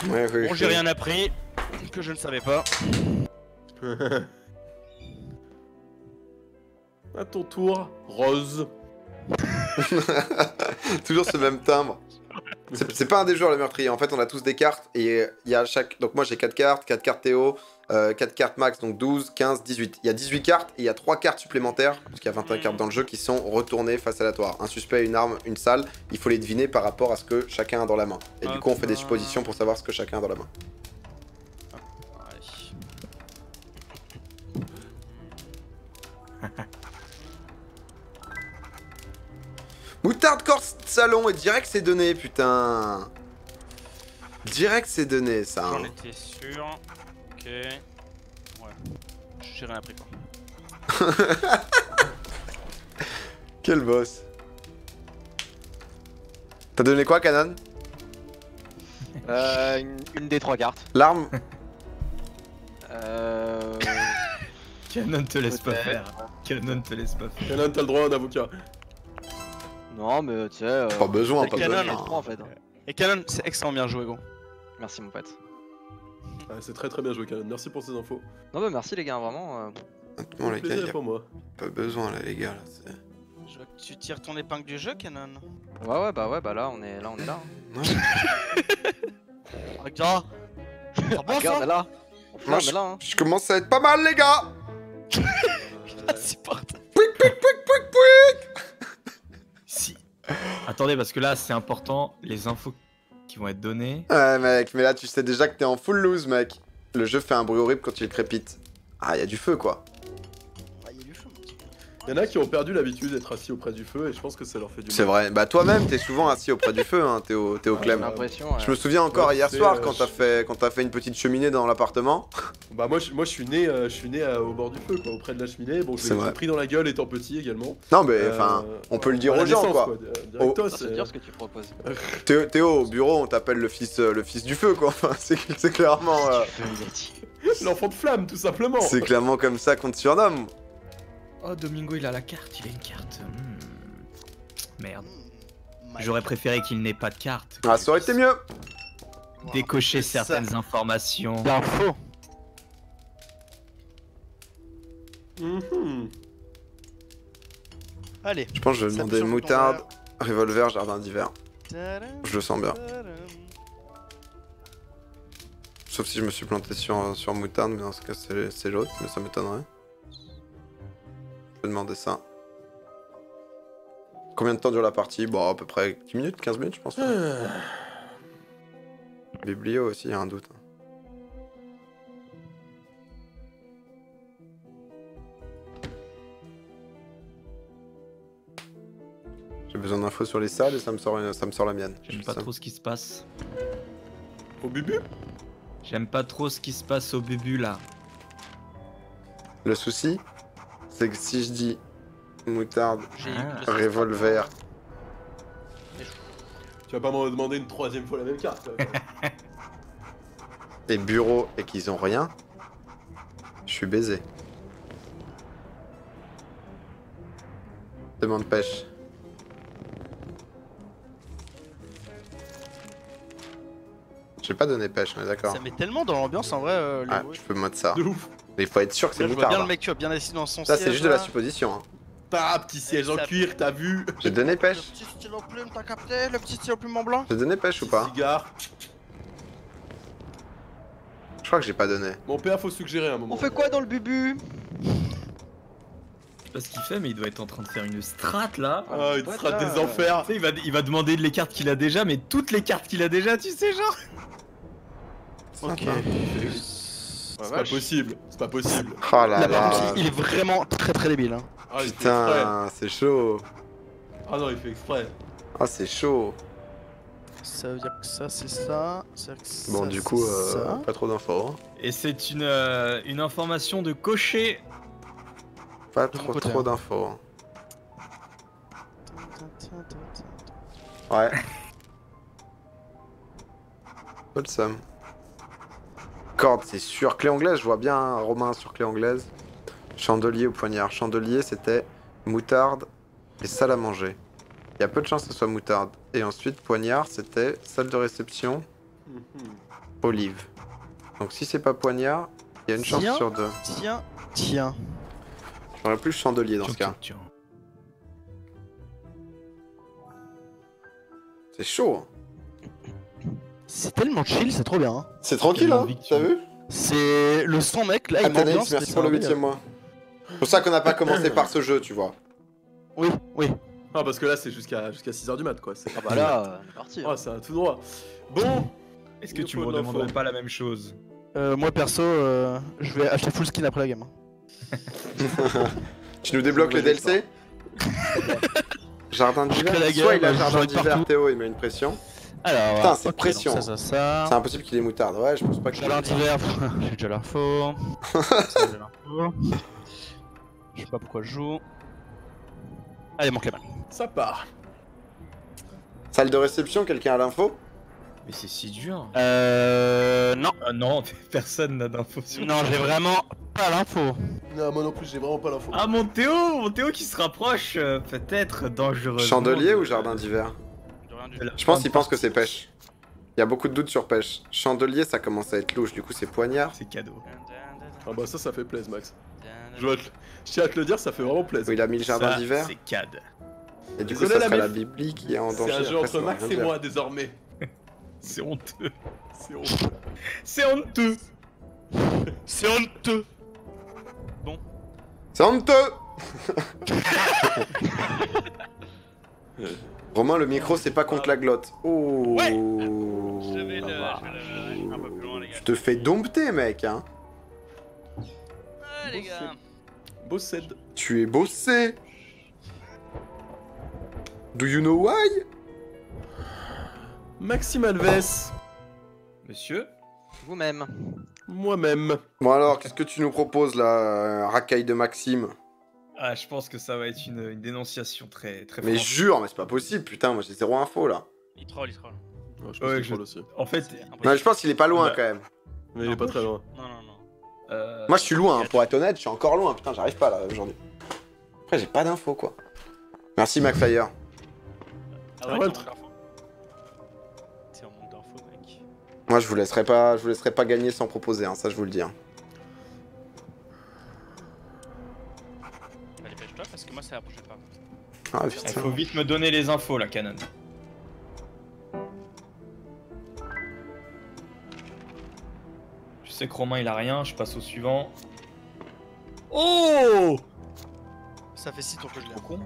Bon, j'ai rien appris que je ne savais pas. À ton tour, Rose. Toujours ce même timbre. C'est pas un des joueurs le meurtrier. En fait, on a tous des cartes et il y a chaque. Donc moi j'ai quatre cartes, quatre cartes Théo, euh, quatre cartes max, donc douze, quinze, dix-huit. Il y a dix-huit cartes et il y a trois cartes supplémentaires, parce qu'il y a vingt-et-un cartes dans le jeu qui sont retournées face aléatoire. Un suspect, une arme, une salle, il faut les deviner par rapport à ce que chacun a dans la main. Et du coup on fait des suppositions pour savoir ce que chacun a dans la main. Moutarde Corse Salon, et direct c'est donné, putain. Direct c'est donné, ça. J'en hein. étais sûr. Ok. Ouais. J'ai rien appris, quoi. Quel boss. T'as donné quoi, Canon? Euh. Une, une des trois cartes. L'arme? Euh. Canon te laisse pas faire. Canon te laisse pas faire. Canon, t'as le droit à un avocat. Non, mais tu sais. Euh, pas besoin, pas Canon, besoin. Trois, en fait. Et Canon, c'est extrêmement bien joué, gros. Merci, mon pote. Ah, c'est très très bien joué, Canon. Merci pour ces infos. Non, mais merci, les gars, vraiment. Euh... Bon, les gars, pour moi. Pas besoin, là, les gars. Là, je vois que tu tires ton épingle du jeu, Canon. Ouais, ouais, bah ouais, bah là, on est là, on est là. Regarde. Regarde, on est là. Moi, je, hein. je commence à être pas mal, les gars. Je supporte. Pouic, pouic, pouic, pouic, pouic. Si. Attendez, parce que là c'est important, les infos qui vont être données. Ouais mec, mais là tu sais déjà que t'es en full lose, mec. Le jeu fait un bruit horrible quand il crépite. Ah, y'a du feu, quoi. Ouais, y'a du feu. Y'en a qui ont perdu l'habitude d'être assis auprès du feu et je pense que ça leur fait du mal. C'est vrai, bah toi-même t'es souvent assis auprès du feu, hein, t'es au, au ah, Clem. Ouais. Je me souviens encore ouais, hier soir euh, quand t'as fait, fait une petite cheminée dans l'appartement. Bah moi je, moi, je suis né, euh, je suis né euh, au bord du feu, quoi, auprès de la cheminée. Bon, je l'ai pris dans la gueule étant petit également. Non mais enfin, euh, on peut euh, le dire aux gens, quoi. quoi. Directos, oh. euh... dire ce que tu proposes. Théo, Théo, au bureau, on t'appelle le fils, euh, le fils du feu, quoi. Enfin, c'est clairement... Euh... L'enfant de flamme, tout simplement. C'est clairement comme ça qu'on te surnomme. Oh, Domingo, il a la carte, il a une carte. Mmh. Merde. J'aurais préféré qu'il n'ait pas de carte. Ah, ça aurait été mieux. Décocher certaines ça. informations. D'infos. Mmh. Allez. Je pense que je vais demander moutarde, revolver, jardin d'hiver. Je le sens bien. Sauf si je me suis planté sur, sur moutarde, mais dans ce cas c'est l'autre, mais ça m'étonnerait. Demander ça. Combien de temps dure la partie? Bon, à peu près dix minutes, quinze minutes, je pense. Biblio aussi, il y a un doute. J'ai besoin d'infos sur les salles et ça me sort, ça me sort la mienne. J'aime pas ça. trop ce qui se passe. Au bubu? J'aime pas trop ce qui se passe au bubu là. Le souci? C'est que si je dis moutarde, ah. revolver. Tu vas pas m'en demander une troisième fois la même carte. Et bureau et qu'ils ont rien, je suis baisé. Demande pêche. J'ai pas donné pêche, on est d'accord. Ça met tellement dans l'ambiance en vrai. Euh, ah, je peux mode ça. De ouf. Mais faut être sûr que c'est moutarde. Bien le mec qui a bien assis dans son siège. Ça c'est juste de la supposition. Hein. T'as petit siège en cuir, t'as vu. J'ai donné pêche. Le petit stylo plume, t'as capté. Le petit stylo plume en blanc. J'ai donné pêche ou pas? Cigare. Je crois que j'ai pas donné. Mon père, faut suggérer un moment. On fait quoi dans le bubu? Je sais pas ce qu'il fait, mais il doit être en train de faire une strat là. Ah, une strat des enfers. Tu sais, il va, il va demander les cartes qu'il a déjà, mais toutes les cartes qu'il a déjà, tu sais genre. Ok. C'est pas possible, c'est pas possible. Oh là là, là. Il est vraiment très très débile. Hein. Ah, putain, c'est chaud. Ah non, il fait exprès. Ah, c'est chaud. Ça veut dire que ça, c'est ça. ça bon, ça, du coup, euh, pas trop d'infos. Hein. Et c'est une, euh, une information de cocher. Pas trop côté, trop hein. d'infos. Hein. Ouais. Pas de somme. Corde, c'est sur clé anglaise, je vois bien hein, Romain sur clé anglaise. Chandelier ou poignard. Chandelier, c'était moutarde et salle à manger. Il y a peu de chance que ce soit moutarde. Et ensuite, poignard, c'était salle de réception, olive. Donc si c'est pas poignard, il y a une tiens, chance sur deux. Tiens, tiens. J'aurais plus chandelier dans tiens, ce cas. C'est chaud. C'est tellement chill, c'est trop bien. Hein. C'est tranquille, hein, t'as vu? C'est le son, mec, là, il m'ambiance. Merci pour le huitième mois. C'est pour ça qu'on n'a pas commencé par ce jeu, tu vois. Oui, oui. Ah, parce que là, c'est jusqu'à jusqu'à six heures du mat, quoi. Ah bah là, on est parti. Ouais, ça tout droit. Bon, est-ce que tu me demanderais pas la même chose? Euh, moi, perso, euh, je vais acheter full skin après la game. Tu nous débloques les D L C? Jardin d'hiver. Soit il a jardin d'hiver, Théo, il met une pression. Alors, putain, c'est okay, pression. C'est impossible qu'il ait moutarde, ouais, je pense pas que jardin d'hiver, j'ai déjà l'info. Je sais pas pourquoi je joue. Allez, manque la main. Ça part. Salle de réception, quelqu'un a l'info? Mais c'est si dur. Euh. Non. Ah non, personne n'a d'info sur. Non, j'ai vraiment pas l'info. Non, moi non plus, j'ai vraiment pas l'info. Ah, mon Théo, mon Théo qui se rapproche, euh, peut-être dangereux. Chandelier ou jardin d'hiver? Je pense qu'il pense que c'est pêche. Il y a beaucoup de doutes sur pêche. Chandelier, ça commence à être louche, du coup, c'est poignard. C'est cadeau. Ah, bah ça, ça fait plaisir, Max. Je, te... je tiens à te le dire, ça fait vraiment plaisir. Oui, il a mis le jardin d'hiver. C'est cad. Et du coup, ça serait la Bibli qui est en danger. C'est un jeu entre Max et moi désormais. C'est honteux. C'est honteux. C'est honteux. C'est honteux. Bon. C'est honteux. Romain, le micro, c'est pas contre la glotte. Oh. Ouais. Je vais le. Je vais un peu plus loin, les gars. Tu te fais dompter, mec, hein. Les gars. Bossé. Tu es bossé. Do you know why? Maxime Alves. Monsieur? Vous-même. Moi-même. Bon alors, qu'est-ce que tu nous proposes là, racaille de Maxime? Ah, je pense que ça va être une, une dénonciation très très. Mais jure, mais c'est pas possible, putain, moi j'ai zéro info là. Il troll, il troll. Ouais, je pense ouais, qu'il je... troll aussi. En fait, non, je pense qu'il est pas loin bah... quand même. Mais il est pas très loin. Non, non, non. Euh... Moi je suis loin, hein, pour être honnête, je suis encore loin, putain, j'arrive pas là aujourd'hui. Après j'ai pas d'infos quoi. Merci McFlyer. Ah ouais, t'es en manque d'infos mec. Moi je vous laisserai pas, je vous laisserai pas gagner sans proposer, hein, ça je vous le dis. Hein. Allez pêche-toi parce que moi ça approche pas. Ah putain. Il faut vite me donner les infos là, Canon. Je sais que Romain il a rien, je passe au suivant. Oh! Ça fait six tours que je l'ai. Trop con.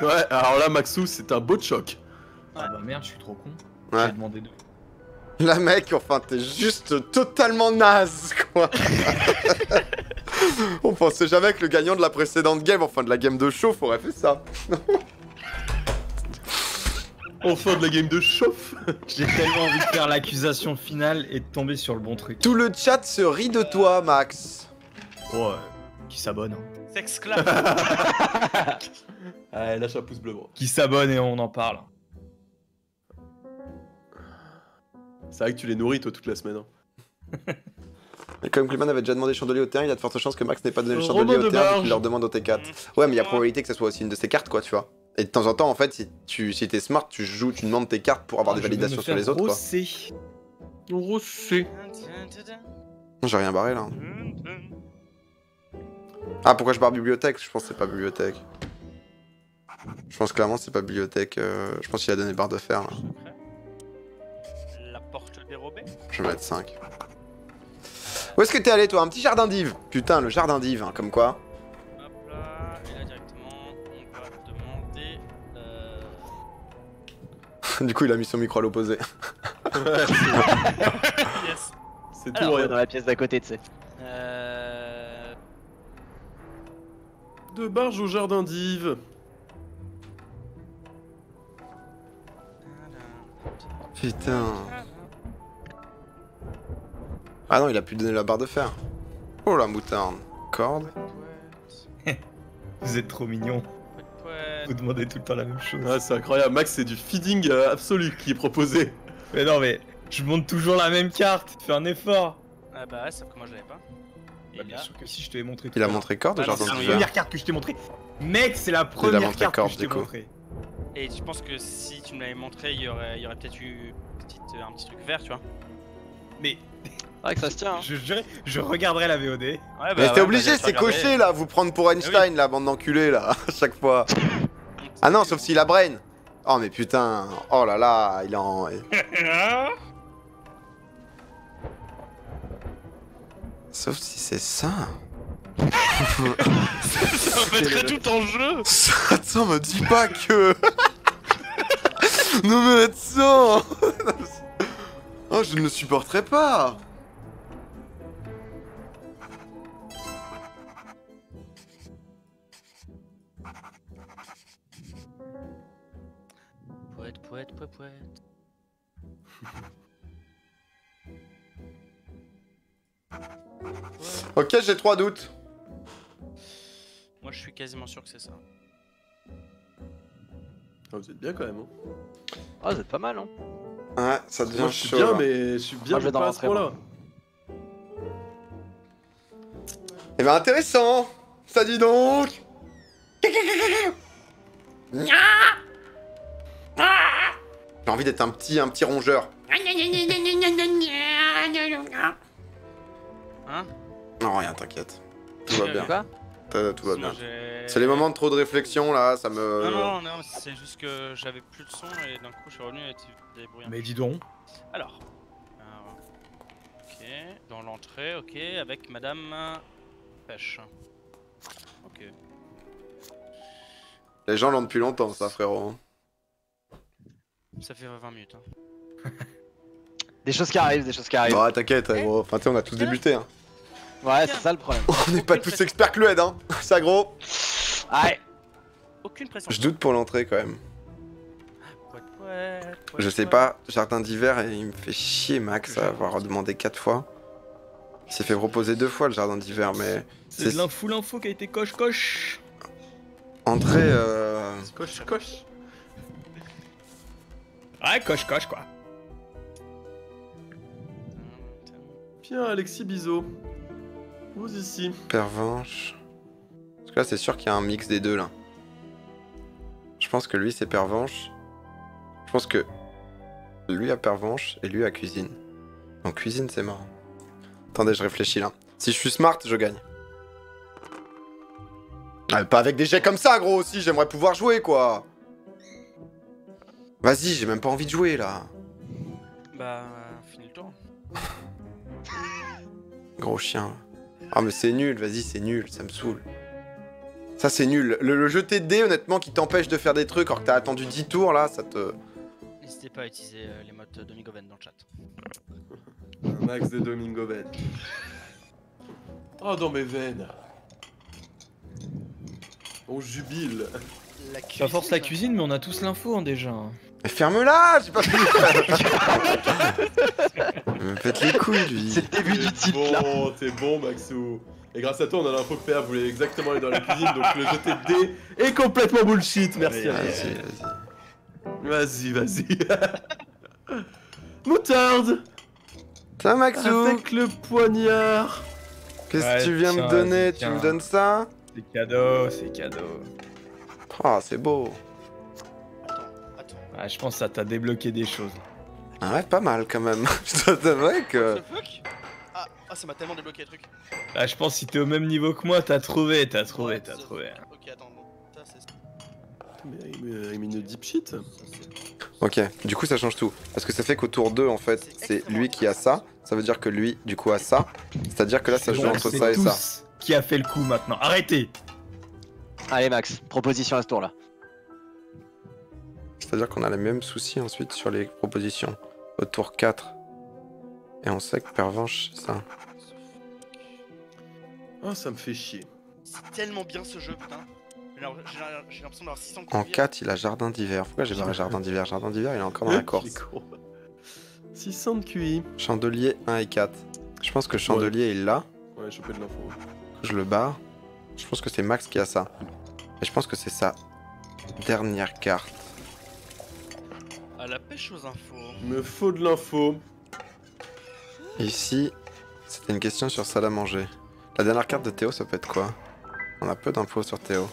Ouais, alors là, Maxou, c'est un beau choc. Ah bah merde, je suis trop con. Ouais. J'ai demandé deux. Là, mec, enfin, t'es juste totalement naze, quoi. On pensait jamais que le gagnant de la précédente game, enfin de la game de chauffe, aurait fait ça. Enfin de la game de chauffe. J'ai tellement envie de faire l'accusation finale et de tomber sur le bon truc. Tout le chat se rit de toi, Max. Ouais, oh, euh, qui s'abonne hein. S'exclame. Allez, lâche un pouce bleu, bro. Qui s'abonne et on en parle. C'est vrai que tu les nourris, toi, toute la semaine. Hein. Et comme Clément avait déjà demandé le chandelier au terrain, il y a de fortes chances que Max n'ait pas donné le chandelier au terrain et qu'il leur demande au T quatre. Ouais, mais il y a probabilité que ça soit aussi une de ces cartes, quoi, tu vois. Et de temps en temps, en fait, si tu si t'es smart, tu joues, tu demandes tes cartes pour avoir ah, des validations sur les autres, rosser. Quoi. Rosser. J'ai rien barré, là. Ah, pourquoi je barre bibliothèque? Je pense que c'est pas bibliothèque. Je pense clairement c'est pas bibliothèque. Euh, je pense qu'il a donné barre de fer, là. La porte dérobée. Je vais mettre cinq. Où est-ce que t'es allé, toi? Un petit jardin d'Yves. Putain, le jardin d'Yves, hein, comme quoi. Du coup, il a mis son micro à l'opposé. Yes. C'est tout rien. Dans la pièce d'à côté, tu sais. Euh... De barge au jardin d'Yves. Putain. Ah non, il a pu donner la barre de fer. Oh la moutarde. Corde. Vous êtes trop mignons. Vous demandez tout le temps la même chose. Ah, c'est incroyable, Max, c'est du feeding euh, absolu qui est proposé. Mais non, mais je monte toujours la même carte, fais un effort. Ah bah, sauf que moi je l'avais pas. Bah, bien sûr que si je t'ai montré. Il a montré corde, genre. C'est la première carte que je t'ai montré. Mec, c'est la première carte que je t'ai montré. Et je pense que si tu me l'avais montré, il y aurait, aurait peut-être eu petite, un petit truc vert, tu vois. Mais. C'est vrai que ça se tient. Hein. Je, je, je regarderai la V O D. Ouais, bah, mais ouais, t'es obligé, c'est coché là, vous prendre pour Einstein, oui. La bande d'enculés là, à chaque fois. Ah non, sauf s'il a brain. Oh mais putain, oh là là, il est en... Sauf si c'est ça. Ça remettrait tout en jeu. Attends, me dis pas que... Non mais attends. Oh, je ne le supporterai pas. Pouette, pouette, pouette, pouette. Ok, j'ai trois doutes. Moi, je suis quasiment sûr que c'est ça. Oh, vous êtes bien quand même. Hein. Oh, vous êtes pas mal, hein. Ouais, ça devient moi, je suis chaud, bien, là. Mais je suis bien, moi, je vais pas à ce point-là. Eh ben, intéressant. Ça dit donc. J'ai envie d'être un petit, un petit rongeur. Hein? Non, rien, t'inquiète. Tout va bien. Tout va bien. C'est les moments de trop de réflexion là, ça me... Non, non, non, c'est juste que j'avais plus de son et d'un coup je suis revenu avec des bruits. Mais dis donc. Alors. Alors. Ok, dans l'entrée, ok, avec Madame Pêche. Ok. Les gens l'ont depuis longtemps ça, frérot. Ça fait vingt minutes, hein. Des choses qui arrivent, des choses qui arrivent. Ouais, t'inquiète, eh gros. Enfin, tu sais, on a tous débuté, hein. Ouais, c'est ça le problème. On n'est pas tous experts Clued, hein. Ça, gros. Ouais. Aucune pression. Je doute pour l'entrée, quand même. Ouais, ouais, ouais, je sais ouais. pas, jardin d'hiver, et il me fait chier, Max, à avoir demandé quatre fois. Il s'est fait proposer deux fois le jardin d'hiver, mais. C'est de l'info, l'info qui a été coche-coche. Entrée, euh. Coche-coche. Ouais, coche-coche, quoi. Tiens, Alexis Bizot. Vous ici. Pervenche. Parce que là, c'est sûr qu'il y a un mix des deux, là. Je pense que lui, c'est Pervenche. Je pense que lui a Pervenche et lui a Cuisine. Donc, Cuisine, c'est marrant. Attendez, je réfléchis, là. Si je suis smart, je gagne. Ah, mais pas avec des jets comme ça, gros, aussi. J'aimerais pouvoir jouer, quoi. Vas-y, j'ai même pas envie de jouer, là. Bah, finis le tour. Gros chien. Ah mais c'est nul, vas-y c'est nul, ça me saoule. Ça c'est nul. Le, le jeté de dés honnêtement qui t'empêche de faire des trucs alors que t'as attendu dix tours là, ça te... N'hésitez pas à utiliser euh, les modes Domingo Ben dans le chat. Max de Domingo Ben. Oh dans mes veines. On jubile. Ça force la cuisine mais on a tous l'info hein, déjà. Ferme-la, j'ai pas fait me pète les couilles, lui. C'est le début du titre, bon, là. T'es bon, Maxou. Et grâce à toi, on a l'info que P A voulait exactement aller dans la cuisine, donc le jeté de dés est complètement bullshit, merci. Vas-y, vas-y. Vas-y, vas-y. Moutarde. Ça, Maxou. Avec le poignard. Qu'est-ce que ouais, tu viens me donner? Tu me donnes ça? C'est cadeau, c'est cadeau. Oh, c'est beau. Ah, je pense que ça t'a débloqué des choses. Ah ouais, pas mal quand même. Je dois t'avouer que... Ah, ah, ça m'a tellement débloqué le truc. Ah, je pense que si t'es au même niveau que moi, t'as trouvé, t'as trouvé, t'as trouvé. Ok, attends, bon. Mais il met une deep shit. Ok, du coup ça change tout. Parce que ça fait qu'au tour deux, en fait, c'est lui qui a ça. Ça veut dire que lui, du coup, a ça. C'est-à-dire que là, ça joue entre ça et ça. Qui a fait le coup maintenant? Arrêtez. Allez, Max, proposition à ce tour-là. C'est-à-dire qu'on a les mêmes soucis ensuite sur les propositions. Au tour quatre. Et on sait que Pervenche, c'est ça. Oh, ça me fait chier. C'est tellement bien ce jeu, putain. J'ai l'impression d'avoir six cents. En quatre, il a Jardin d'hiver. Pourquoi j'ai barré Jardin d'hiver? Jardin d'hiver, il est encore dans la Corse. six cents de Q I. Chandelier un et quatre. Je pense que Chandelier, ouais. Il l'a. Ouais, j'ai chopé de l'info. Je le barre. Je pense que c'est Max qui a ça. Et je pense que c'est sa dernière carte. La pêche aux infos. Me faut de l'info. Ici, c'était une question sur salle à manger. La dernière carte de Théo, ça peut être quoi? On a peu d'infos sur Théo.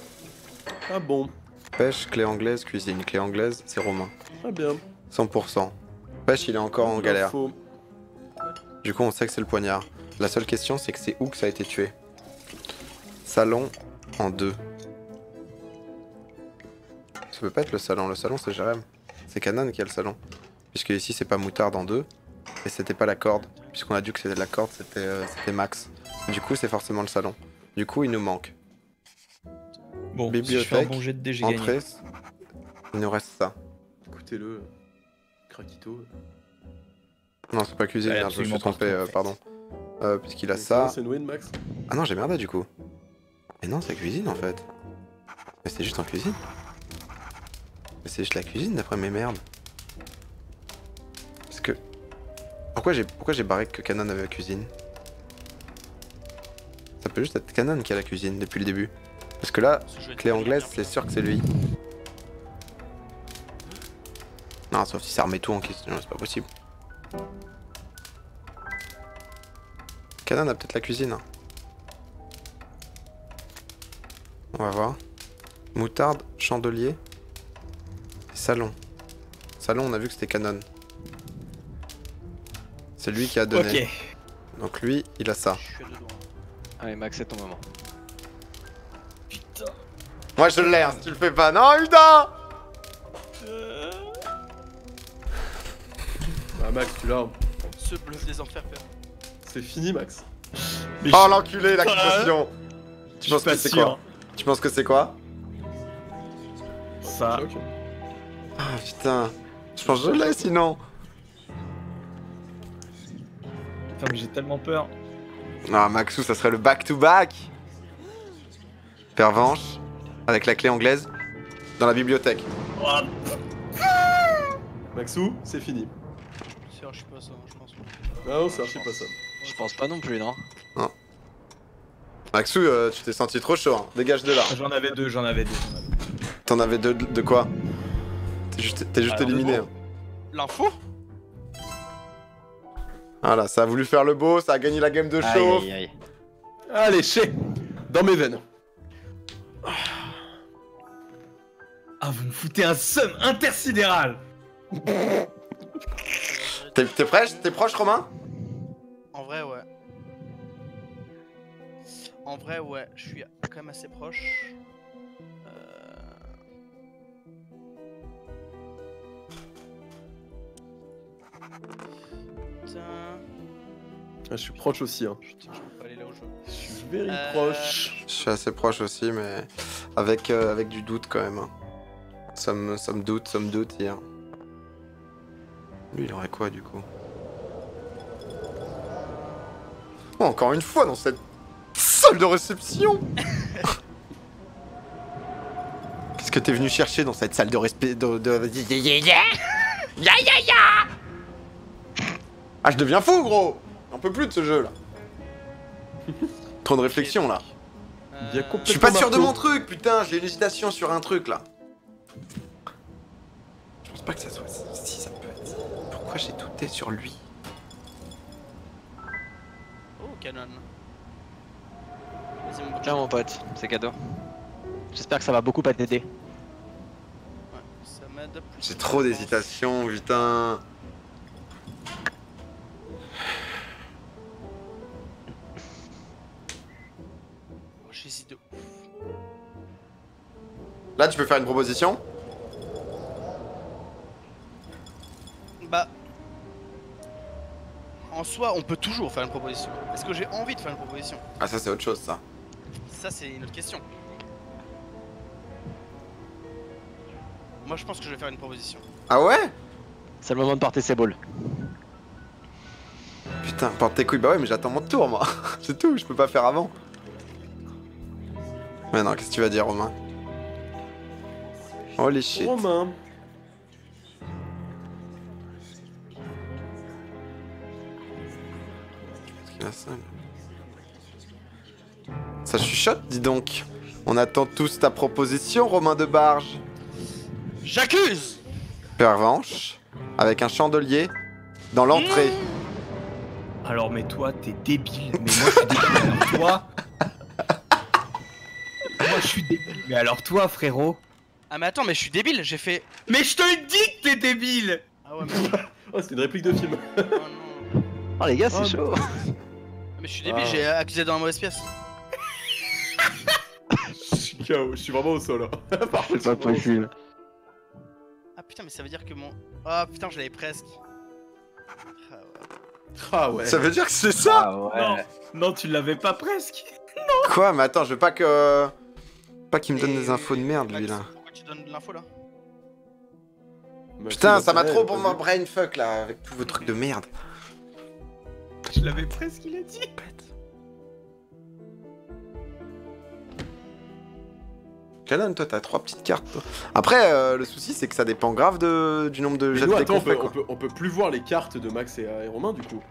Ah bon? Pêche, clé anglaise, cuisine. Clé anglaise, c'est Romain. Ah bien. cent pour cent. Pêche, il est encore en galère. Info. Du coup, on sait que c'est le poignard. La seule question, c'est que c'est où que ça a été tué? Salon en deux. Ça peut pas être le salon. Le salon, c'est Jérém. C'est Canon qui a le salon, puisque ici c'est pas Moutarde en deux, et c'était pas la corde, puisqu'on a dit que c'était la corde, c'était euh, Max. Du coup, c'est forcément le salon. Du coup, il nous manque. Bon, bibliothèque, si je fais un bon jet de dé, j'ai gagné. Il nous reste ça. Écoutez-le, Craquito. Non, c'est pas cuisine, ouais, je me suis trompé, euh, pardon. Euh, Puisqu'il a ça. C'est une win, Max. Ah non, j'ai merdé du coup. Mais non, c'est cuisine en fait. Mais c'est juste en cuisine. Mais c'est juste la cuisine d'après mes merdes. Parce que. Pourquoi j'ai pourquoi j'ai barré que Canon avait la cuisine? Ça peut juste être Canon qui a la cuisine depuis le début. Parce que là, clé anglaise, c'est sûr que c'est lui. Non, sauf si ça remet tout en question, c'est pas possible. Canon a peut-être la cuisine. On va voir. Moutarde, chandelier, salon. Salon, on a vu que c'était Canon. C'est lui qui a donné. Okay. Donc lui, il a ça. Allez Max, c'est ton moment. Moi je l'ai, si tu le fais pas. Non, putain euh... Bah Max, tu l'as. Ce bluff des enfers, père. C'est fini, Max. Mais oh je... l'enculé, la question. Tu penses que c'est quoi? Tu penses que c'est quoi? Ça. Ah putain. Je pense que je l'ai, sinon. Putain, mais j'ai tellement peur. Ah Maxou, ça serait le back-to-back. Pervenche. Avec la clé anglaise, dans la bibliothèque. Oh. Maxou, c'est fini. C'est archi pas ça, je pense pas. Non, c'est archi pas ça. Je pense pas non plus, non. Non. Maxou, euh, tu t'es senti trop chaud, hein. Dégage de là. J'en avais deux, j'en avais deux. T'en avais deux de, de quoi? T'es juste, t'es juste éliminé. Hein. L'info. Voilà, ça a voulu faire le beau, ça a gagné la game de chaud. Aïe, aïe, aïe. Allez, chez. Dans mes veines. Ah, vous me foutez un seum intersidéral. T'es proche, t'es proche, Romain? En vrai, ouais. En vrai, ouais, je suis quand même assez proche. Euh... Putain. Ah, je suis proche aussi, hein. Putain, je peux pas aller là où je veux. Je suis very euh... proche. Je suis assez proche aussi, mais avec, euh, avec du doute quand même. Ça me, ça me doute, ça me doute hier. Lui, il aurait quoi, du coup? Oh, encore une fois, dans cette salle de réception. Qu'est-ce que t'es venu chercher dans cette salle de respect de... de... Ah, je deviens fou, gros. J'en peux plus de ce jeu, là. Trop de réflexion, là. Euh... Je suis pas sûr de mon truc, putain. J'ai une hésitation sur un truc, là. Je pense pas que ça soit si ça peut être. Pourquoi j'ai douté sur lui? Oh, Canon. Vas-y, mon pote. Tiens, mon pote, c'est cadeau. J'espère que ça va beaucoup pas t'aider. Ouais, ça m'aide plus. J'ai trop d'hésitation, putain. Oh, j'hésite de ouf. Là, tu peux faire une proposition? Bah... En soi, on peut toujours faire une proposition. Est-ce que j'ai envie de faire une proposition? Ah, ça c'est autre chose, ça. Ça c'est une autre question. Moi je pense que je vais faire une proposition. Ah ouais? C'est le moment de porter ses balles. Putain, porte tes couilles, bah ouais, mais j'attends mon tour, moi. C'est tout, je peux pas faire avant. Mais non, qu'est-ce que tu vas dire, Romain? Oh les shit. Romain. Ça chuchote, dis donc. On attend tous ta proposition, Romain de Barge. J'accuse. Pervenche, avec un chandelier dans l'entrée. Mmh. Alors mais toi, t'es débile. Mais moi, je suis débile. Alors toi. Moi, je suis débile. Mais alors toi, frérot. Ah mais attends, mais je suis débile. J'ai fait. Mais je te le dis que t'es débile. Ah ouais. Mais... oh, c'est une réplique de film. Oh, non. Oh les gars, c'est oh, chaud. Mais je suis débile, ah. J'ai accusé dans la mauvaise pièce. Je suis K O, je suis vraiment au sol. Parfait, c'est pas possible. Ah putain, mais ça veut dire que mon... Ah putain, je l'avais presque. Ah, ouais. Ah ouais. Ça veut dire que c'est ça? Ah ouais. Non, non, tu l'avais pas presque. Non. Quoi? Mais attends, je veux pas que... Pas qu'il me donne et des infos de merde, lui, là. Pourquoi tu donnes de l'info, là? Bah, putain, ça m'a trop pour mon brainfuck, là, avec tous vos trucs de merde. Je l'avais presque, il a dit. Canon, toi, t'as trois petites cartes. Toi. Après, euh, le souci, c'est que ça dépend grave de, du nombre de jets de on, on, on peut plus voir les cartes de Max et, et Romain, du coup.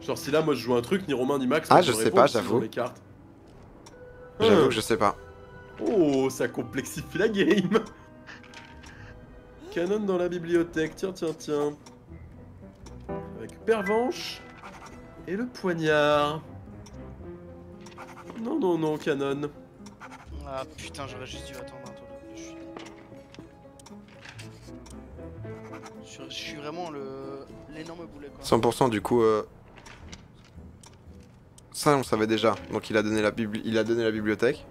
Genre, si là, moi, je joue un truc, ni Romain, ni Max... Ah, je sais pas, j'avoue. J'avoue que je sais pas. Oh, ça complexifie la game. Canon dans la bibliothèque, tiens, tiens, tiens. Avec Pervenche et le poignard. Non, non, non, Canon. Ah putain, j'aurais juste dû attendre un tour. Je suis vraiment le l'énorme boulet quoi. cent pour cent du coup. Euh... Ça on savait déjà. Donc il a donné la bibli... il a donné la bibliothèque.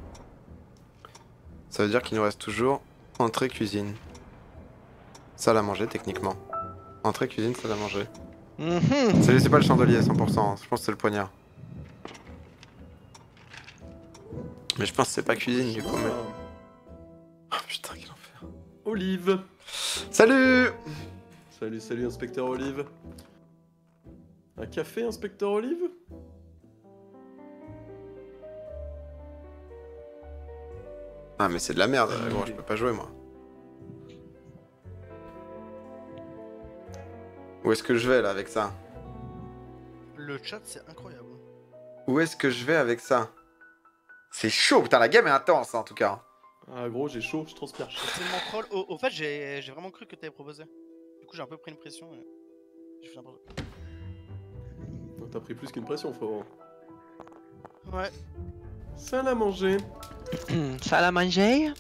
Ça veut dire qu'il nous reste toujours entrée cuisine. Salle à manger techniquement. Entrée cuisine, salle à manger. Mmh. Salut, c'est pas le chandelier cent pour cent. Hein. Je pense que c'est le poignard. Mais je pense que c'est pas cuisine du coup, mais... Oh putain, quel enfer. Olive. Salut. Salut, salut, inspecteur Olive. Un café, inspecteur Olive? Ah mais c'est de la merde, euh, gros, je peux pas jouer, moi. Où est-ce que je vais, là, avec ça? Le chat, c'est incroyable. Où est-ce que je vais avec ça? C'est chaud, putain, la game est intense en tout cas. Ah gros, j'ai chaud, je transpire. C'est mon troll. Au, au fait, j'ai vraiment cru que t'avais proposé. Du coup, j'ai un peu pris une pression. Et... J'ai fait un peu... T'as pris plus qu'une pression, frérot. Ouais. Salle à manger. Salle à manger.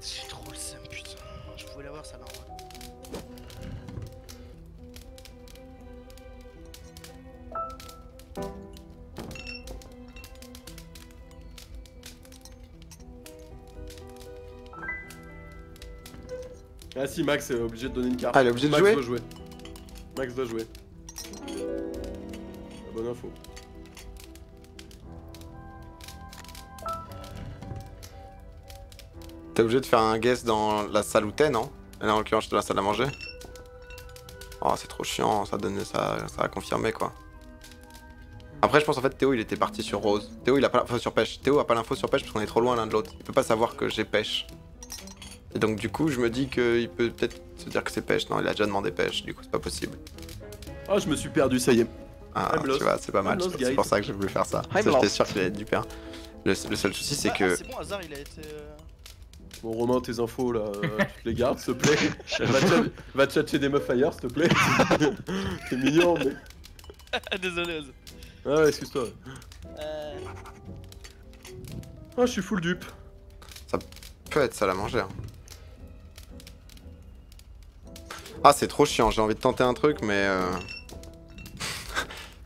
C'est trop le seum, putain. Je pouvais l'avoir, ça là. Ah si, Max est obligé de donner une carte. Ah, il est obligé de Max jouer. Doit jouer. Max doit jouer. La bonne info. T'es obligé de faire un guess dans la salle où t'es, non? Là, en l'occurrence, je suis dans la salle à manger. Oh, c'est trop chiant, ça donne, ça, ça a confirmé, quoi. Après, je pense, en fait, Théo, il était parti sur Rose. Théo, il a pas l'info sur pêche. Théo a pas l'info sur pêche parce qu'on est trop loin l'un de l'autre. Il peut pas savoir que j'ai pêche. Et donc du coup, je me dis qu'il peut peut-être se dire que c'est pêche. Non, il a déjà demandé pêche, du coup c'est pas possible. Oh, je me suis perdu, ça y est. Ah, I'm tu lost. Vois, c'est pas mal, c'est pour ça que j'ai voulu faire ça. J'étais sûr qu'il allait être du père. Le, le seul souci, c'est ah, que... Ah, c'est bon, hasard, il a été... Bon, Romain, tes infos, là, tu te les gardes, s'il te plaît. va, tcha va tchatcher des meufs ailleurs, s'il te plaît. T'es mignon, mais... Désolé, Oz. Ah ouais, excuse-toi. Euh... Ah, je suis full dupe. Ça peut être ça à manger, hein. Ah, c'est trop chiant, j'ai envie de tenter un truc, mais euh...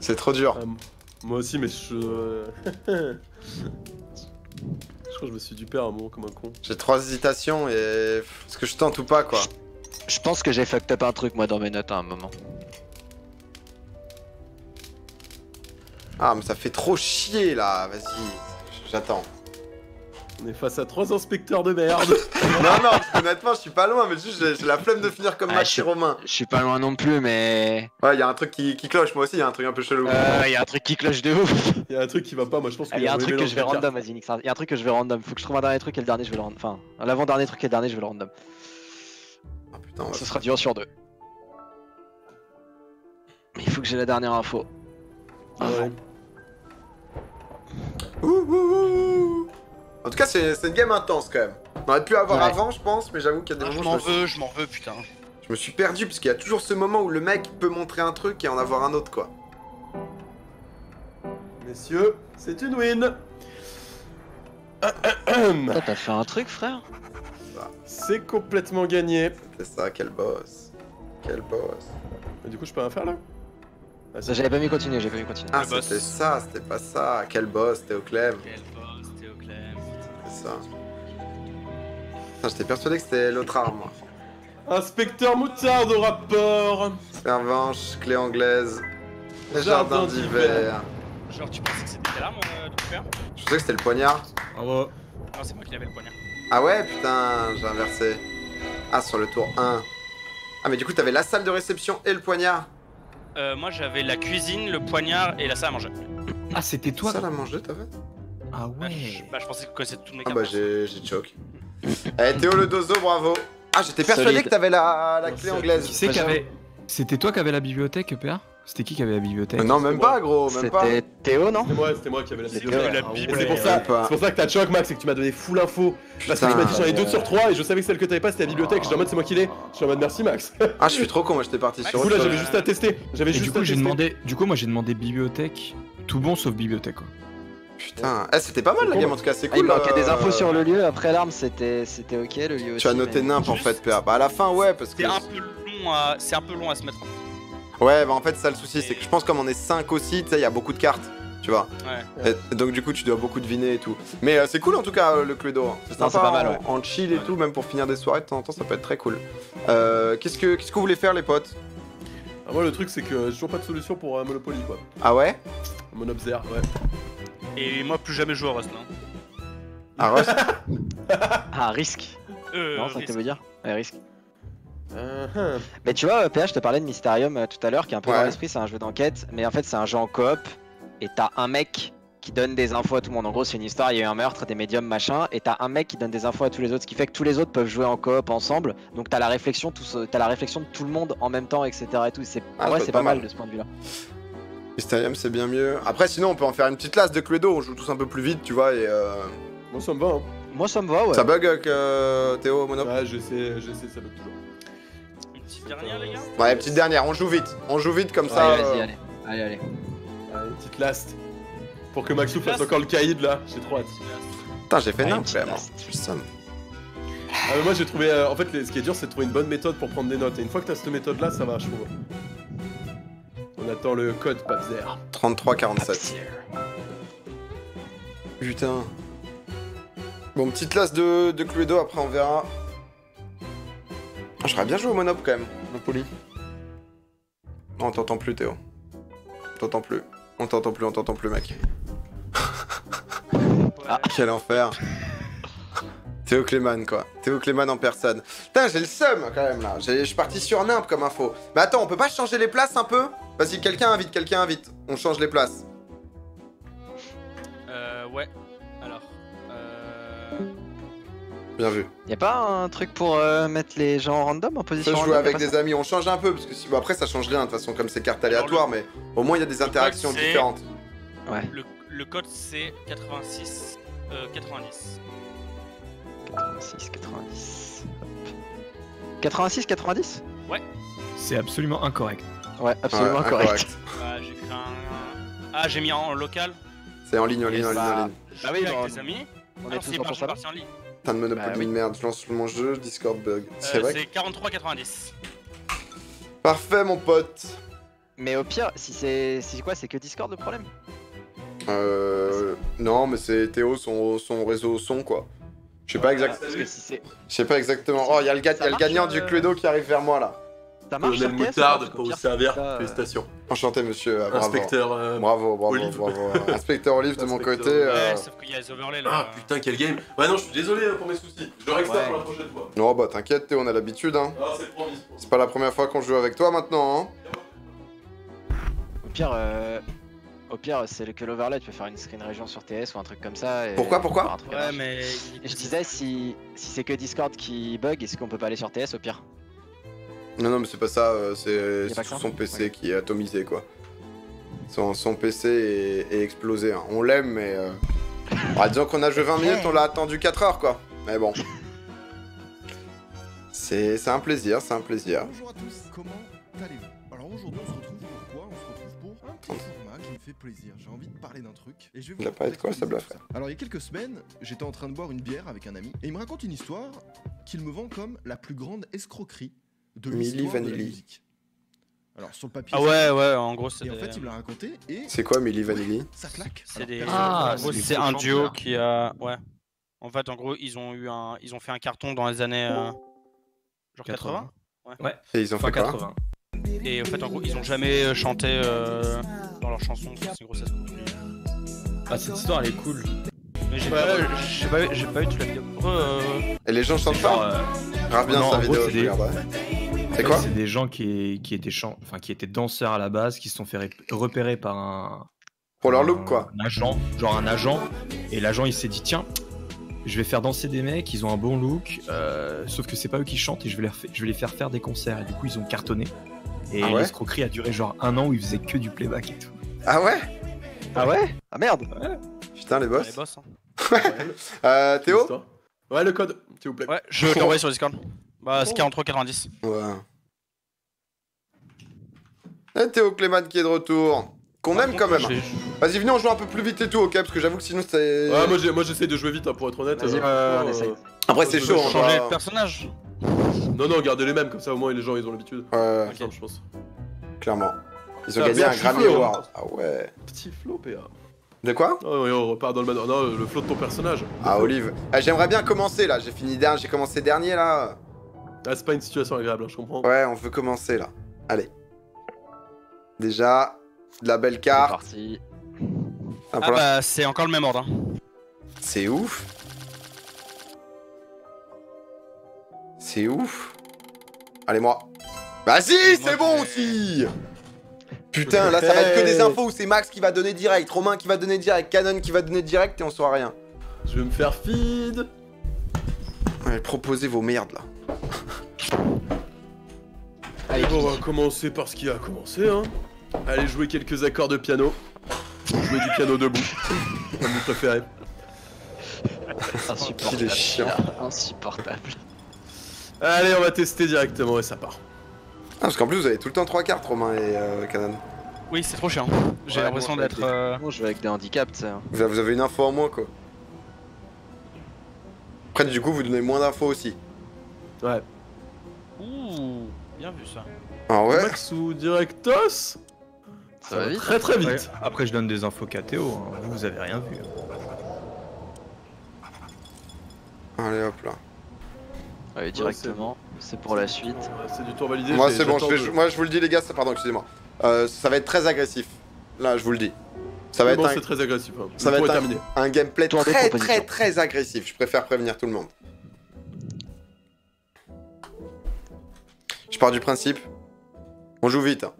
c'est trop dur. Euh, moi aussi, mais je... je crois que je me suis dupé à un moment comme un con. J'ai trois hésitations et... Est-ce que je tente ou pas, quoi? Je pense que j'ai fucked up un truc, moi, dans mes notes à un moment. Ah, mais ça fait trop chier, là. Vas-y, j'attends. On est face à trois inspecteurs de merde. Non, non, parce que, honnêtement, je suis pas loin, mais juste j'ai la flemme de finir comme ah, Max et Romain. Je suis pas loin non plus, mais... Ouais, y'a un truc qui, qui cloche, moi aussi, y'a un truc un peu chelou. Euh, y'a un truc qui cloche de ouf. Y'a un truc qui va pas, moi je pense que... Y'a un, un truc que je vais random, vas-y Nix, y'a un truc que je vais random. Faut que je trouve un dernier truc et le dernier, je vais le random. Enfin, l'avant-dernier truc et le dernier, je vais le random. Ah putain, ouais. Ce sera du un sur deux. Mais il faut que j'ai la dernière info. Ah, ouais. Ouh, ouh, ouh. En tout cas, c'est une game intense quand même. On aurait pu avoir ouais. avant, je pense, mais j'avoue qu'il y a des ah, moments. Je m'en veux, je m'en veux, putain. Je me suis perdu parce qu'il y a toujours ce moment où le mec peut montrer un truc et en avoir un autre, quoi. Messieurs, c'est une win. Ah, ah, ah. Toi, t'as fait un truc, frère. C'est complètement gagné. C'est ça, quel boss. Quel boss. Et du coup, je peux rien faire là? Ah, j'avais pas mis continuer, j'avais pas mis continuer. Ah, c'était ça, c'était pas ça. Quel boss, Théo Clem. Quel boss, Théo Clem. Ça. Putain, j'étais persuadé que c'était l'autre arme. Inspecteur Moutarde au rapport. Servanche, clé anglaise, jardin, jardin d'hiver. Genre tu pensais que c'était quelle arme euh, de faire? Je pensais que c'était le poignard. Bravo. Non, c'est moi qui l'avais le poignard. Ah ouais putain, j'ai inversé. Ah, sur le tour un. Ah mais du coup t'avais la salle de réception et le poignard. Euh, moi j'avais la cuisine, le poignard et la salle à manger. Ah c'était toi? La salle à manger t'avais? Ah ouais. Bah je, bah, je pensais que c'était tous mes cartes. Ah bah j'ai choc. Eh Théo le dozo, bravo. Ah j'étais persuadé Solide. que t'avais la, la clé anglaise. Qui c'est qui avait... C'était toi qui avait la bibliothèque, P R? C'était qui qui avait la bibliothèque? euh, Non même pas gros, même pas. C'était Théo non? C'était moi, c'était moi qui avait la bibliothèque. C'est pour ça, c'est pour ça que t'as choc Max, c'est que tu m'as donné full info. Parce que tu m'as dit j'en ai deux sur trois et je savais que celle que t'avais pas c'était la bibliothèque. Je suis en mode c'est moi qui l'ai. Je suis en mode merci Max. Ah je suis trop con, moi j'étais parti sur. Du coup là j'avais juste à tester. J'avais juste. Du coup j'ai demandé. Du coup moi j'ai demandé bibliothèque. Tout bon sauf bibliothèque quoi. Putain, eh, c'était pas mal la game en tout cas, c'est cool. Il manquait des infos sur le lieu, après l'arme c'était ok le lieu aussi. Tu as noté nimp en fait, P A. Bah à la fin ouais parce que... C'est un peu long à se mettre en fait. Ouais bah en fait ça le souci, c'est que je pense comme on est cinq aussi, tu sais il y a beaucoup de cartes, tu vois. Ouais. Donc du coup tu dois beaucoup deviner et tout. Mais c'est cool en tout cas le Cluedo, c'est pas mal. En chill et tout, même pour finir des soirées de temps en temps ça peut être très cool. Qu'est-ce que vous voulez faire les potes? Moi le truc c'est que j'ai toujours pas de solution pour Monopoly quoi. Ah ouais? Monobserve, ouais. Et moi plus jamais jouer à Rust, non? Ah Rust? Ah RISK. Euh, non, c'est ça que tu veux dire? Ouais, RISK. Uh -huh. Mais tu vois, P H, je te parlais de Mysterium euh, tout à l'heure, qui est un peu ouais. dans l'esprit, c'est un jeu d'enquête, mais en fait c'est un jeu en coop, et t'as un mec qui donne des infos à tout le monde. En gros, c'est une histoire, il y a eu un meurtre, des médiums, machin, et t'as un mec qui donne des infos à tous les autres, ce qui fait que tous les autres peuvent jouer en coop ensemble, donc t'as la réflexion, tout, t'as la réflexion de tout le monde en même temps, et cetera. Et tout. Ah, ouais, c'est pas, pas mal de ce point de vue-là. Mysterium c'est bien mieux. Après sinon on peut en faire une petite classe de Cluedo, on joue tous un peu plus vite tu vois et euh... Moi ça me va hein. Moi ça me va ouais. Ça bug avec euh, Théo Monop? Ouais je sais, je sais ça bug toujours. Une petite dernière les gars? Ouais petite dernière, on joue vite, on joue vite comme ouais, ça. Allez, euh... allez allez allez. Allez petite last. Pour que Maxou fasse encore le caïd là, j'ai trop hâte. Putain j'ai fait nimp quand même. Je somme. Ah mais moi j'ai trouvé, euh, en fait les... ce qui est dur c'est de trouver une bonne méthode pour prendre des notes. Et une fois que t'as cette méthode là ça va je trouve. On attend le code Papzer. trente-trois quarante-sept. Putain. Bon, petite classe de, de Cluedo, après on verra. J'aurais bien joué au Monop quand même, Monopoly. Non, on t'entend plus, Théo. T'entends plus. On t'entend plus, on t'entend plus, mec. Ah, quel enfer. Théo Cléman quoi, Théo Cléman en personne. Putain j'ai le seum quand même là, je suis parti sur nimp comme info. Mais attends on peut pas changer les places un peu? Vas-y quelqu'un invite, quelqu'un invite, on change les places. Euh ouais, alors... Euh... Bien vu. Y'a pas un truc pour euh, mettre les gens random en position? On peut jouer avec des amis, on change un peu parce que si... après ça change rien de toute façon comme c'est cartes aléatoires le... mais au moins il y a des le interactions différentes. Ouais. Le, le code c'est quatre-vingt-six, euh, quatre-vingt-dix. quatre-vingt-six quatre-vingt-dix. quatre-vingt-six quatre-vingt-dix? Ouais. C'est absolument incorrect. Ouais, absolument ouais, incorrect. incorrect. Ah, j'ai créé un... Ah, j'ai mis en local. C'est en ligne, en ligne, en ligne, en ligne. Bah oui, avec tes amis. On est tous parti en ligne. Putain de Monopoly de merde, je lance mon jeu, Discord bug. C'est vrai. C'est quarante-trois quatre-vingt-dix. Parfait, mon pote. Mais au pire, si c'est quoi? C'est que Discord le problème? Euh... Non, mais c'est Théo, son, son réseau son, quoi. Je sais pas, exact... si pas exactement. Oh, il y a le, ga... y a le gagnant euh... du Cluedo qui arrive vers moi là. Ça marche. Colonel Moutarde pour vous servir. Ça... Félicitations. Enchanté, monsieur. Ah, bravo. Inspecteur. Euh... Bravo, bravo, Olive. bravo. Inspecteur Olive de mon côté. Ouais, euh... sauf qu'il y a les overlays là. Ah putain, quel game. Bah non, je suis désolé pour mes soucis. Je règle ouais. ça pour la prochaine fois. Non, bah t'inquiète, Théo, on a l'habitude. Hein. Ah, c'est promis. C'est pas la première fois qu'on joue avec toi maintenant. Hein. Au pire, euh. Au pire, c'est que l'overlay, tu peux faire une screen région sur T S ou un truc comme ça. Et pourquoi Pourquoi Ouais, mais. Je disais, si, si c'est que Discord qui bug, est-ce qu'on peut pas aller sur T S au pire? Non, non, mais c'est pas ça, c'est son P C ouais. qui est atomisé quoi. Son, son P C est, est explosé. Hein. On l'aime, mais. Euh... Alors, disons qu'on a joué vingt minutes, on l'a attendu quatre heures quoi. Mais bon. C'est un plaisir, c'est un plaisir. Bonjour à tous, comment allez-vous? Alors aujourd'hui, on se retrouve pour quoi? On se retrouve pour un petit format qui me fait plaisir. J'ai envie de parler d'un truc. Et je vais vous... Ça paraît quoi, ça bluffe? Alors, il y a quelques semaines, j'étais en train de boire une bière avec un ami et il me raconte une histoire qu'il me vend comme la plus grande escroquerie de l'histoire de la musique. Alors, sur le papier... Ah ouais, ouais, en gros, c'est... Et en fait, il me l'a raconté et... C'est quoi, Milli Vanilli? Ça claque. Ah, c'est un duo qui a... Ouais. En fait, en gros, ils ont eu un... Ils ont fait un carton dans les années... Genre quatre-vingts, quatre-vingts. Ouais. Ouais. Et ils ont enfin, fait quatre-vingts. Et en fait, en gros, ils ont jamais chanté euh, dans leurs chansons. C'est grossesse continue. Ah, cette histoire elle est cool. Mais j'ai ouais, pas, ouais, pas, pas vu toute la vidéo. Euh... Et les gens chantent pas euh... Rare bien non, sa vidéo. C'est des... ouais. quoi C'est des gens qui, qui, étaient chan... enfin, qui étaient danseurs à la base, qui se sont fait ré... repérer par un. Pour leur look quoi. Un agent, genre un agent. Et l'agent il s'est dit tiens, je vais faire danser des mecs, ils ont un bon look, euh, sauf que c'est pas eux qui chantent et je vais, les refaire, je vais les faire faire des concerts. Et du coup ils ont cartonné. Et ah ouais l'escroquerie a duré genre un an où ils faisaient que du playback et tout. Ah ouais Ah ouais Ah merde ouais. Putain les boss. Ah, les boss hein. euh, Théo. Ouais le code, s'il vous plaît. Ouais, je vais l'envoyer sur Discord. Bah c'est quarante-trois quatre-vingt-dix. Ouais. Et Théo Clément qui est de retour. Qu'on aime quand même. Vas-y, venez, on joue un peu plus vite et tout, ok? Parce que j'avoue que sinon c'est. Ouais, moi j'essaie de jouer vite, hein, pour être honnête. Euh, euh, on essaye. Après, c'est chaud. On va changer de personnage. Non, non, gardez les mêmes, comme ça au moins les gens ils ont l'habitude. Ouais, okay. Je pense. Clairement. Ils ont ah, gagné un Grammy Award. Ah ouais. Petit flow, P A. De quoi? Oh, on repart dans le manoir. Non, le flow de ton personnage. Ah, Olive. Ah, j'aimerais bien commencer là. J'ai fini dernier, j'ai commencé dernier là. Ah, c'est pas une situation agréable, hein, je comprends. Ouais, on veut commencer là. Allez. Déjà. De la belle carte. C'est ah, ah bah c'est encore le même ordre. Hein. C'est ouf. C'est ouf. Allez moi. Bah si c'est bon aussi. Putain là ça va être que des infos où c'est Max qui va donner direct, Romain qui va donner direct, Canon qui va donner direct et on saura rien. Je vais me faire feed. Allez proposez vos merdes là. Allez bon, on va commencer par ce qui a commencé hein. Allez jouer quelques accords de piano. Jouer du piano debout. Comme vous préférez. Insupportable. Chiant. Insupportable. Allez, on va tester directement et ça part. Ah, parce qu'en plus, vous avez tout le temps trois cartes, Romain et euh, Canon. Oui, c'est trop chiant. J'ai ouais, l'impression d'être. Des... Euh... Bon, je vais avec des handicaps, ça. Vous avez une info en moins, quoi. Après, du coup, vous donnez moins d'infos aussi. Ouais. Ouh, bien vu ça. Ah ouais. Max ou Directos. Ça va vite. Très très vite. Ouais. Après je donne des infos qu'à Théo, hein. Vous, vous avez rien vu. Allez hop là. Allez directement, ouais, c'est pour la suite. Ouais, c'est du tour validé. Moi c'est bon, je vais... de... moi je vous le dis les gars, ça... pardon excusez-moi. Euh, ça va être très agressif, là je vous le dis. Ça va être, bon, un... très agressif, hein. Ça va être terminé. Un... un gameplay Toi, très très très agressif, je préfère prévenir tout le monde. Je pars du principe, on joue vite hein.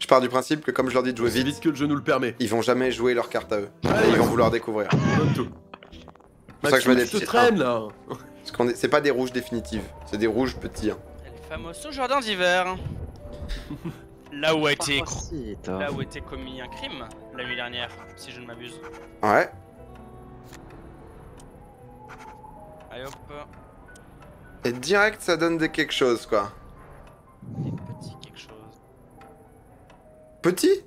Je pars du principe que comme je leur dis de jouer vite, vite que le jeu nous le permet. Ils vont jamais jouer leurs cartes à eux. Allez, ils vont vouloir découvrir. C'est pour ça que je mets des petits traîne, là. Parce qu'on est... c'est pas des rouges définitives, c'est des rouges petits hein. Les fameux au jardin d'hiver. Là où a été Là où a été commis un crime la nuit dernière, si je ne m'abuse. Ouais. Allez hop. Et direct ça donne des quelque chose quoi. Des petits quelque chose. Petit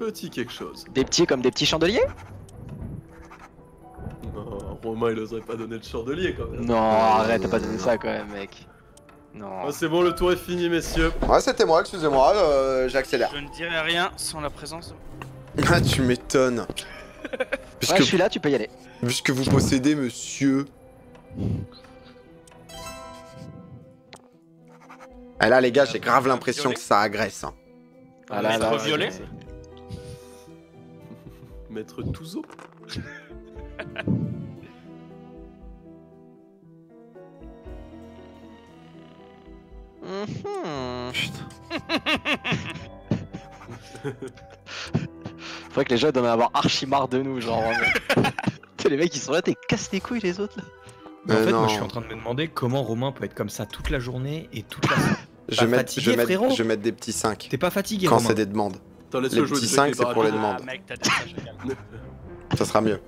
Petit quelque chose. Des petits comme des petits chandeliers? Non, Romain il oserait pas donner le chandelier quand même. Non, arrête, t'as pas donné ça quand même mec. Non. Oh, c'est bon, le tour est fini messieurs. Ouais, c'était moi, excusez-moi, euh, j'accélère. Je ne dirai rien sans la présence. Ah, tu m'étonnes. Puisque... Ouais, je suis là, tu peux y aller. Puisque vous possédez monsieur... Ah là les gars j'ai grave l'impression que ça agresse hein. Ah là, Maître là, Violet Maître Touzo. Putain. Faudrait que les gens doivent avoir archi marre de nous genre. Les mecs ils sont là, t'es casse les couilles les autres là. Mais en fait, non. Moi je suis en train de me demander comment Romain peut être comme ça toute la journée et toute la. Je vais mettre je mette, je mette des petits cinq. T'es pas fatigué quand c'est des demandes. Attends, les le petits cinq c'est pour les demandes. Ah, mec, t'as des ça, ça sera mieux.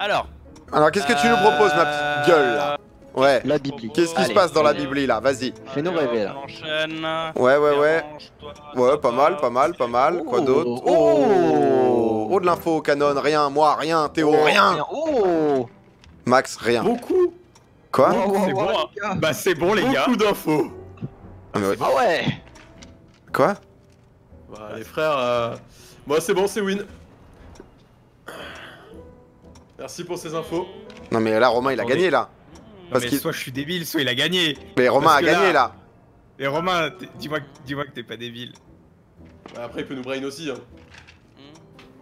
Alors. Alors qu'est-ce que euh... tu nous proposes ma petite gueule là? Ouais. La Bibli. Qu'est-ce qui se passe dans la Bibli là? Vas-y. Fais-nous rêver là. Ouais ouais ouais. Ouais pas mal pas mal pas mal. Quoi d'autre? Oh. Oh de l'info Canon rien, moi rien, Théo rien. Oh. Max, rien. Beaucoup. Quoi? Oh, c'est bon, hein. Bah c'est bon les gars. Beaucoup d'infos. Ah ouais. Bon. Ouais. Quoi? Bah les frères, euh... moi c'est bon, c'est win. Merci pour ces infos. Non mais là Romain il a gagné là. Parce que soit je suis débile, soit il a gagné. Mais Romain a gagné là. Et Romain, dis-moi que t'es pas débile. Bah après il peut nous brain aussi hein.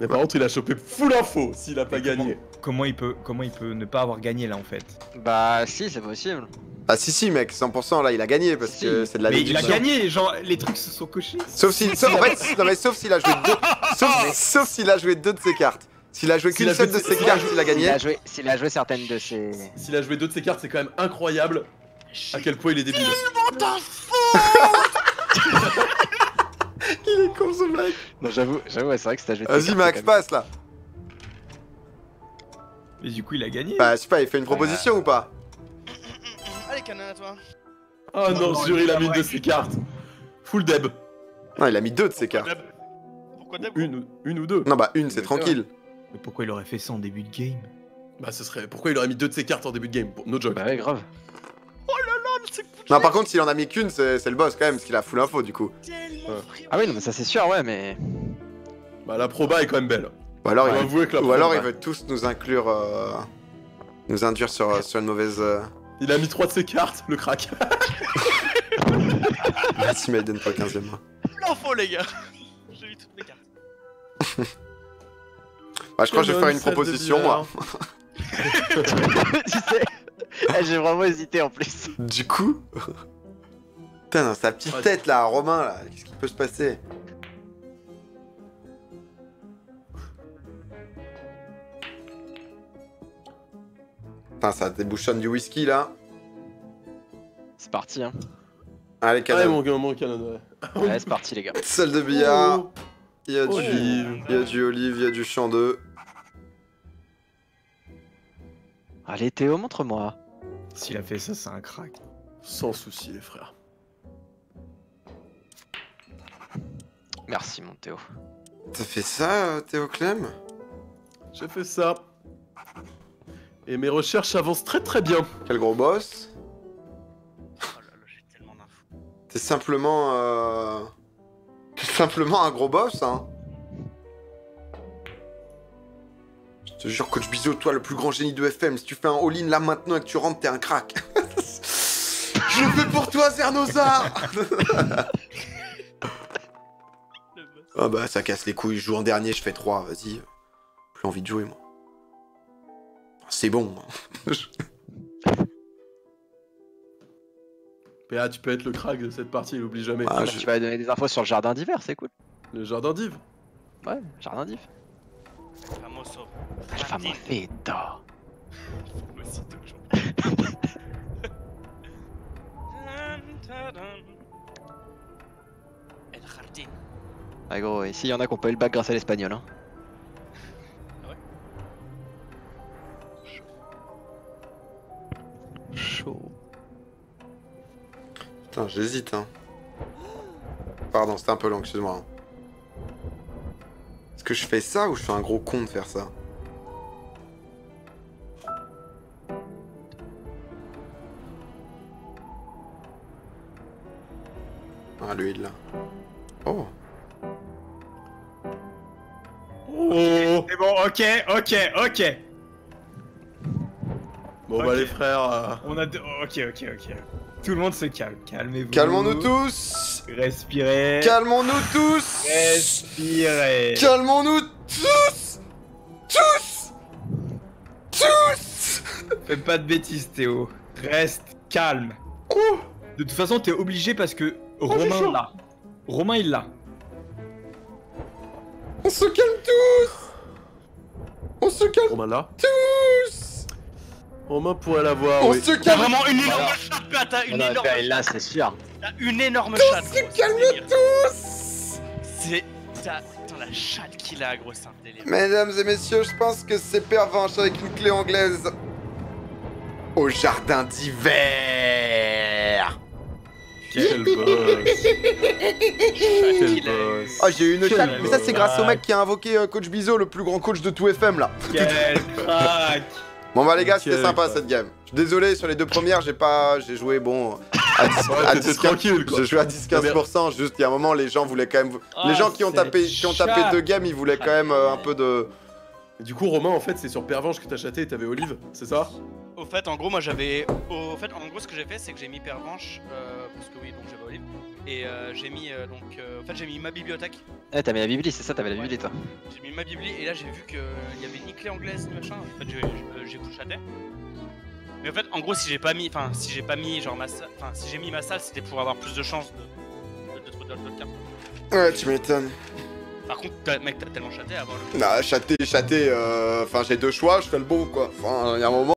Mais par contre il a chopé full info s'il a pas gagné. Comment il peut comment il peut ne pas avoir gagné là en fait? Bah si c'est possible. Ah si si mec, cent pour cent là il a gagné parce si. que c'est de la Mais il a gagné, genre les trucs se sont cochés. Sauf si, sauf, en fait, non mais sauf s'il a joué deux, sauf, sauf s'il a joué deux de ses cartes. S'il a joué qu'une seule de ses cartes, il a gagné. S'il a joué, s'il a joué certaines de ses. S'il a joué deux de ses cartes, c'est quand même incroyable. À quel point il est débile. Tellement t'en fous. Il est con ce mec. Non j'avoue, j'avoue, ouais, c'est vrai que c'est à jouer. Vas-y Max, passe là. Mais du coup il a gagné. Bah je sais pas, il fait une proposition ou pas? Canada, toi. Oh non, oh, sûr, il a mis deux de ses cartes. Full deb. Non, il a mis deux de ses cartes. Pourquoi deb? Une, une ou deux? Non, bah une, c'est tranquille. Mais pourquoi il aurait fait ça en début de game? Bah, ce serait. Pourquoi il aurait mis deux de ses cartes en début de game? No joke. Bah, ouais, grave. Oh là là, c'est cool. Non, par contre, s'il en a mis qu'une, c'est le boss quand même, parce qu'il a full info du coup. Ouais. Ah, oui, non, mais ça c'est sûr, ouais, mais. Bah, la proba est quand même belle. Ou alors, ouais, il, veut... Ou alors il veut tous nous inclure. Euh... Nous induire sur, euh, sur une mauvaise. Euh... Il a mis trois de ses cartes, le crack. Merci Melden pour le quinzième mois. L'info les gars. J'ai eu toutes mes cartes. Bah je crois que je vais faire une proposition moi. Tu sais, j'ai vraiment hésité en plus. Du coup... Putain dans sa petite tête là, Romain là, qu'est-ce qui peut se passer? Putain, ça débouchonne du whisky là. C'est parti hein. Allez Canon. Allez mon gars, mon Canon, ouais. Ouais c'est parti les gars. Salle de billard. Oh. Il y a oh, du olive, il y a du olive, il y a du champ deux. Allez Théo, montre-moi. S'il a fait ça, c'est un crack. Sans souci les frères. Merci mon Théo. T'as fait ça Théo Clem? J'ai fait ça. Et mes recherches avancent très très bien. Quel gros boss. Oh là là, j'ai tellement d'infos. T'es simplement... Euh... T'es simplement un gros boss, hein. Je te jure, Coach Biseau, toi, le plus grand génie de F M, si tu fais un all-in là maintenant et que tu rentres, t'es un crack. Je le fais pour toi, Cernosar. Ah bah, ça casse les couilles, je joue en dernier, je fais trois, vas-y. Plus envie de jouer, moi. C'est bon. P A, tu peux être le crack de cette partie, il oublie jamais. Ah, je... Tu vas donner des infos sur le jardin d'hiver, c'est cool. Le jardin d'hiver. Ouais, jardin d'hiver. Famoso. Famosito. Famosito, j'en El jardín. Ah gros, ici il y en a qu'on peut eu le bac grâce à l'espagnol, hein. Chaud. Putain, j'hésite, hein. Pardon, c'était un peu long, excuse-moi. Est-ce que je fais ça ou je fais un gros con de faire ça? Ah, l'huile, là. Oh. Oh. C'est bon, ok, ok, ok. Bon okay. Bah les frères... Euh... On a deux... oh, ok, ok, ok. Tout le monde se calme, calmez-vous. Calmons-nous tous. Respirez. Calmons-nous tous. Respirez. Calmons-nous tous. Tous. Tous. Fais pas de bêtises Théo. Reste calme. Oh. De toute façon t'es obligé parce que oh, Romain l'a. Romain il l'a. On se calme tous. On se calme Romain là. Tous. Romain pourrait l'avoir. On oui. se calme. Vraiment une énorme voilà. chatte, putain, une voilà, énorme. Là, c'est sûr. T'as une énorme tous chatte. Tous, calmez tous. C'est t'as la chatte qu'il a, gros, c'est un délire. Mesdames et messieurs, je pense que c'est Pervenche avec une clé anglaise au jardin d'hiver. Quel boss. Quel boss. Oh, j'ai eu une chatte, mais ça c'est grâce au mec qui a invoqué Coach Biseau, le plus grand coach de tout F M là. Quel crack. Bon bah les gars, c'était sympa quoi. Cette game. Je suis désolé, sur les deux premières, j'ai pas... J'ai joué, bon... à dix... ouais, à dix... tranquille, quoi. J'ai joué à dix à quinze pour cent, juste il y a un moment, les gens voulaient quand même... Oh, les gens qui ont tapé qui ont tapé deux games, ils voulaient quand même euh, un peu de... Et du coup, Romain, en fait, c'est sur Pervenche que t'as chaté et t'avais Olive, c'est ça? Au fait, en gros, moi j'avais. Au fait, en gros, ce que j'ai fait, c'est que j'ai mis Pervenche, euh, parce que oui, donc j'avais Olive, et euh, j'ai mis euh, donc. Euh, en fait, j'ai mis ma bibliothèque. Eh, t'as mis la bibli, c'est ça, t'avais la bibli, ouais, toi. J'ai mis ma bibli, et là j'ai vu qu'il y avait ni clé anglaise, ni machin. En fait, j'ai couchaté. Mais en fait, en gros, si j'ai pas mis. Enfin, si j'ai pas mis, genre ma salle. Enfin, si j'ai mis ma salle, c'était pour avoir plus de chances de. de trouver d'autres cartes. Ouais, tu m'étonnes. Par contre, mec, t'as tellement chaté à avoir le. Bah, chaté, chaté, enfin, euh, j'ai deux choix, je fais le bon, quoi. Enfin, il y a un moment.